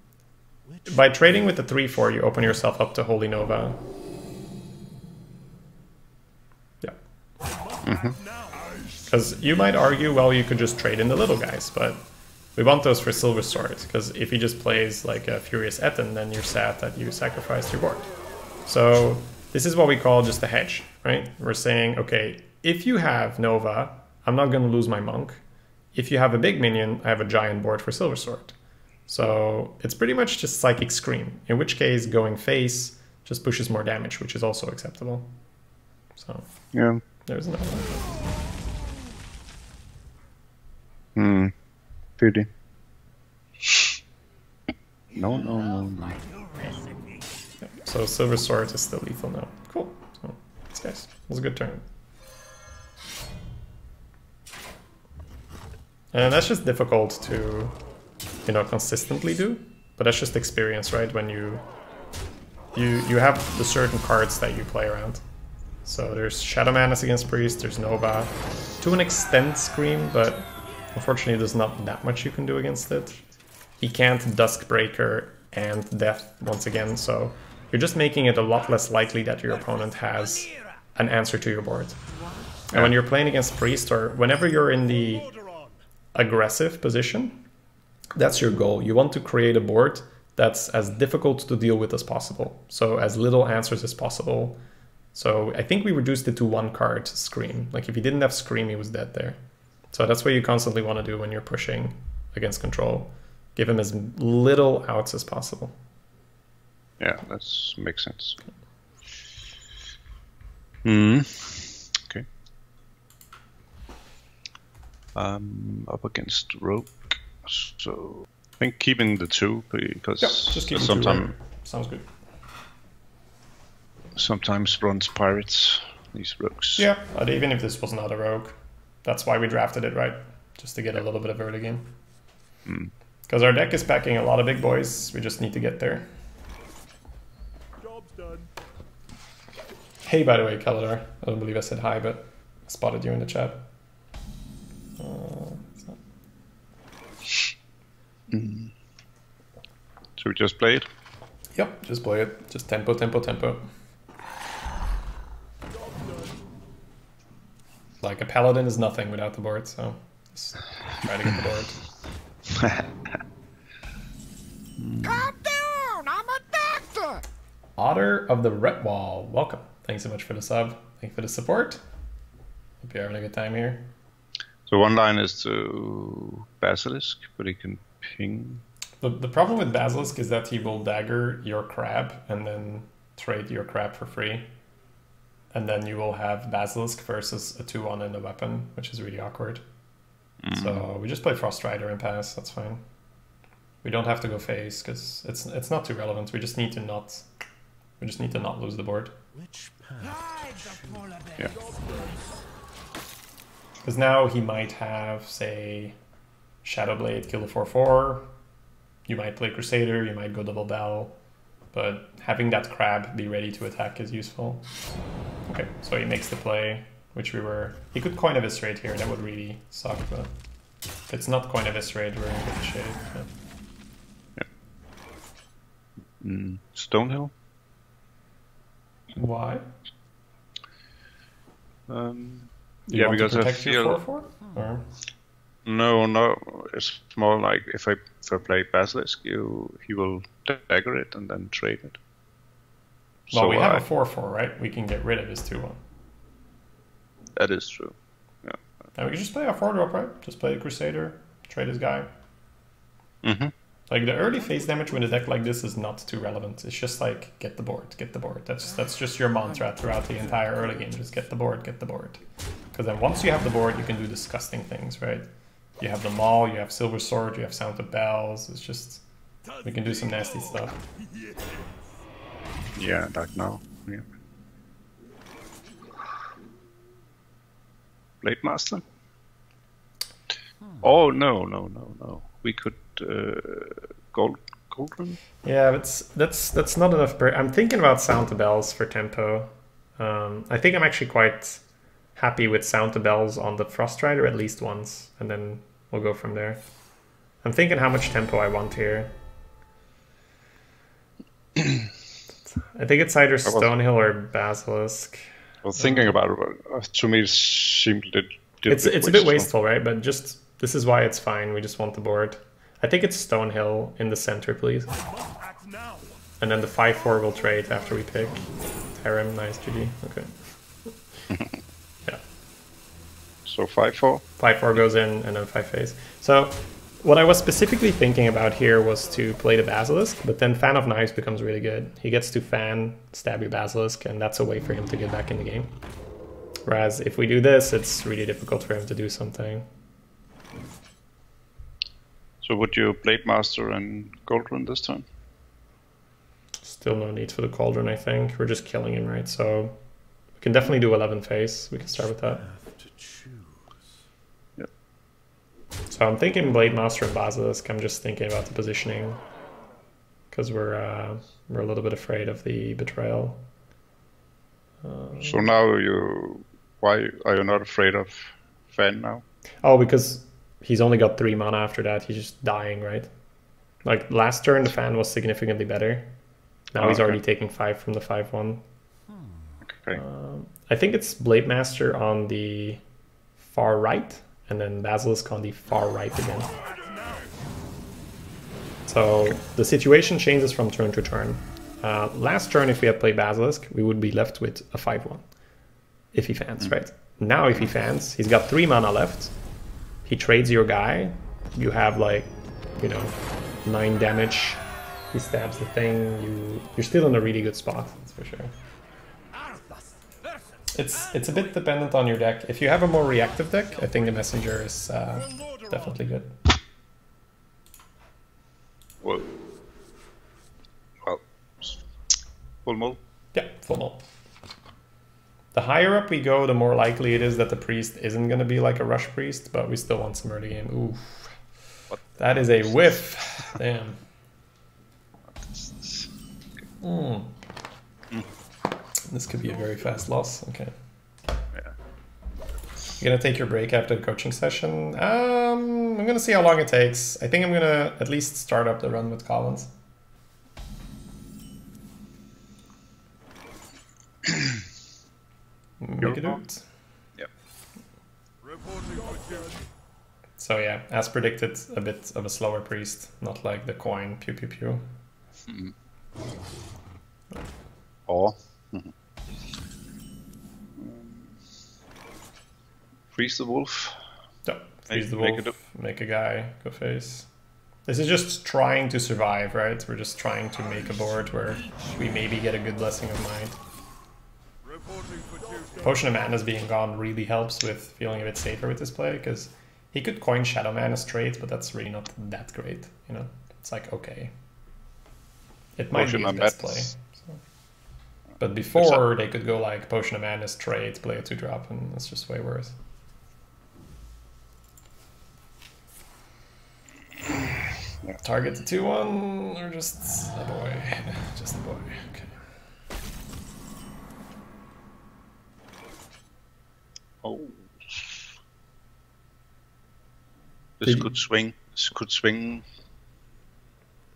by trading with the three four, you open yourself up to Holy Nova. Yeah. Because mm-hmm. you might argue, well, you could just trade in the little guys, but we want those for Silver Sword, because if he just plays like a Furious Etten, then you're sad that you sacrificed your board. So this is what we call just a hedge, right? We're saying, okay, if you have Nova, I'm not going to lose my monk. If you have a big minion, I have a giant board for Silver Sword. So it's pretty much just Psychic Scream, in which case going face just pushes more damage, which is also acceptable. So yeah, there's another one. Hmm. Pity. No, no, no, no. So Silver Sword is still lethal now. Cool. So, that's nice. It was a good turn. And that's just difficult to, you know, consistently do. But that's just experience, right? When you you you have the certain cards that you play around. So there's Shadow Madness against Priest, there's Nova. To an extent Scream, but unfortunately there's not that much you can do against it. He can't Duskbreaker and Death once again, so you're just making it a lot less likely that your opponent has an answer to your board. Yeah. And when you're playing against Priest, or whenever you're in the aggressive position, that's your goal. You want to create a board that's as difficult to deal with as possible. So as little answers as possible. So I think we reduced it to one card, Scream. Like if you didn't have Scream, he was dead there. So that's what you constantly want to do when you're pushing against Control. Give him as little outs as possible. Yeah, that makes sense. Hmm. Okay. Um, up against Rogue, so I think keeping the two because yeah, just keep sometimes two, right? Sounds good. Sometimes Bronze Pirates these Rogues. Yeah, but even if this was not a Rogue, that's why we drafted it, right? Just to get a little bit of early game. Because mm. our deck is packing a lot of big boys. We just need to get there. Hey, by the way, Kalidar. I don't believe I said hi, but I spotted you in the chat. Uh, it's not... mm. Should we just play it? Yep, just play it. Just tempo, tempo, tempo. Like, a paladin is nothing without the board, so just try to get the board. Calm down! I'm a doctor! Otter of the Red Wall, welcome. Thanks so much for the sub. Thank you for the support. Hope you're having a good time here. So one line is to Basilisk, but he can ping. The, the problem with Basilisk is that he will dagger your crab and then trade your crab for free. And then you will have Basilisk versus a two one and a weapon, which is really awkward. Mm. So we just play Frost Rider and pass, that's fine. We don't have to go face, because it's it's not too relevant. We just need to not we just need to not lose the board. Which path? Yeah. Because now he might have, say, Shadowblade, kill a four four. You might play Crusader, you might go double bell. But having that crab be ready to attack is useful. Okay, so he makes the play, which we were... He could coin eviscerate here, that would really suck, but... If it's not coin eviscerate, we're in good shape. Yeah. Yeah. Mm, Stonehill? Why? Um, Do you yeah, want because to protect I feel... your four four? Or? No, no, it's more like if I, if I play Basilisk, you, he will dagger it and then trade it. Well, so we have I, a four four, right? We can get rid of his two one. That is true. Yeah. And we can just play a four drop, right? Just play a Crusader, trade his guy. Mm-hmm. Like, the early phase damage with a deck like this is not too relevant. It's just like, get the board, get the board. That's that's just your mantra throughout the entire early game. Just get the board, get the board. Because then once you have the board, you can do disgusting things, right? You have the Maul, you have Silver Sword, you have Sound the Bells. It's just, we can do some nasty stuff. Yeah, like now. Yeah. Blademaster? Hmm. Oh, no, no, no, no. We could uh, gold, Goldrun? Yeah, that's, that's, that's not enough. Bur I'm thinking about Sound the Bells for tempo. Um, I think I'm actually quite happy with Sound the Bells on the Frost Rider at least once, and then we'll go from there. I'm thinking how much tempo I want here. I think it's either Stonehill or Basilisk. I was thinking about it. To me, it seemed a it's it's wasteful. a bit wasteful, right? But just this is why it's fine. We just want the board. I think it's Stonehill in the center, please. And then the five four will trade after we pick. Tarim, nice G G. Okay. Yeah. So five four. five four goes in, and then five phase. So. What I was specifically thinking about here was to play the Basilisk, but then Fan of Knives becomes really good. He gets to fan, stab your Basilisk, and that's a way for him to get back in the game. Whereas if we do this, it's really difficult for him to do something. So would you Blademaster and Cauldron this time? Still no need for the Cauldron, I think. We're just killing him, right? So we can definitely do eleven phase. We can start with that. So I'm thinking Blademaster and Basilisk. I'm just thinking about the positioning because we're uh, we're a little bit afraid of the betrayal. Um, so now you, why are you not afraid of Fan now? Oh, because he's only got three mana after that. He's just dying, right? Like last turn, the Fan was significantly better. Now oh, he's okay. already taking five from the five one. Hmm. Okay. Okay. Um, I think it's Blademaster on the far right, and then Basilisk on the far right again. So okay. the situation changes from turn to turn. Uh, last turn, if we had played Basilisk, we would be left with a five one. If he fans, mm. right? Now if he fans, he's got three mana left. He trades your guy. You have like, you know, nine damage. He stabs the thing. You, you're still in a really good spot, that's for sure. It's it's a bit dependent on your deck. If you have a more reactive deck, I think the Messenger is uh, definitely good. Well, well, full Maul. Yeah, full Maul. The higher up we go, the more likely it is that the Priest isn't going to be like a Rush Priest, but we still want some early game. Oof. What? That is a whiff. Damn. What is this? Mm. Mm. This could be a very fast loss. Okay. Yeah. You going to take your break after the coaching session? Um, I'm going to see how long it takes. I think I'm going to at least start up the run with Collins. Make it out. Yep. So yeah, as predicted, a bit of a slower priest, not like the coin pew pew pew. Mm-hmm. Oh. Mm-hmm. Freeze the wolf. Yeah, freeze make, the wolf. Make, up. make a guy go face. This is just trying to survive, right? We're just trying to make a board where we maybe get a good blessing of mind. Potion of Madness being gone really helps with feeling a bit safer with this play, because he could coin Shadow Madness trades, but that's really not that great, you know? It's like, okay. It might Potion be his best play. So. But before, they could go like Potion of Madness trades, play a two drop, and that's just way worse. Target the two one, or just a boy. Just a boy, okay. Oh, this could swing. This could swing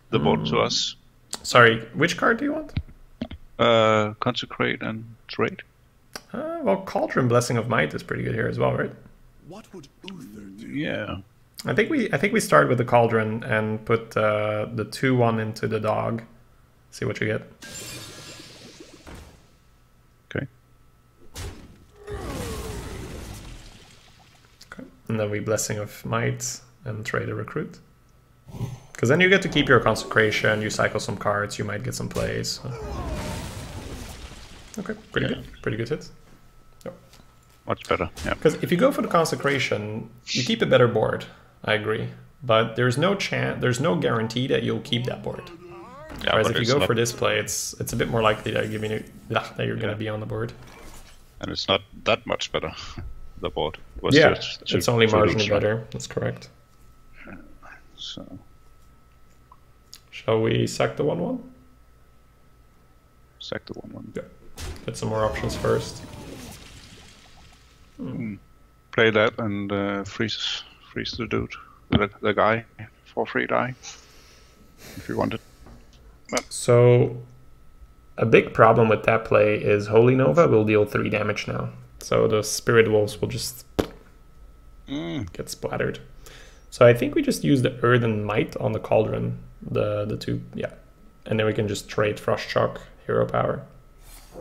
the board mm. to us. Sorry, which card do you want? Uh, Consecrate and Trade. Uh, well, Cauldron Blessing of Might is pretty good here as well, right? What would Uther do? Yeah, I think we I think we start with the Cauldron and put uh, the two one into the dog. See what you get. And then we Blessing of Might and trade a recruit. Because then you get to keep your Consecration, you cycle some cards, you might get some plays. So. Okay, pretty yeah. good. Pretty good hit. Yep. Much better, yeah. Because if you go for the Consecration, you keep a better board, I agree. But there's no chance, there's no guarantee that you'll keep that board. Yeah, whereas if you go for this play, it's it's a bit more likely that you're, gonna, that you're yeah. going to be on the board. And it's not that much better. The board was yeah, just it's just only marginally better. That's correct. So, shall we sack the one one? Sack the one one. Yeah. Get some more options first. Mm. Play that and uh, freeze, freeze the dude, the, the guy for free die, if you wanted. But. So, a big problem with that play is Holy Nova will deal three damage now. So the Spirit Wolves will just mm. get splattered. So I think we just use the Earthen Might on the Cauldron, the the two, yeah. And then we can just trade Frost Shock, Hero Power.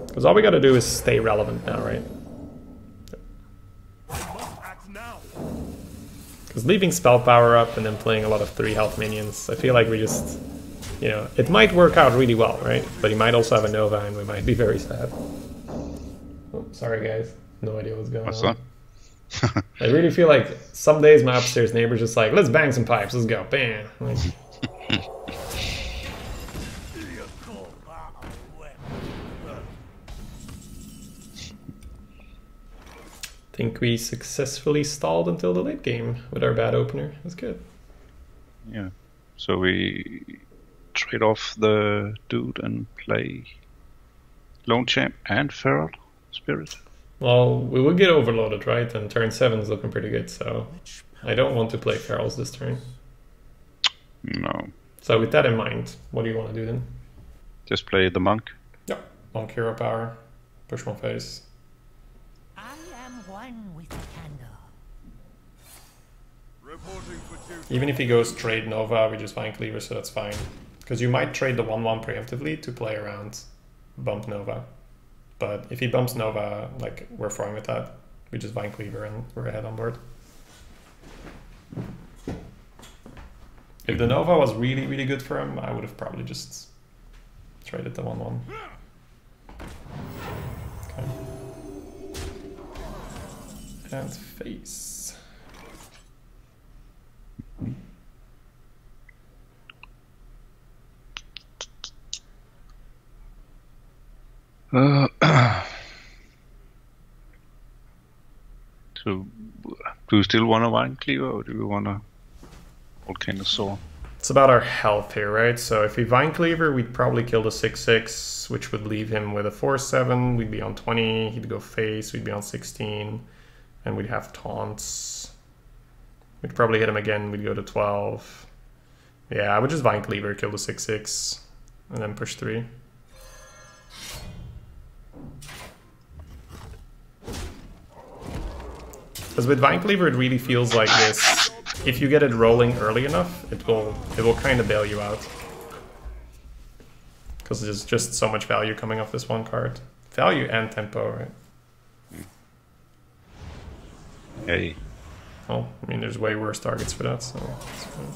Because all we gotta do is stay relevant now, right? Because leaving Spell Power up and then playing a lot of three health minions, I feel like we just, you know, it might work out really well, right? But he might also have a Nova and we might be very sad. Oh, sorry guys. No idea what's going what's on. That? I really feel like some days my upstairs neighbor's just like, let's bang some pipes, let's go, bam. Like, I think we successfully stalled until the late game with our bad opener. That's good. Yeah. So we trade off the dude and play Lone Champ and Feral Spirit. Well, we will get overloaded, right? And turn seven is looking pretty good, so I don't want to play Ferals this turn. No. So with that in mind, what do you want to do then? Just play the Monk. Yep, Monk Hero Power. Push my face. I am one with candor. Even if he goes trade Nova, we just Vine Cleaver, so that's fine. Because you might trade the one one preemptively to play around bump Nova. But if he bumps Nova, like, we're fine with that. We just Vine Cleaver and we're ahead on board. If the Nova was really, really good for him, I would have probably just traded the one one. Okay. And face. Uh, so, do you still want to Vine Cleaver, or do you want to Volcanosaur? It's about our health here, right? So if we Vine Cleaver, we'd probably kill the six six, which would leave him with a four seven. We'd be on twenty, he'd go face, we'd be on sixteen, and we'd have taunts. We'd probably hit him again, we'd go to twelve. Yeah, I would just Vine Cleaver, kill the six six, and then push three. Because with Vine Cleaver, it really feels like this. If you get it rolling early enough, it will it will kind of bail you out. Because there's just so much value coming off this one card. Value and tempo, right? Hey. Well, I mean, there's way worse targets for that, so it's fine.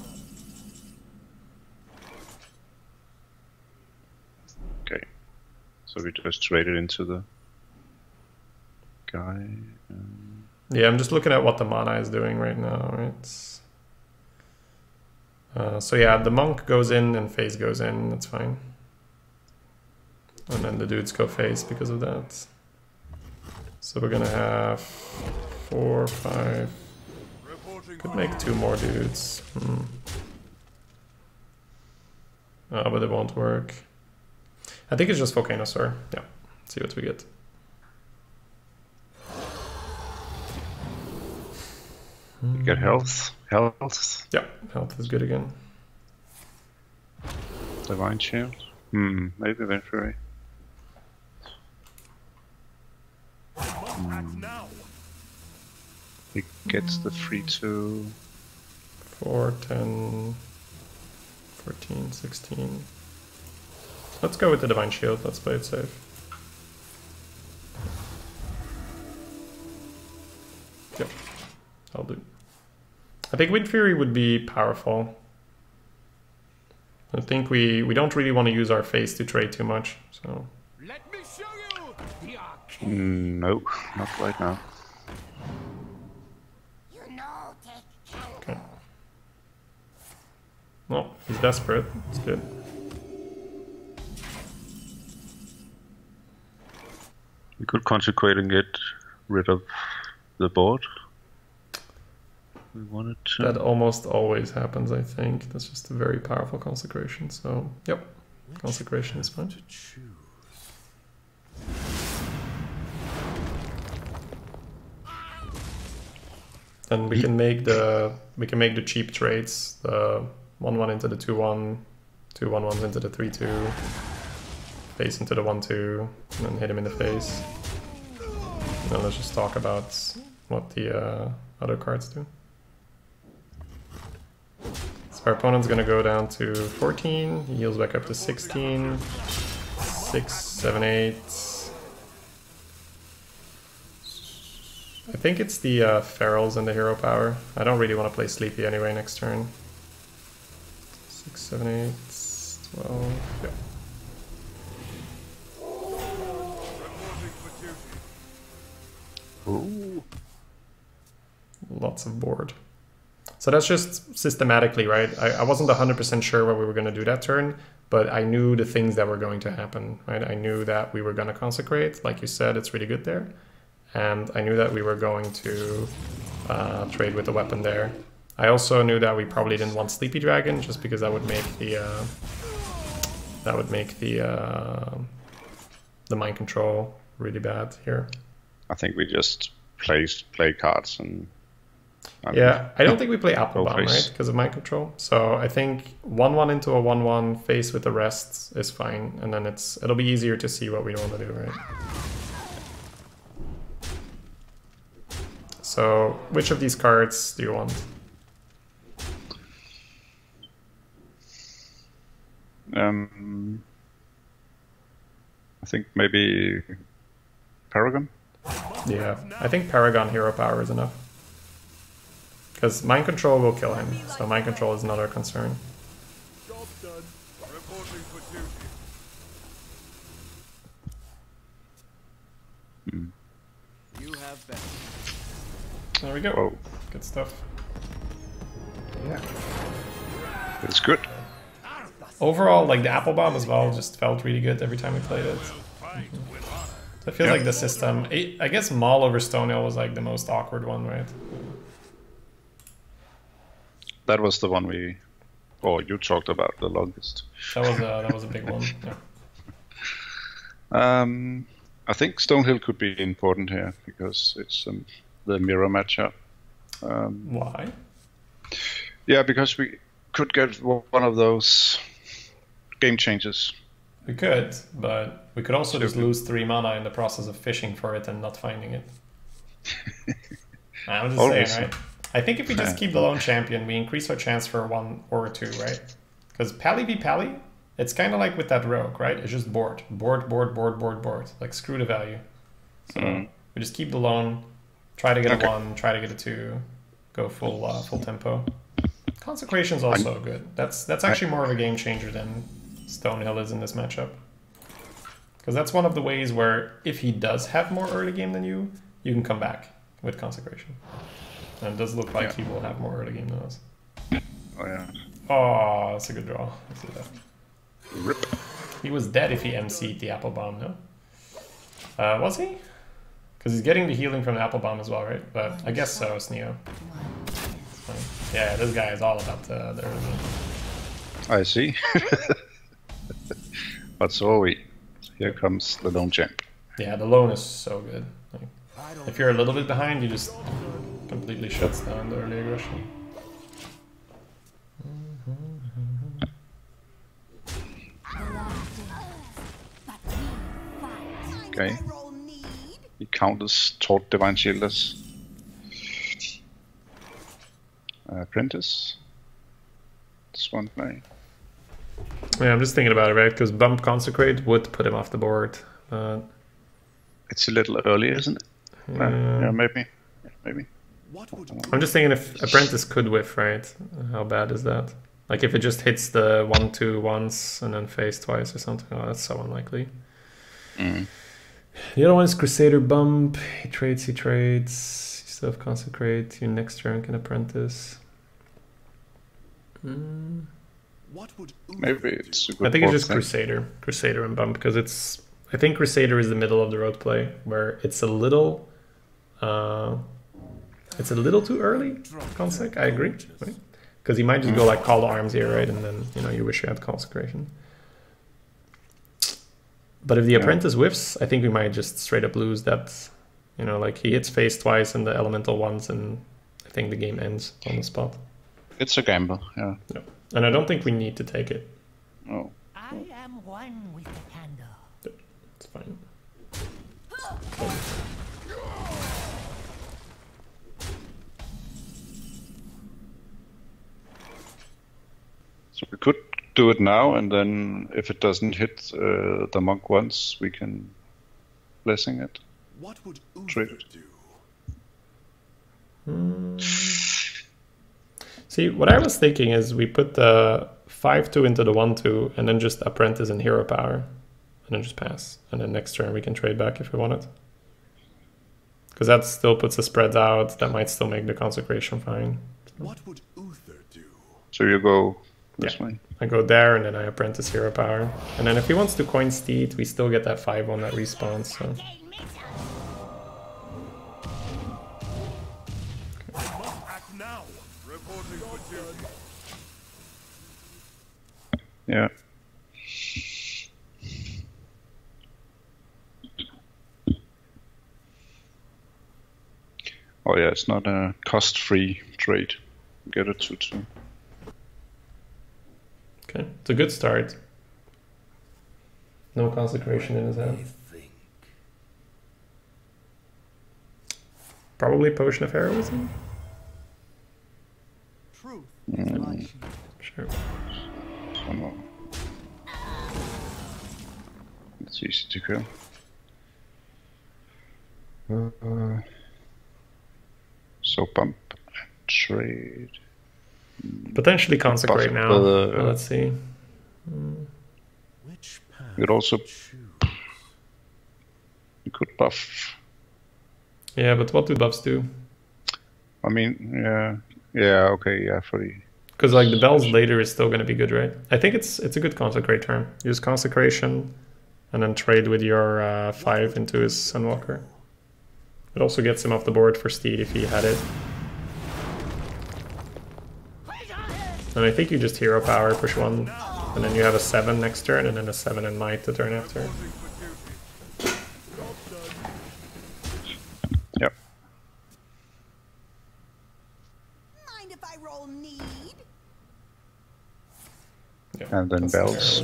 Okay. So we just traded into the guy. Um... Yeah, I'm just looking at what the mana is doing right now, right? Uh, so yeah, the monk goes in and phase goes in, that's fine. And then the dudes go phase because of that. So we're gonna have four, five... Could make two more dudes. Hmm. Uh, but it won't work. I think it's just Volcanosaur. Yeah, let's see what we get. You got health. Health. Yeah, health is good again. Divine Shield. Hmm, maybe Venturi. Hmm. He gets the free two. four, ten, fourteen, sixteen. Let's go with the Divine Shield. Let's play it safe. Yep. I'll do. I think Wind Fury would be powerful. I think we we don't really want to use our face to trade too much, so. Let me show you the arcane. Mm, no, not right now. You know, okay. Well, he's desperate. It's good. We could consecrate and get rid of the board. We wanted to. That almost always happens, I think. That's just a very powerful consecration. So, yep, consecration is fine. And we can make the we can make the cheap trades. The one one into the two one, two one ones into the three two, face into the one two, and then hit him in the face. Now let's just talk about what the uh, other cards do. So our opponent's gonna go down to fourteen, he heals back up to sixteen, six, seven, eight. I think it's the uh, Ferals and the Hero Power. I don't really want to play Sleepy anyway next turn. six, seven, eight, twelve, yeah. Ooh. Lots of board. So that's just systematically, right? I, I wasn't one hundred percent sure what we were going to do that turn, but I knew the things that were going to happen, right? I knew that we were going to consecrate. Like you said, it's really good there. And I knew that we were going to uh, trade with the weapon there. I also knew that we probably didn't want Sleepy Dragon, just because that would make the... Uh, that would make the, uh, the mind control really bad here. I think we just play, play cards and... I yeah, I don't think we play Apple Bomb, right? Because of mind control. So I think one one into a one one face with the rest is fine, and then it's it'll be easier to see what we want to do, right? So which of these cards do you want? Um, I think maybe Paragon? Yeah, I think Paragon Hero Power is enough. Because Mind Control will kill him, so Mind Control is not our concern. Mm. There we go. Whoa. Good stuff. Yeah. It's good. Overall, like the Apple Bomb as well, just felt really good every time we played it. Mm-hmm. So it feels yep. like the system. It, I guess Maul over Stonehill was like the most awkward one, right? That was the one we, or you talked about the longest. That was a, that was a big one. Yeah. Um, I think Stonehill could be important here because it's um, the mirror matchup. Um, Why? Yeah, because we could get one of those game changes. We could, but we could also Stupid. just lose three mana in the process of fishing for it and not finding it. I'm just Always. saying, right? I think if we just yeah. keep the Lone Champion, we increase our chance for one or two, right? Because Pally v Pally, it's kind of like with that Rogue, right? It's just board, board, board, board, board, board. Like, screw the value. So mm. we just keep the Lone, try to get okay. a one, try to get a two, go full uh, full tempo. Consecration's also I'm, good. That's that's actually I, more of a game changer than Stonehill is in this matchup. Because that's one of the ways where if he does have more early game than you, you can come back with Consecration. And it does look like yeah. he will have more early game than us. Oh yeah. Oh, that's a good draw. Let's do that. Rip. He was dead if he M C'd the Apple Bomb, no? Uh, was he? Because he's getting the healing from the Apple Bomb as well, right? But I guess so, Sneo. Yeah, this guy is all about the, the early game. I see. But so we. Here comes the Lone Champ. Yeah, the Lone is so good. Like, if you're a little bit behind, you just completely shuts down the early aggression. Okay. He counters Taught Divine Shielders. Uh, Apprentice. This one thing. Yeah, I'm just thinking about it, right? Because Bump Consecrate would put him off the board. But... It's a little early, isn't it? Yeah, uh, yeah maybe. Yeah, maybe. What would I'm just thinking if Apprentice could whiff, right? How bad is that? Like if it just hits the one two once and then phase twice or something. Oh, that's so unlikely. Mm. The other one is Crusader Bump. He trades, he trades. You still have Consecrate. Your next turn can Apprentice. Mm. What would Maybe it's. A good I think it's just thing. Crusader, Crusader and Bump because it's. I think Crusader is the middle of the road play where it's a little. Uh, It's a little too early, Consec, I agree, right? Because he might just go like Call to Arms here, right? And then, you know, you wish you had Consecration. But if the yeah. Apprentice whiffs, I think we might just straight up lose that, you know, like he hits phase twice and the elemental once, and I think the game ends on the spot. It's a gamble, yeah. yeah. And I don't think we need to take it. Oh. I am one with the candle. Yeah, it's fine. Okay. So we could do it now, and then if it doesn't hit uh, the monk once, we can blessing it. What would Uber do? Hmm. See, what I was thinking is we put the five two into the one two, and then just Apprentice and Hero Power, and then just pass. And then next turn we can trade back if we want it. Because that still puts the spreads out, that might still make the Consecration fine. What would Uther do? So you go... This yeah. way. I go there and then I Apprentice Hero Power. And then if he wants to coin Steed, we still get that five one that respawns. So. Okay. Yeah. Oh yeah, it's not a cost-free trade. Get a two two. Okay, it's a good start. No Consecration in his hand. Probably Potion of Heroism? Truth. Mm. Sure. One more. That's easy to kill. Uh, so pump and trade. Potentially consecrate now. Uh, well, let's see. Mm. Which you could also you could buff. Yeah, but what do buffs do? I mean, yeah, yeah, okay, yeah, for the. Because like the bells later is still going to be good, right? I think it's it's a good consecrate turn. Use consecration, and then trade with your uh, five into his Sunwalker. It also gets him off the board for Steed if he had it. And I think you just hero power, push one, and then you have a seven next turn, and then a seven and might the turn after. Yep. Mind if I roll need? Yep. And then bells.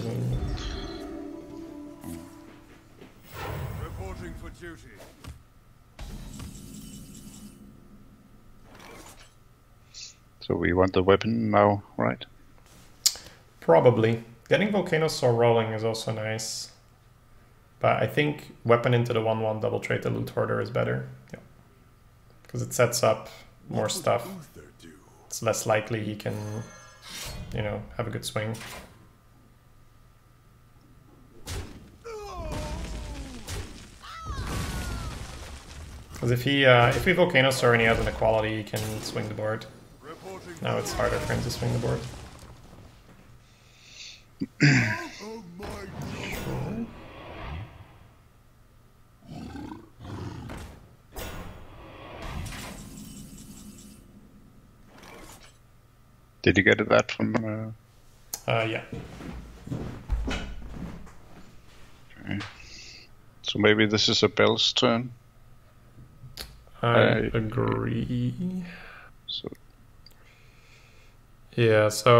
Reporting for duty. So we want the weapon now, right? Probably. Getting Volcanosaur rolling is also nice. But I think weapon into the one one double trade the Loot Order is better. Yeah. Because it sets up more stuff. It's less likely he can, you know, have a good swing. Because if he uh, if we Volcanosaur and he has an Equality, he can swing the board. Now it's harder for him to swing the board. Sure. Did you get that from? Uh, uh yeah. Okay. So maybe this is a Bell's turn. I, I agree. So. Yeah, so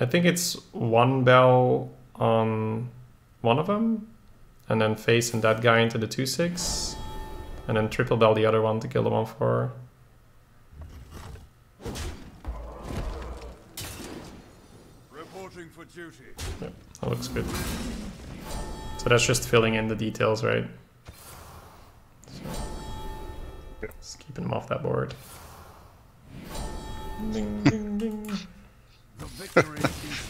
I think it's one bell on one of them, and then facing that guy into the two six, and then triple bell the other one to kill the one four. Reporting for duty. Yeah, that looks good. So that's just filling in the details, right? So, just keeping him off that board. Ding, ding, ding.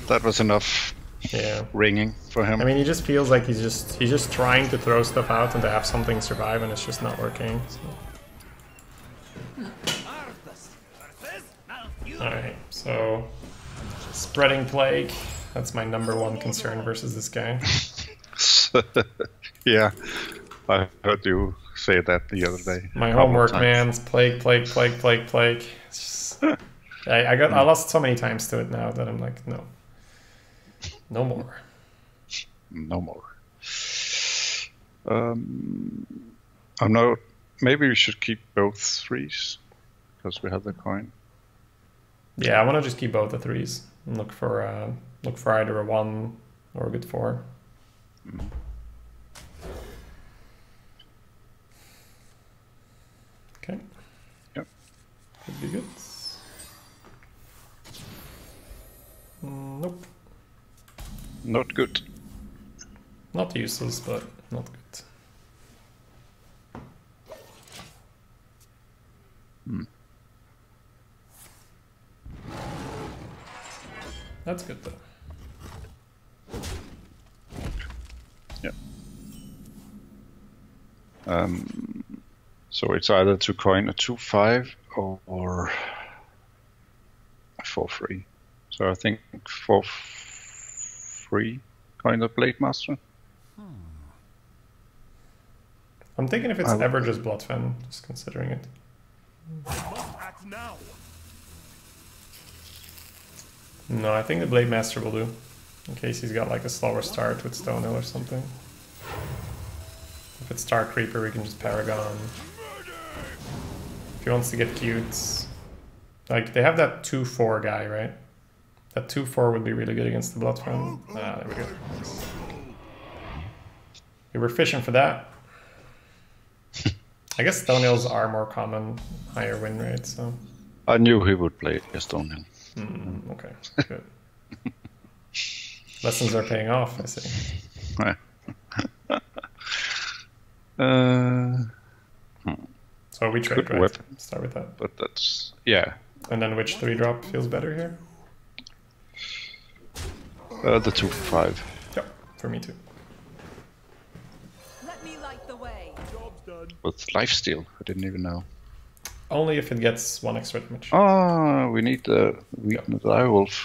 That was enough. Yeah, ringing for him. I mean, he just feels like he's just he's just trying to throw stuff out and to have something survive, and it's just not working. So. All right, so spreading plague. That's my number one concern versus this guy. Yeah, I heard you say that the other day. My homework, man. It's plague, plague, plague, plague, plague. It's just, I, I got I lost so many times to it now that I'm like, no. No more. No more. Um I'm not maybe we should keep both threes because we have the coin. Yeah, I wanna just keep both the threes and look for uh look for either a one or a good four. Mm. Okay. Yep. Could be good. Nope. Not good. Not useless, but not good. Hmm. That's good, though. Yeah. Um, so it's either to coin a two five or a four three. So I think for free, kind of Blademaster. Hmm. I'm thinking if it's I ever just Bloodfen, just considering it. I must act now. No, I think the Blademaster will do. In case he's got like a slower start with Stonehill or something. If it's Star Creeper, we can just Paragon. If he wants to get cute. Like, they have that two four guy, right? That two four would be really good against the Bloodfen. Ah, there we go. Nice. We were fishing for that. I guess Stonehills are more common, higher win rates. So I knew he would play Stonehill. Mm, okay, good. Lessons are paying off, I see. Right. uh, hmm. So we trade, right? Weapon. Start with that. But that's yeah. And then which three drop feels better here? Uh, the two five. Yep, for me too. Let me light the way. Job's done. With lifesteal, I didn't even know. Only if it gets one extra damage. Oh, we need the we need the direwolf.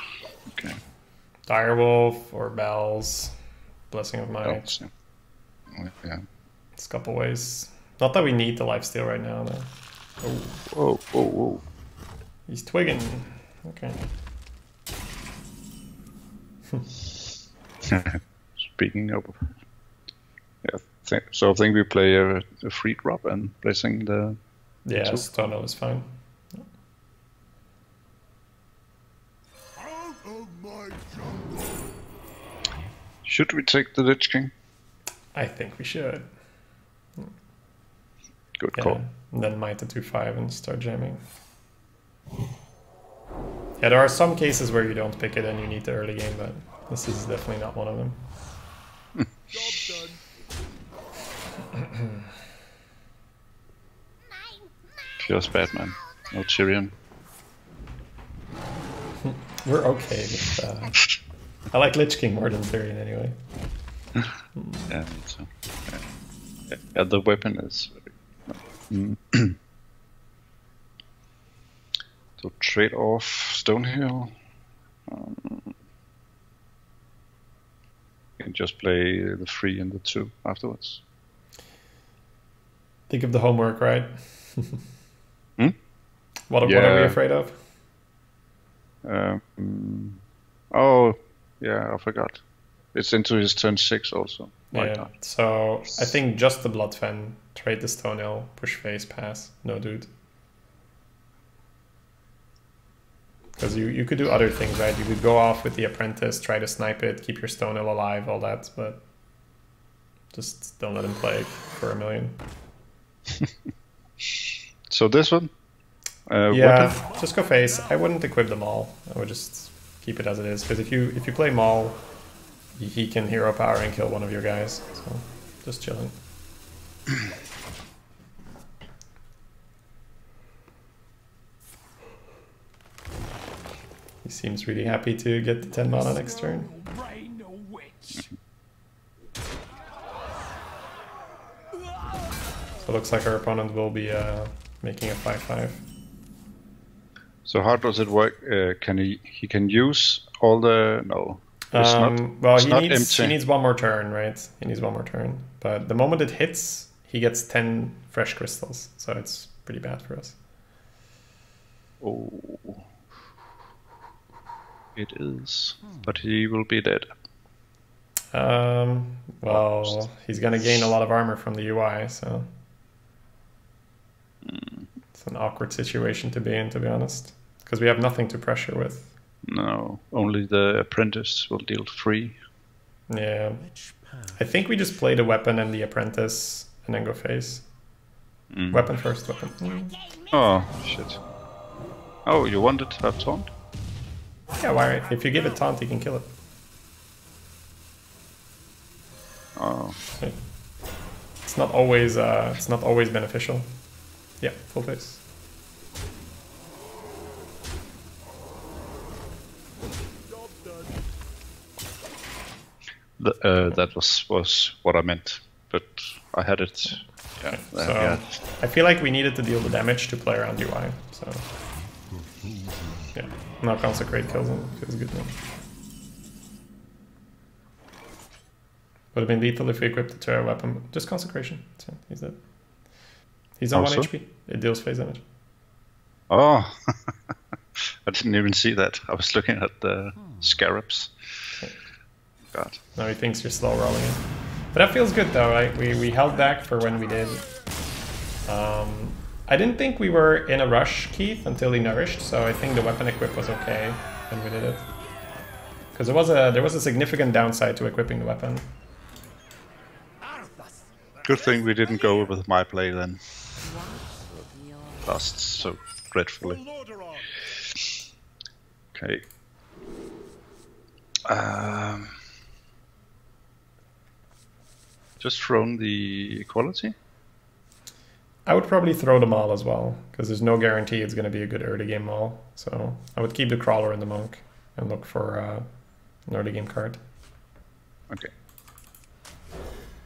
Okay. Direwolf or bells, blessing of mine. Yeah. yeah. It's a couple ways. Not that we need the lifesteal right now, though. Oh, oh, oh, oh. He's twigging. Okay. Speaking of, yeah. Th so I think we play a, a free drop and placing the. Yeah, Stonehill is fine. Out of my jungle. Should we take the Lich King? I think we should. Good yeah. call. And then might the two five and start jamming. Yeah, there are some cases where you don't pick it and you need the early game, but this is definitely not one of them. Job done. Just Batman, no Tyrion. We're okay with that. Uh, I like Lich King more than Tyrion anyway. Yeah, me too. Yeah. Yeah, the weapon is... So trade off Stonehill. Um, you can just play the three and the two afterwards. Think of the homework, right? Hmm? What, yeah. what are we afraid of? Um, oh, yeah, I forgot. It's into his turn six also. Why yeah, not? So I think just the Bloodfen, trade the Stonehill, push phase, pass, no dude. Because you, you could do other things, right? You could go off with the Apprentice, try to snipe it, keep your Stonehill alive, all that, but just don't let him play for a million. So this one? Uh, yeah, weapon? Just go face. I wouldn't equip them all. I would just keep it as it is. Because if you if you play Maul, he can hero power and kill one of your guys. So just chilling. He seems really happy to get the ten mana next turn. So it looks like our opponent will be... Uh, making a five five. So how does it work? Uh, can he he can use all the no? It's um, not, well, it's he not needs empty. he needs one more turn, right? He needs one more turn. But the moment it hits, he gets ten fresh crystals. So it's pretty bad for us. Oh, it is. But he will be dead. Um. Well, he's gonna gain a lot of armor from the U I, so. It's an awkward situation to be in, to be honest, because we have nothing to pressure with. No, only the Apprentice will deal three. Yeah, I think we just play the weapon and the Apprentice and then go face. Mm. Weapon first, weapon. Mm. Oh, shit. Oh, you wanted to have taunt? Yeah, why? Right? If you give it taunt, you can kill it. Oh. Okay. It's not always. Uh, it's not always beneficial. Yeah, full face. The, uh, that was was what I meant, but I had it. Yeah, so I, had it. I feel like we needed to deal the damage to play around U I. So yeah, now Consecrate kills him. Feels good now. Would have been lethal if we equipped the terror weapon. Just Consecration. So he's dead. He's on also? one H P. It deals phase damage. Oh, I didn't even see that. I was looking at the scarabs. Okay. God. Now he thinks you're slow rolling it. But that feels good though, right? We we held back for when we did. Um, I didn't think we were in a rush, Keith, until he nourished. So I think the weapon equip was okay when we did it. Because there was a there was a significant downside to equipping the weapon. Good thing we didn't go with my play then. costs so dreadfully. Okay. Um, just thrown the Equality? I would probably throw the Maul as well, because there's no guarantee it's going to be a good early game Maul. So I would keep the Crawler and the Monk and look for uh, an early game card. Okay.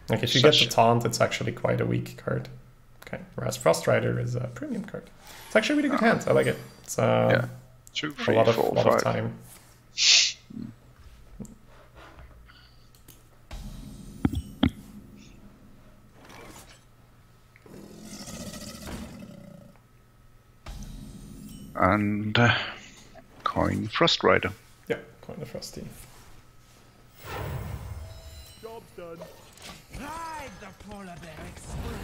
Like if you Such... get the Taunt, it's actually quite a weak card. Okay. Whereas Frost Rider is a premium card. It's actually a really good ah. hand. I like it. It's uh, yeah. Two, three, a lot of, four, lot five. of time. And uh, coin Frost Rider. Yeah, coin the Frosty. Job's done. Ride the Polar Bear Express.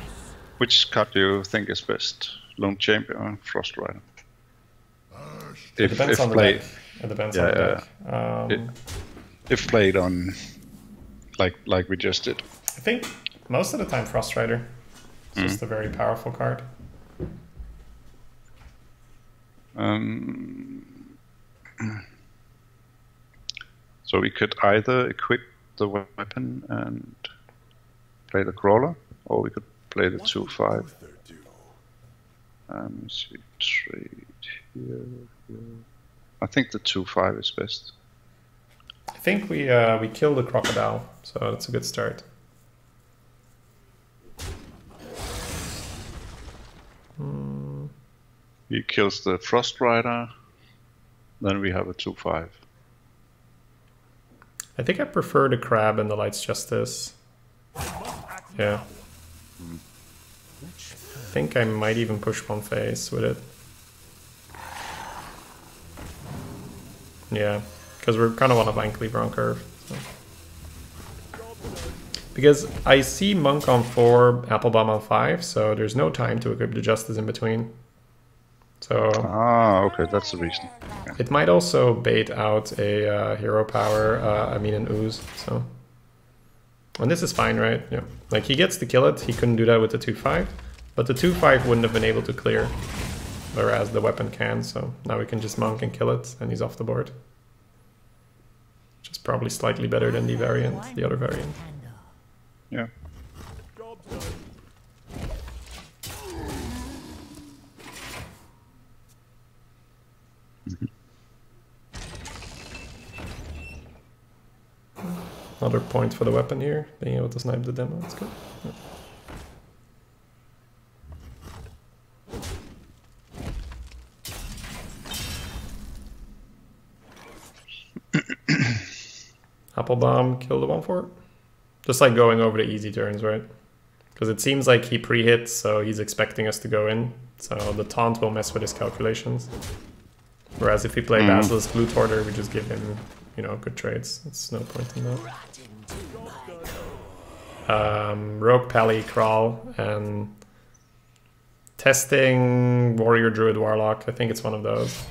Which card do you think is best? Lone Champion or Frost Rider? If, it depends if on the play, deck. It depends yeah, on the deck. Um, it, if played on, like like we just did. I think most of the time Frost Rider. It's mm. just a very powerful card. Um, so we could either equip the weapon and play the Crawler, or we could play the two five. Um, let's see, trade here, here. I think the two five is best. I think we uh, we kill the crocodile, so that's a good start. Hmm. He kills the Frost Rider, then we have a two five. I think I prefer the Crab and the Light's Justice. Yeah. Mm. I think I might even push one phase with it. Yeah, because we're kind of on a Vine Cleaver on curve. So. Because I see Monk on four, Apple Bomb on five, so there's no time to equip the Justice in between. So ah, okay, that's the reason. Yeah. It might also bait out a uh, hero power, uh, I mean an ooze. So, and this is fine, right? Yeah, like he gets to kill it. He couldn't do that with the two five, but the two five wouldn't have been able to clear, whereas the weapon can. So now we can just Monk and kill it, and he's off the board. Which is probably slightly better than the variant, the other variant. Yeah. Another point for the weapon here, being able to snipe the demo, that's good. Yeah. Apple Bomb, kill the one four. Just like going over the easy turns, right? Because it seems like he pre-hits, so he's expecting us to go in. So the taunt will mess with his calculations. Whereas if we play mm. Basilisk, Loot Order, we just give him, you know, good trades. It's no point in that. Um, Rogue, Pally, Crawl, and testing Warrior, Druid, Warlock. I think it's one of those.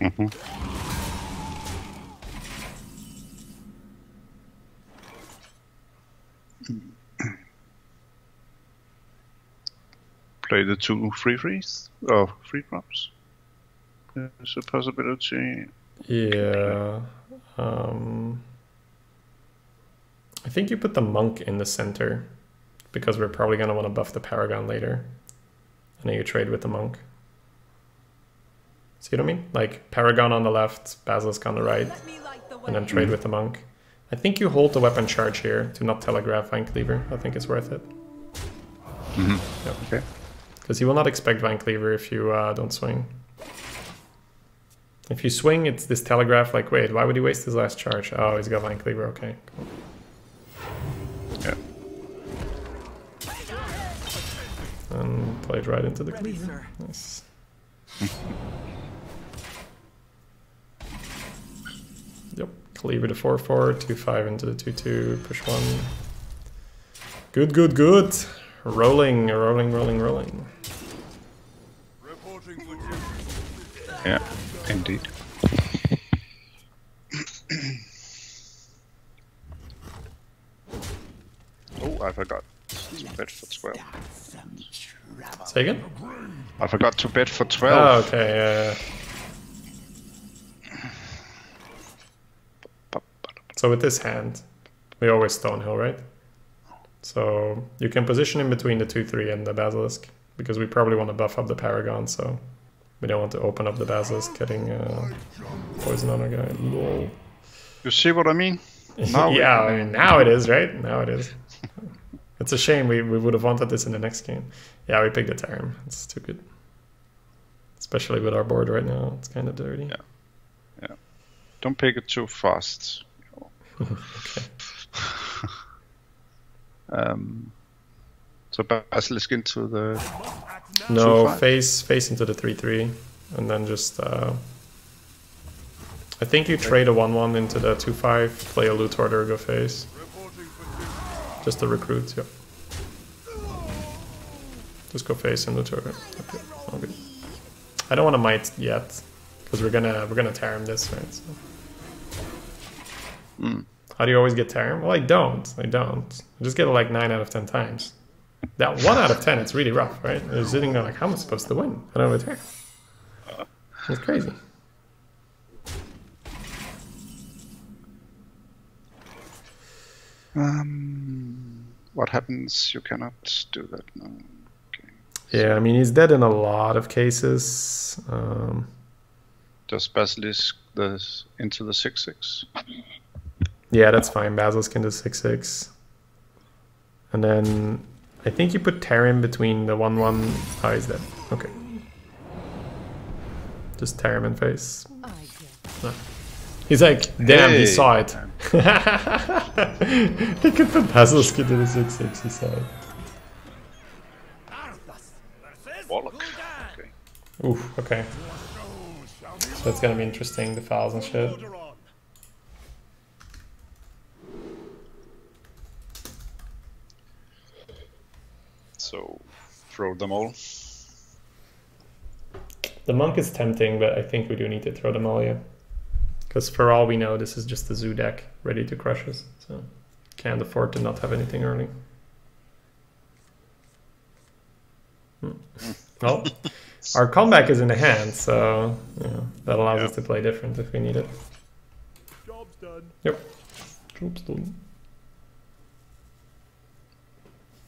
Mm-hmm. Play the two free frees, oh, free drops. There's a possibility. Yeah. Um, I think you put the Monk in the center because we're probably going to want to buff the Paragon later. And then you trade with the Monk. See what I mean? Like Paragon on the left, Basilisk on the right, the and then trade mm-hmm. with the Monk. I think you hold the weapon charge here to not telegraph Vine Cleaver. I think it's worth it. Mm-hmm. Yep. Okay. Because you will not expect Vine Cleaver if you uh, don't swing. If you swing, it's this telegraph like, wait, why would he waste his last charge? Oh, he's got Vine Cleaver, okay. Cool. Yeah. And played right into the cleaver. Nice. Yep, cleaver to four four, two five into the two two, push one. Good, good, good! Rolling, rolling, rolling, rolling. Yeah, indeed. I forgot to bet for twelve. Say again? I forgot to bet for twelve. Oh, okay, yeah. yeah. So with this hand, we always Stonehill, right? So you can position in between the two three and the Basilisk, because we probably want to buff up the Paragon, so we don't want to open up the Basilisk getting uh, poison on our guy. Whoa. You see what I mean? Now yeah, I mean, now it is, right? Now it is. It's a shame, we, we would have wanted this in the next game. Yeah, we picked the Tarim. It's too good. Especially with our board right now, it's kind of dirty. Yeah. yeah. Don't pick it too fast. Okay. Um, so Basilisk into the... No, face face into the three three, and then just... Uh, I think you trade a one one into the two five, play a Loot Order, go face. Just the recruits, yeah. Just go face and Loot Order. Okay, all good. I don't want to might yet, because we're gonna we're gonna Tarim this, right? So. Mm. How do you always get Tarim? Well, I don't. I don't. I just get it like nine out of ten times. That one out of ten, it's really rough, right? They're sitting there like, how am I supposed to win? I don't have a Tarim. It's crazy. Um, what happens? You cannot do that now. Okay. Yeah, I mean, he's dead in a lot of cases. Um, Just Basilisk the, into the six six. Yeah, that's fine. Basilisk into six six. And then I think you put Tarim between the one one. Oh, he's dead. Okay. Just Tarim and face. No. He's like, damn, hey. He saw it. Look at the Basilisk into the six six, he saw it. Warlock. Okay. Oof, okay. So that's gonna be interesting, the fouls and shit. So, throw them all. The monk is tempting, but I think we do need to throw them all, yeah. Because for all we know, this is just the zoo deck ready to crush us. So can't afford to not have anything early. Hmm. Well, our comeback is in the hand, so yeah, that allows yep. us to play different if we need it. Job's done. Yep. Job's done.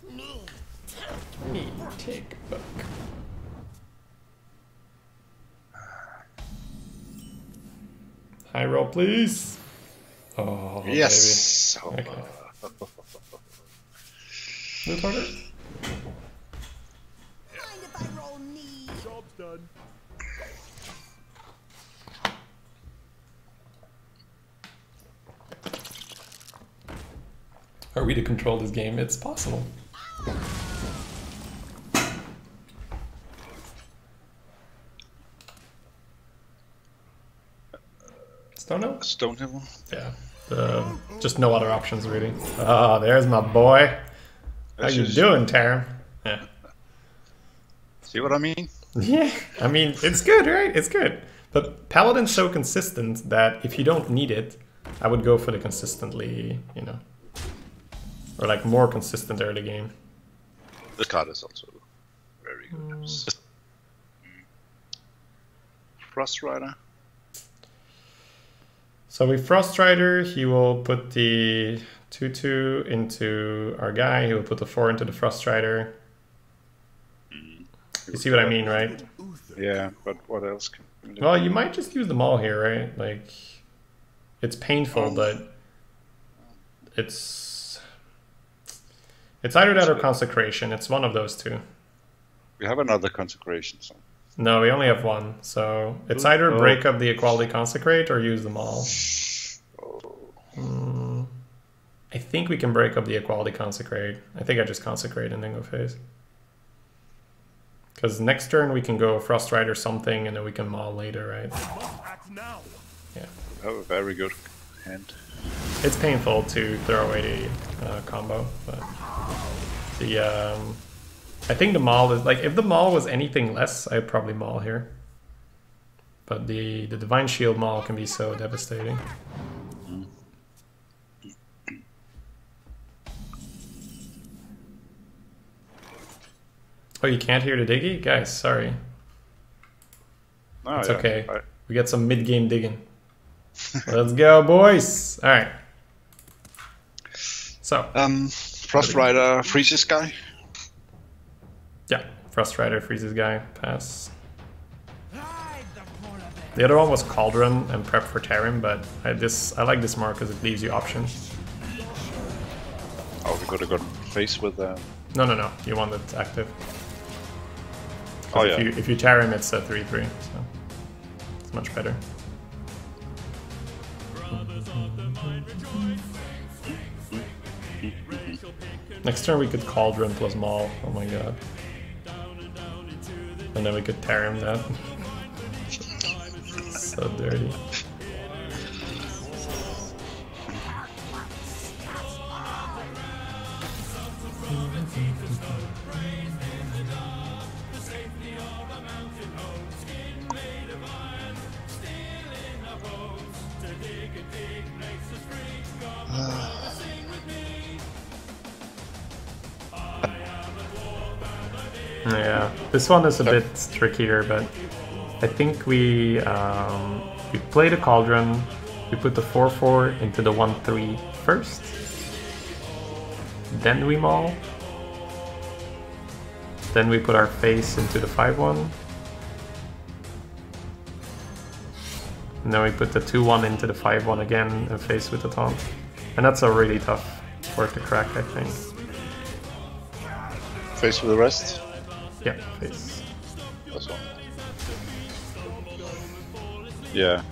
Me. Me. Take back. High roll, please. Oh, yes. Baby. Okay. Loot order. Job's done. Are we to control this game? It's possible. Stonehill? Stonehill. Yeah. Uh, just no other options, really. Ah, oh, there's my boy. How you doing, Tarim? Yeah. See what I mean? Yeah. I mean, it's good, right? It's good. But Paladin's so consistent that if you don't need it, I would go for the consistently, you know, or like more consistent early game. This card is also very good. Mm. Frost Rider. So with Frost Rider, he will put the two two into our guy. He will put the four into the Frost Rider. You see what I mean, right? Yeah, but what else can we do? Well, you might just use them all here, right? Like, it's painful, um, but it's it's either that or Consecration. It's one of those two. We have another Consecration, so. No, we only have one, so it's either break up the Equality Consecrate or use them all. Mm, I think we can break up the Equality Consecrate. I think I just Consecrate and then go face. Because next turn we can go Frost Rider something and then we can Maul later, right? Yeah. Oh, very good hand. It's painful to throw away the uh, combo, but the... Um, I think the Maul is like, if the Maul was anything less, I'd probably Maul here. But the, the Divine Shield Maul can be so devastating. Oh, you can't hear the diggy? Guys, sorry. Oh, it's yeah. Okay. Right. We got some mid-game digging. Let's go, boys! Alright. So. Um, Frost Rider freezes guy? Yeah, Frost Rider freezes guy. Pass. The other one was Cauldron and prep for Tarim, but I, this, I like this more because it leaves you options. Oh, we could have gotten face with the... Uh... No, no, no. You want it active. Oh, yeah. If you, if you Tarim, it's a three three, so it's much better. Next turn we could Cauldron plus Maul. Oh my god. And then we could Tarim that. So dirty. Yeah, this one is a bit trickier, but I think we um, we play the Cauldron, we put the four four into the one three first, then we Maul, then we put our face into the five one, and then we put the two one into the five one again and face with the taunt. And that's a really tough word to crack, I think. Face with the rest? Yeah, face. That's all. Yeah.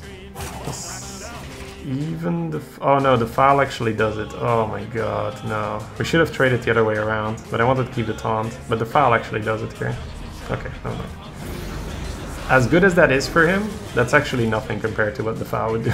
Even the... F oh no, the foul actually does it. Oh my god, no. We should have traded the other way around, but I wanted to keep the taunt. But the foul actually does it here. Okay, never mind. As good as that is for him, that's actually nothing compared to what the foul would do.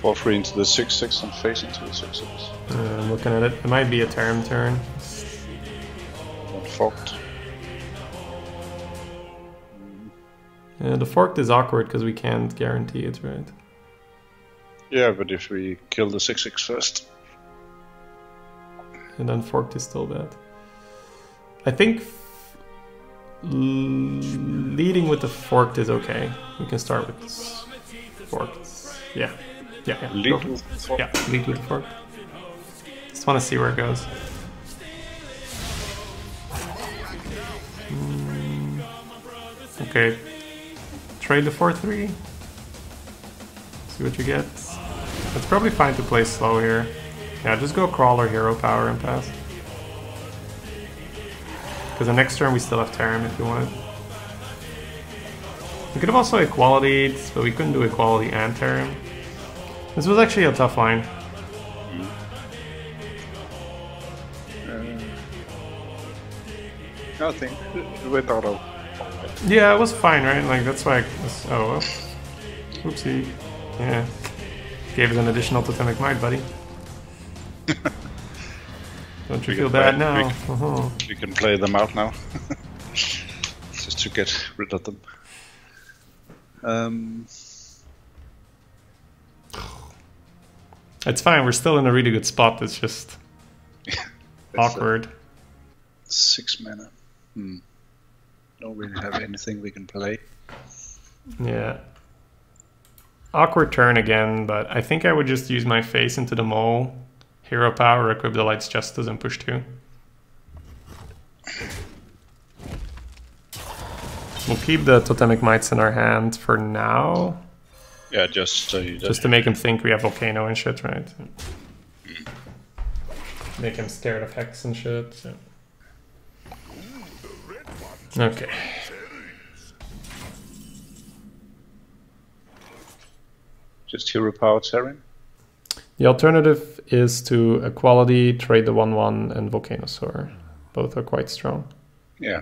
four three into the six six and face into the six six. Uh, I'm looking at it. It might be a Tarim turn. Not forked. Yeah, the forked is awkward because we can't guarantee it, right? Yeah, but if we kill the six six first. And then forked is still bad. I think leading with the forked is okay. We can start with this forked. Yeah. Yeah, yeah. Lead with the fork. Yeah, lead with the fork. Just want to see where it goes. Mm. Okay. Trade the four three. See what you get. It's probably fine to play slow here. Yeah, just go Crawler, Hero Power, and pass. Because the next turn we still have Tarim if you want it. We could have also Equality, but we couldn't do Equality and Tarim. This was actually a tough line. Mm. Uh, nothing with auto. Yeah, it was fine, right? Like that's why. I was, oh, well. Oopsie. Yeah, gave us an additional totemic mind, buddy. Don't you we feel bad play, now? We can, uh-huh. we can play them out now, just to get rid of them. Um. It's fine, we're still in a really good spot, it's just it's awkward. Six mana. Hmm. Don't really have anything we can play. Yeah. Awkward turn again, but I think I would just use my face into the Mole, Hero Power, equip the Light's Justice, and push two. We'll keep the Totemic Mites in our hand for now. Yeah, just so you just to make him think we have Volcano and shit, right? Make him scared of Hex and shit. So. Okay. Just Hero Power Tarim? The alternative is to Equality, trade the one one, and Volcanosaur. Both are quite strong. Yeah.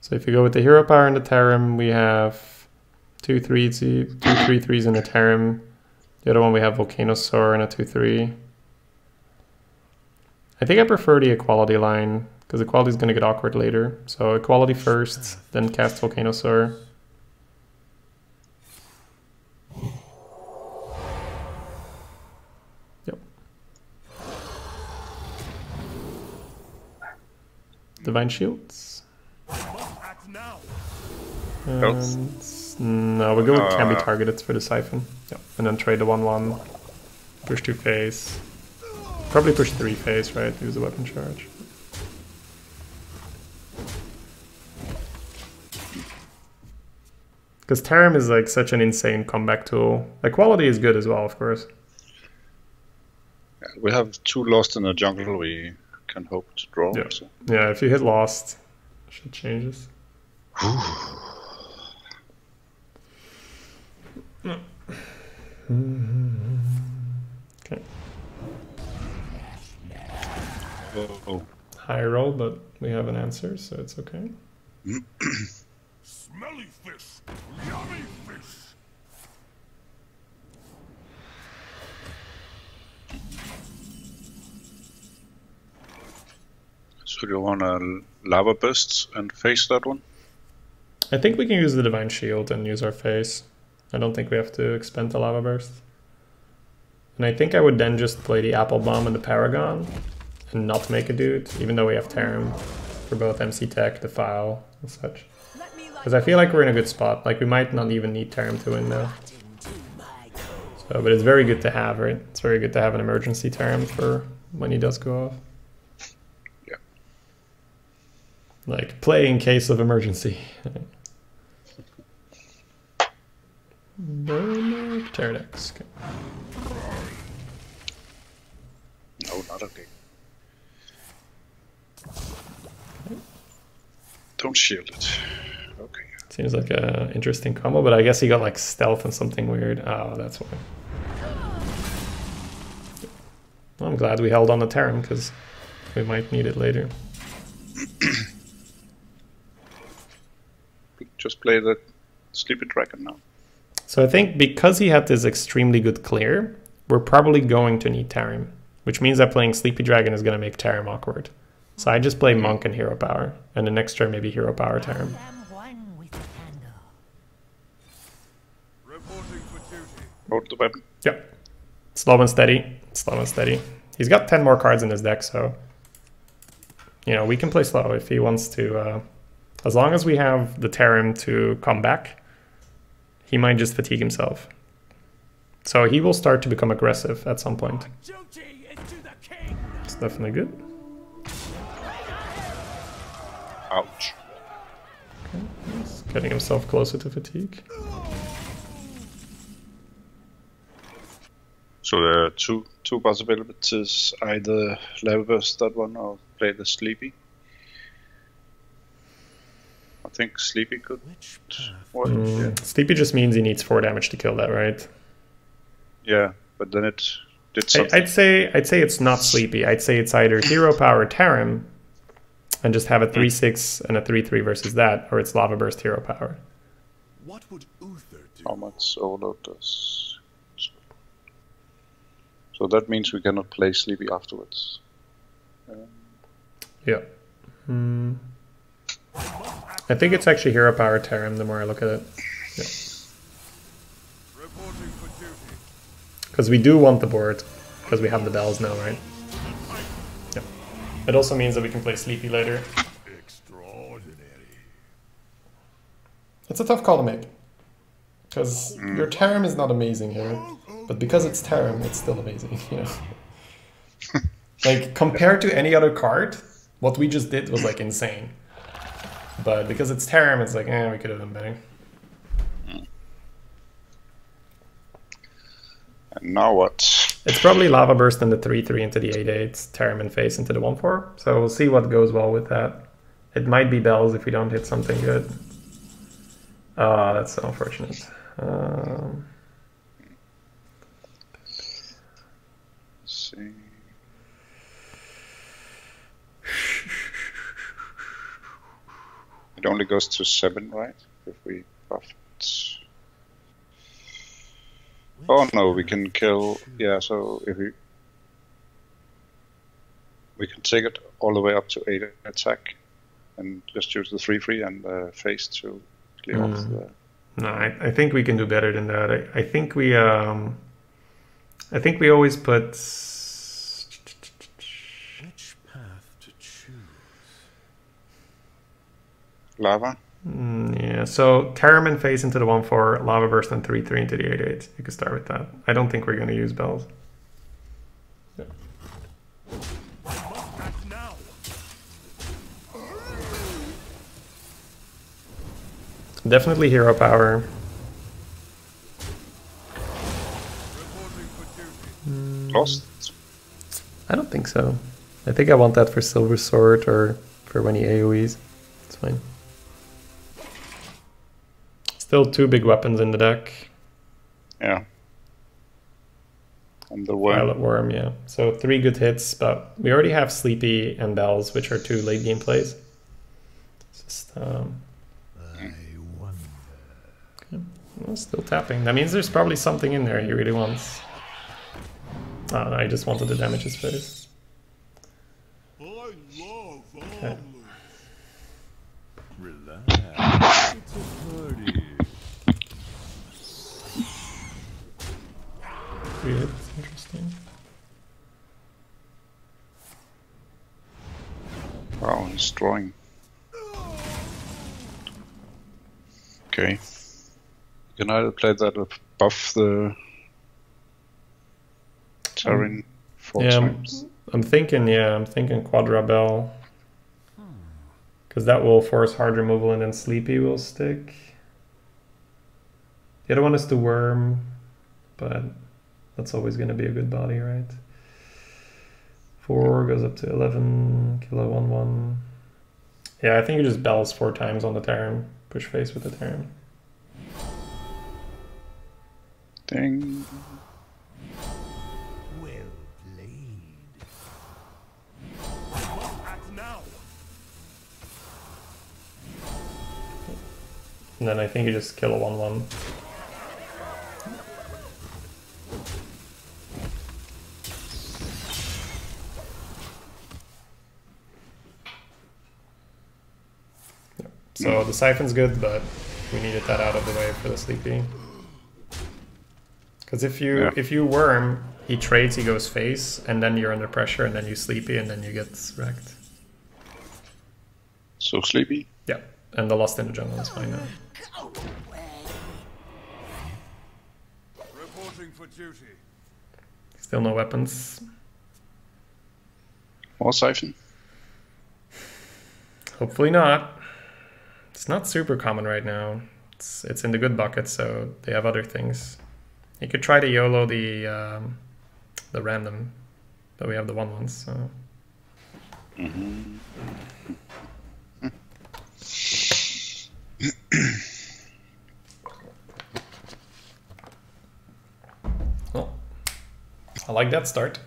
So if you go with the hero power and the Tarim, we have two three two three threes and a Tarim. The other one we have Volcanosaur and a two three. I think I prefer the Equality line, because Equality is going to get awkward later. So Equality first, then cast Volcanosaur. Yep. Divine Shields. And no, we'll go with Can Be Targeted for the Siphon. Yep. And then trade the one one. Push two phase. Probably push three phase, right? Use a weapon charge. Because Tarim is like such an insane comeback tool. Equality is good as well, of course. Yeah, we have two Lost in the Jungle we can hope to draw. Yeah, so. Yeah, if you hit Lost, it should change this. Okay. Oh. High roll, but we have an answer, so it's okay. Smelly fish, yummy fish. So you want to lava bursts and face that one? I think we can use the Divine Shield and use our face. I don't think we have to expend the lava burst. And I think I would then just play the Apple Bomb and the Paragon. And not make a dude, even though we have Tarim for both M C Tech, Defile, and such. Because I feel like we're in a good spot. Like, we might not even need Tarim to win now. So, but it's very good to have, right? It's very good to have an emergency Tarim for when he does go off. Yeah. Like, play in case of emergency. Burner Pterodex. Okay. No, not okay. Don't shield it. Okay. Seems like an interesting combo, but I guess he got like stealth and something weird. Oh, that's why. Well, I'm glad we held on the Tarim, because we might need it later. Just play the Sleepy Dragon now. So I think because he had this extremely good clear, we're probably going to need Tarim, which means that playing Sleepy Dragon is going to make Tarim awkward. So I just play Monk and Hero Power, and the next turn maybe Hero Power Tarim. Roll the weapon. Yep. Slow and steady. Slow and steady. He's got ten more cards in his deck, so you know we can play slow if he wants to. Uh, as long as we have the Tarim to come back, he might just fatigue himself. So he will start to become aggressive at some point. It's definitely good. Ouch. Okay. He's getting himself closer to fatigue. So there are two two possibilities, either level burst that one or play the Sleepy. I think Sleepy could work. Mm. Yeah. Sleepy just means he needs four damage to kill that, right? Yeah, but then it did something. I, I'd say I'd say it's not Sleepy. I'd say it's either Hero Power Tarim and just have a three six and a three three versus that, or it's Lava Burst Hero Power. What would Uther do? How much solo does... So that means we cannot play Sleepy afterwards. Um... Yeah. Hmm. I think it's actually Hero Power Tarim the more I look at it. Because yeah. We do want the board, because we have the bells now, right? It also means that we can play Sleepy later. Extraordinary. It's a tough call to make. Because your Tarim is not amazing here. But because it's Tarim, it's still amazing, you know. Like, compared to any other card, what we just did was, like, insane. But because it's Tarim, it's like, eh, we could have done better. And now what? It's probably Lava Burst and the three three into the eight eight, Tarim and Face into the one four. So we'll see what goes well with that. It might be Bells if we don't hit something good. Ah, oh, that's so unfortunate. Um... Let's see. It only goes to seven, right? If we buff it. Oh no, we can kill. Yeah, so if we we can take it all the way up to eight attack, and just use the three three and uh, face to clear mm. off the. No, I, I think we can do better than that. I, I think we um, I think we always put. Which path to choose? Lava. Mm, yeah, so Tarim and Face into the one four, Lava Burst and three three into the eight eight. You could start with that. I don't think we're going to use Bells. Yeah. Definitely Hero Power. Mm, Lost? I don't think so. I think I want that for Silver Sword or for when he AoEs. It's fine. Still two big weapons in the deck. Yeah. And the worm. Violet Worm, yeah. So three good hits, but we already have Sleepy and Bells, which are two late game plays. It's just, um, I wonder. Okay. Well, still tapping. That means there's probably something in there he really wants. Oh, no, I just wanted to damage his face. Okay. Relax. It's a party. Weird. Interesting. Wow, he's drawing. Okay. You can either play that above the Tarim four yeah, times. I'm, I'm thinking, yeah, I'm thinking Quadra Bell. Because that will force hard removal and then Sleepy will stick. The other one is the Worm, but that's always going to be a good body, right? Four goes up to eleven, kill a one one. Yeah, I think you just Bells four times on the Tarim. Push face with the Tarim. Ding. Well played. Now. And then I think you just kill a one one. So the Siphon's good, but we needed that out of the way for the Sleepy. Because if you yeah. if you Worm, he trades, he goes face, and then you're under pressure, and then you Sleepy, and then you get wrecked. So Sleepy? Yeah, and the Lost in the Jungle is fine now. Reporting for duty. Still no weapons. More Siphon? Hopefully not. It's not super common right now. It's it's in the good bucket, so they have other things. You could try to YOLO the um, the random, but we have the one ones. So. Mm-hmm. Oh, I like that start.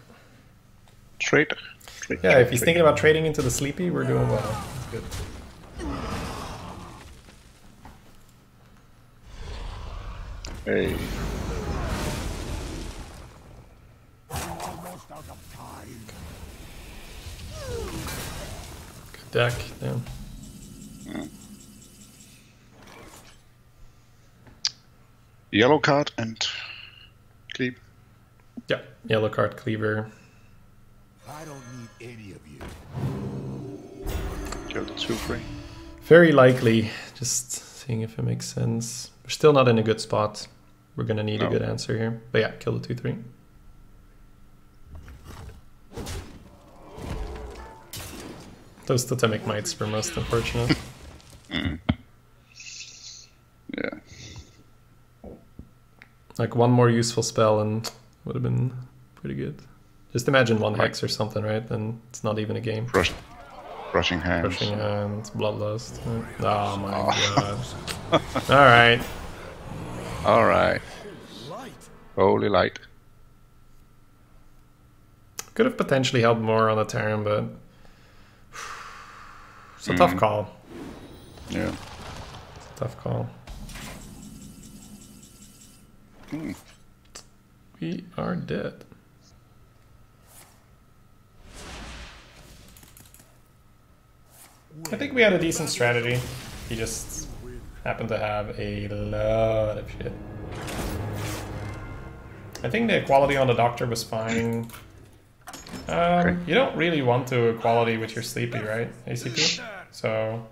Trade. Trade. Yeah, if he's Trade. thinking about trading into the Sleepy, we're doing well. It's good. Hey. Almost out of time. Good deck, damn. Mm. Yellow card and cleave. Yeah, yellow card cleaver. I don't need any of you. Kill the two free. Very likely. Just seeing if it makes sense. We're still not in a good spot. We're gonna need no. a good answer here. But yeah, kill the two three. Those totemic mites were most unfortunate. mm. Yeah. Like one more useful spell and would have been pretty good. Just imagine one like, hex or something, right? Then it's not even a game. Rush, rushing hands. Rushing hands. Bloodlust. Oh my oh. god. All right. All right. Holy light. Could have potentially helped more on the Tarim, but it's a mm. tough call. Yeah. Tough call. Mm. We are dead. I think we had a decent strategy. He just happened to have a lot of shit. I think the equality on the doctor was fine. Um, you don't really want to equality with your Sleepy, right? A C P? So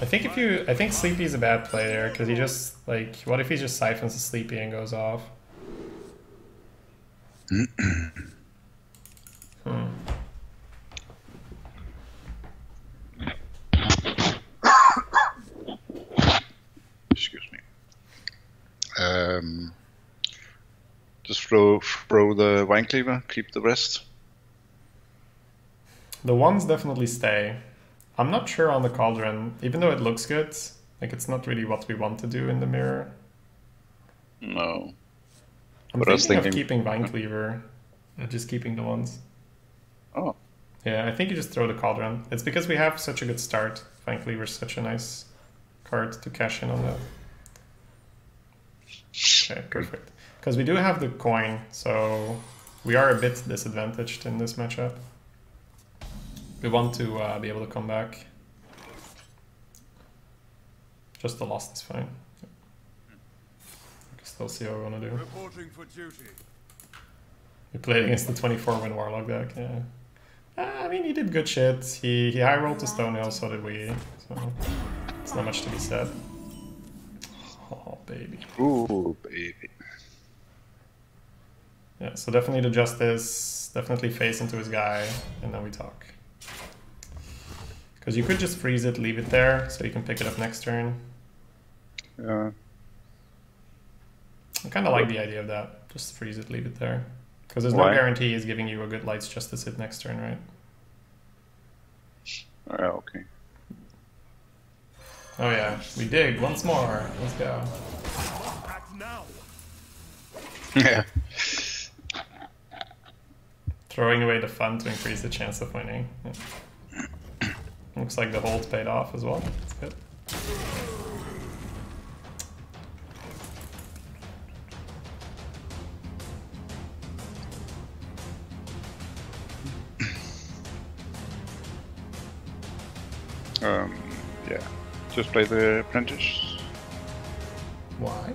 I think if you I think Sleepy is a bad play there, because he just like what if he just siphons the Sleepy and goes off? hmm. Excuse me. Um, just throw throw the Vine Cleaver, keep the rest. The ones definitely stay. I'm not sure on the Cauldron, even though it looks good, like it's not really what we want to do in the mirror. No. I'm but thinking, I was thinking of keeping Vine Cleaver and just keeping the ones. Oh. Yeah, I think you just throw the Cauldron. It's because we have such a good start. Vine Cleaver is such a nice card to cash in on that. Okay, perfect. Because we do have the coin, so we are a bit disadvantaged in this matchup. We want to uh, be able to come back. Just the loss is fine. I can still see what we want to do. Reporting for duty. We played against the twenty-four win Warlock deck, yeah. Uh, I mean, he did good shit. He, he high rolled to Stonehill, so did we. So it's not much to be said. Oh, baby. Ooh, baby. Yeah, so definitely the Justice, definitely face into his guy, and then we talk. Because you could just freeze it, leave it there, so you can pick it up next turn. Yeah. I kind of like the idea of that. Just freeze it, leave it there. Because there's Why? no guarantee he's giving you a good Light's Justice hit next turn, right? Oh, okay. Oh yeah, we dig once more. Let's go. Yeah. Throwing away the fun to increase the chance of winning. Yeah. Looks like the hold's paid off as well. That's good. Um, yeah. Just play the apprentice. Why?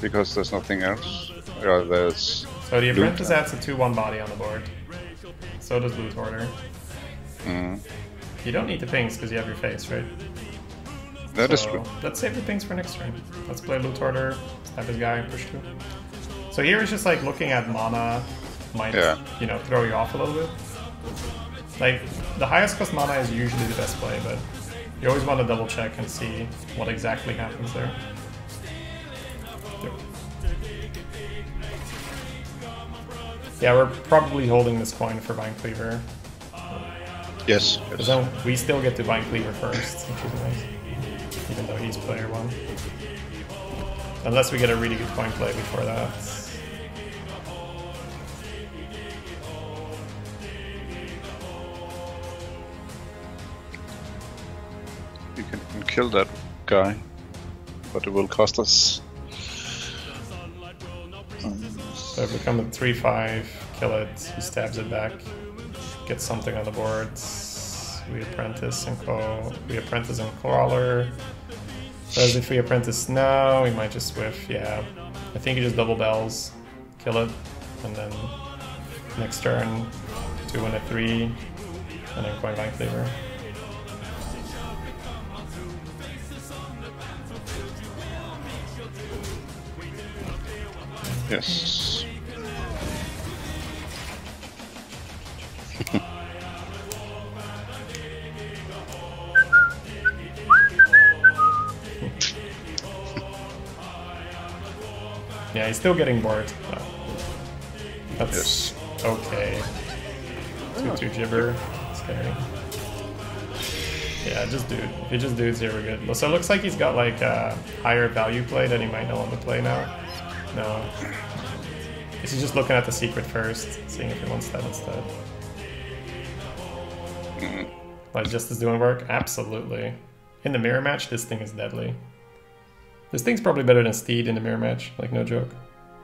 Because there's nothing else. Yeah, there's so the apprentice adds a two one body on the board. So does Loot Order. Mm. You don't need the pings because you have your face, right? That so is true. Let's save the pings for next turn. Let's play Loot Order, have this guy push through. So here it's just like looking at mana might yeah. you know throw you off a little bit. Like the highest cost mana is usually the best play, but you always want to double check and see what exactly happens there. Yeah, we're probably holding this coin for Vine Cleaver. Yes. yes. So we still get to Vine Cleaver first, which is nice. Even though he's player one. Unless we get a really good coin play before that. You can kill that guy, but it will cost us. So if we come with three five, kill it, he stabs it back, get something on the board, we apprentice and call, we apprentice and crawler. Whereas if we apprentice now, we might just whiff, yeah. I think you just double bells, kill it, and then next turn, two and a three, and then coin Vine Cleaver. Yes. Yeah, he's still getting bored. No. That's yes. okay. two two gibber. Scary. Yeah, just dude. If he just dudes here, we're good. So it looks like he's got like a higher value play than he might know on the play now. No. Is he just looking at the secret first, seeing if he wants that instead? Mm. Light's Justice doing work? Absolutely. In the mirror match, this thing is deadly. This thing's probably better than Steed in the mirror match, like no joke.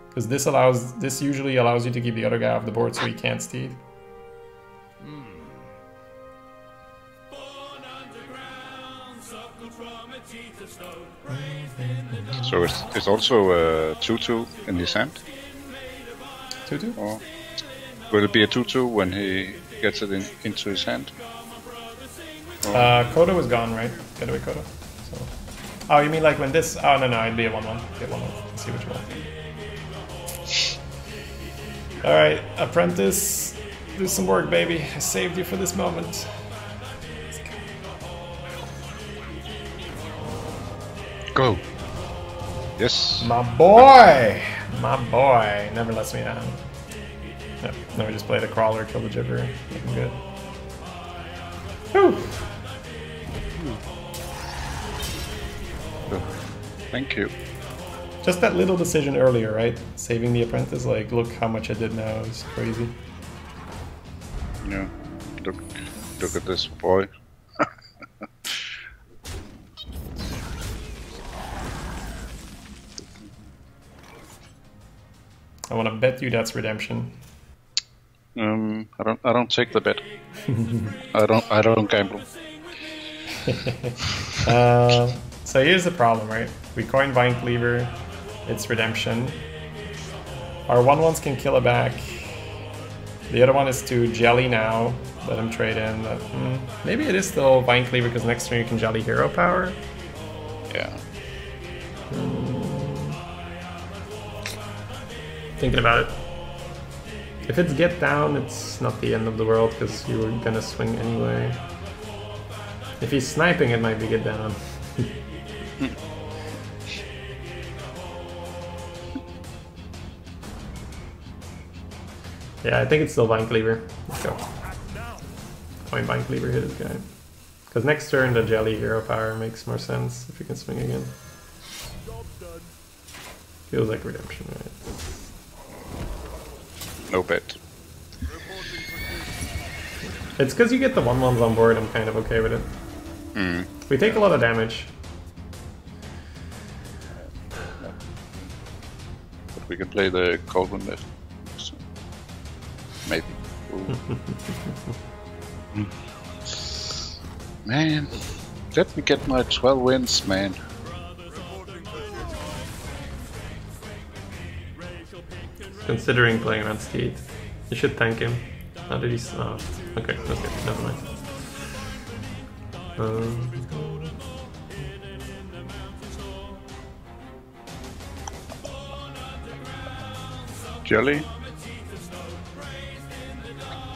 Because this allows, this usually allows you to keep the other guy off the board so he can't Steed. Mm. So it's, it's also a two two in his hand? two two? Or will it be a two two when he gets it in, into his hand? Or? Uh, Kodo is gone, right? Get away Kodo. So. Oh, you mean like when this... Oh, no, no, it'd be a one one. Get one one. Let's see what you want. Alright, Apprentice. Do some work, baby. I saved you for this moment. Go. Yes. My boy! My boy. Never lets me down. Yep. Then we just play the crawler, kill the gibber. Looking good. Whew. Thank you. Just that little decision earlier, right? Saving the apprentice, like, look how much I did now. It's crazy. Yeah. Look, look at this boy. I want to bet you that's redemption. Um, I don't. I don't take the bet. I don't. I don't gamble. uh, so here's the problem, right? We coin Vine Cleaver. It's redemption. Our one ones can kill it back. The other one is to jelly now. Let him trade in. But, mm, maybe it is still Vine Cleaver because next turn you can jelly hero power. Yeah. Mm. Thinking about it. If it's get down, it's not the end of the world because you were gonna swing anyway. If he's sniping, it might be get down. Yeah, I think it's still Vine Cleaver. Let's go. Point Vine Cleaver hit this guy. Because next turn, the Jelly Hero Power makes more sense if you can swing again. Feels like redemption, right? No bet. It's because you get the one ones on board. I'm kind of okay with it. Mm. We take a lot of damage, but we can play the cold one left. So maybe. mm. Man, let me get my twelve wins, man. Considering playing around Steed. You should tank him. How did he... Oh, okay, okay, never mind. Um, Jelly?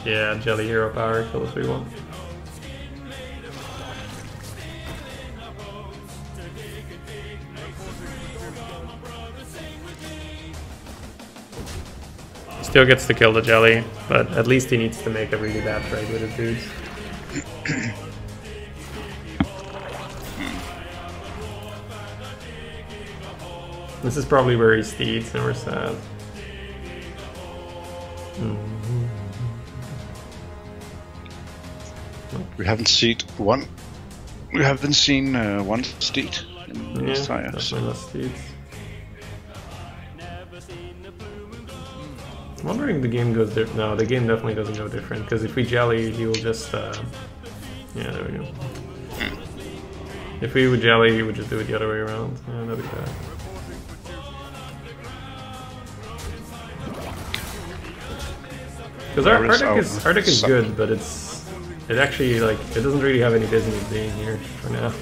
Yeah, Jelly Hero Power, kill us we want. Still gets to kill the jelly, but at least he needs to make a really bad trade with his dudes. This is probably where he steeds and we're sad. Mm-hmm. We haven't seen one. We haven't seen uh, one steed in the entire season. I'm wondering the game goes different. No, the game definitely doesn't go different, because if we jelly, he will just, uh... yeah, there we go. Mm. If we would jelly, he would just do it the other way around. Yeah, that'd be bad. Because our, our deck is, our deck is good, but it's... It actually, like, it doesn't really have any business being here for now.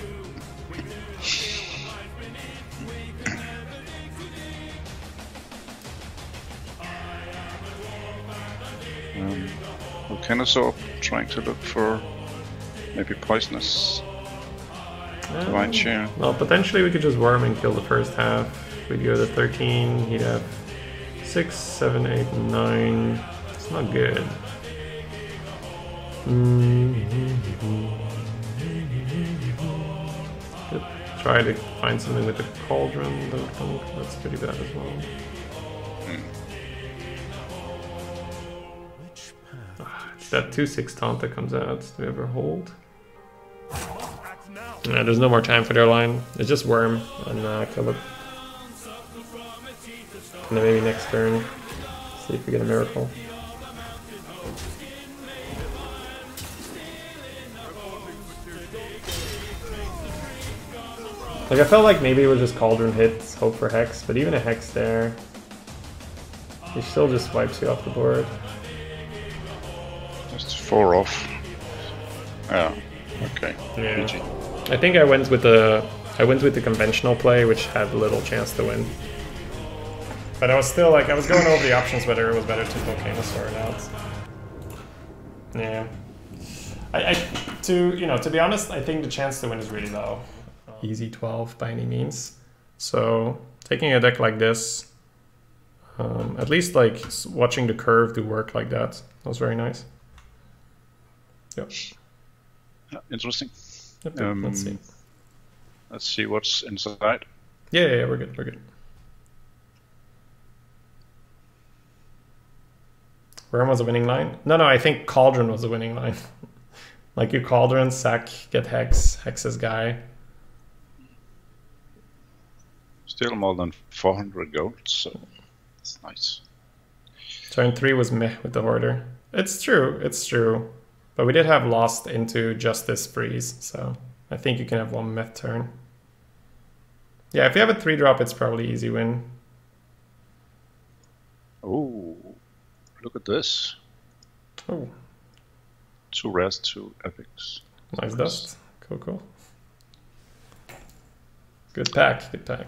Volcanosaur trying to look for maybe poisonous um, divine chair. Well, potentially we could just worm and kill the first half. We'd go to thirteen, he'd have six, seven, eight, nine. It's not good. Could try to find something with the cauldron. That's pretty bad as well. That two six taunt that comes out. Do we ever hold? Uh, there's no more time for their line. It's just Worm on uh, Killip. And then maybe next turn, see if we get a miracle. Like, I felt like maybe it was just Cauldron hits, hope for Hex, but even a Hex there, he still just wipes you off the board. That's four off. Oh, okay. Yeah. G G. I think I went with the I went with the conventional play, which had little chance to win. But I was still like, I was going over the options whether it was better to Volcanosaur or not. Yeah. I, I to you know to be honest, I think the chance to win is really low. Easy twelve by any means. So taking a deck like this, um, at least like watching the curve do work like that, that was very nice. Yep. Yeah, interesting. Yep, um, let's see. Let's see what's inside. Yeah, yeah, yeah, we're good. We're good. Worm was a winning line? No, no, I think Cauldron was a winning line. Like, you Cauldron, sack, get Hex, Hex's guy. Still more than four hundred gold, so it's nice. Turn three was meh with the Hoarder. It's true, it's true. But we did have Lost into Justice Freeze, so I think you can have one meh turn. Yeah, if you have a three drop, it's probably easy win. Ooh. Look at this. Oh. Two rares, two epics. Nice dust. Cool, cool. Good pack, good pack.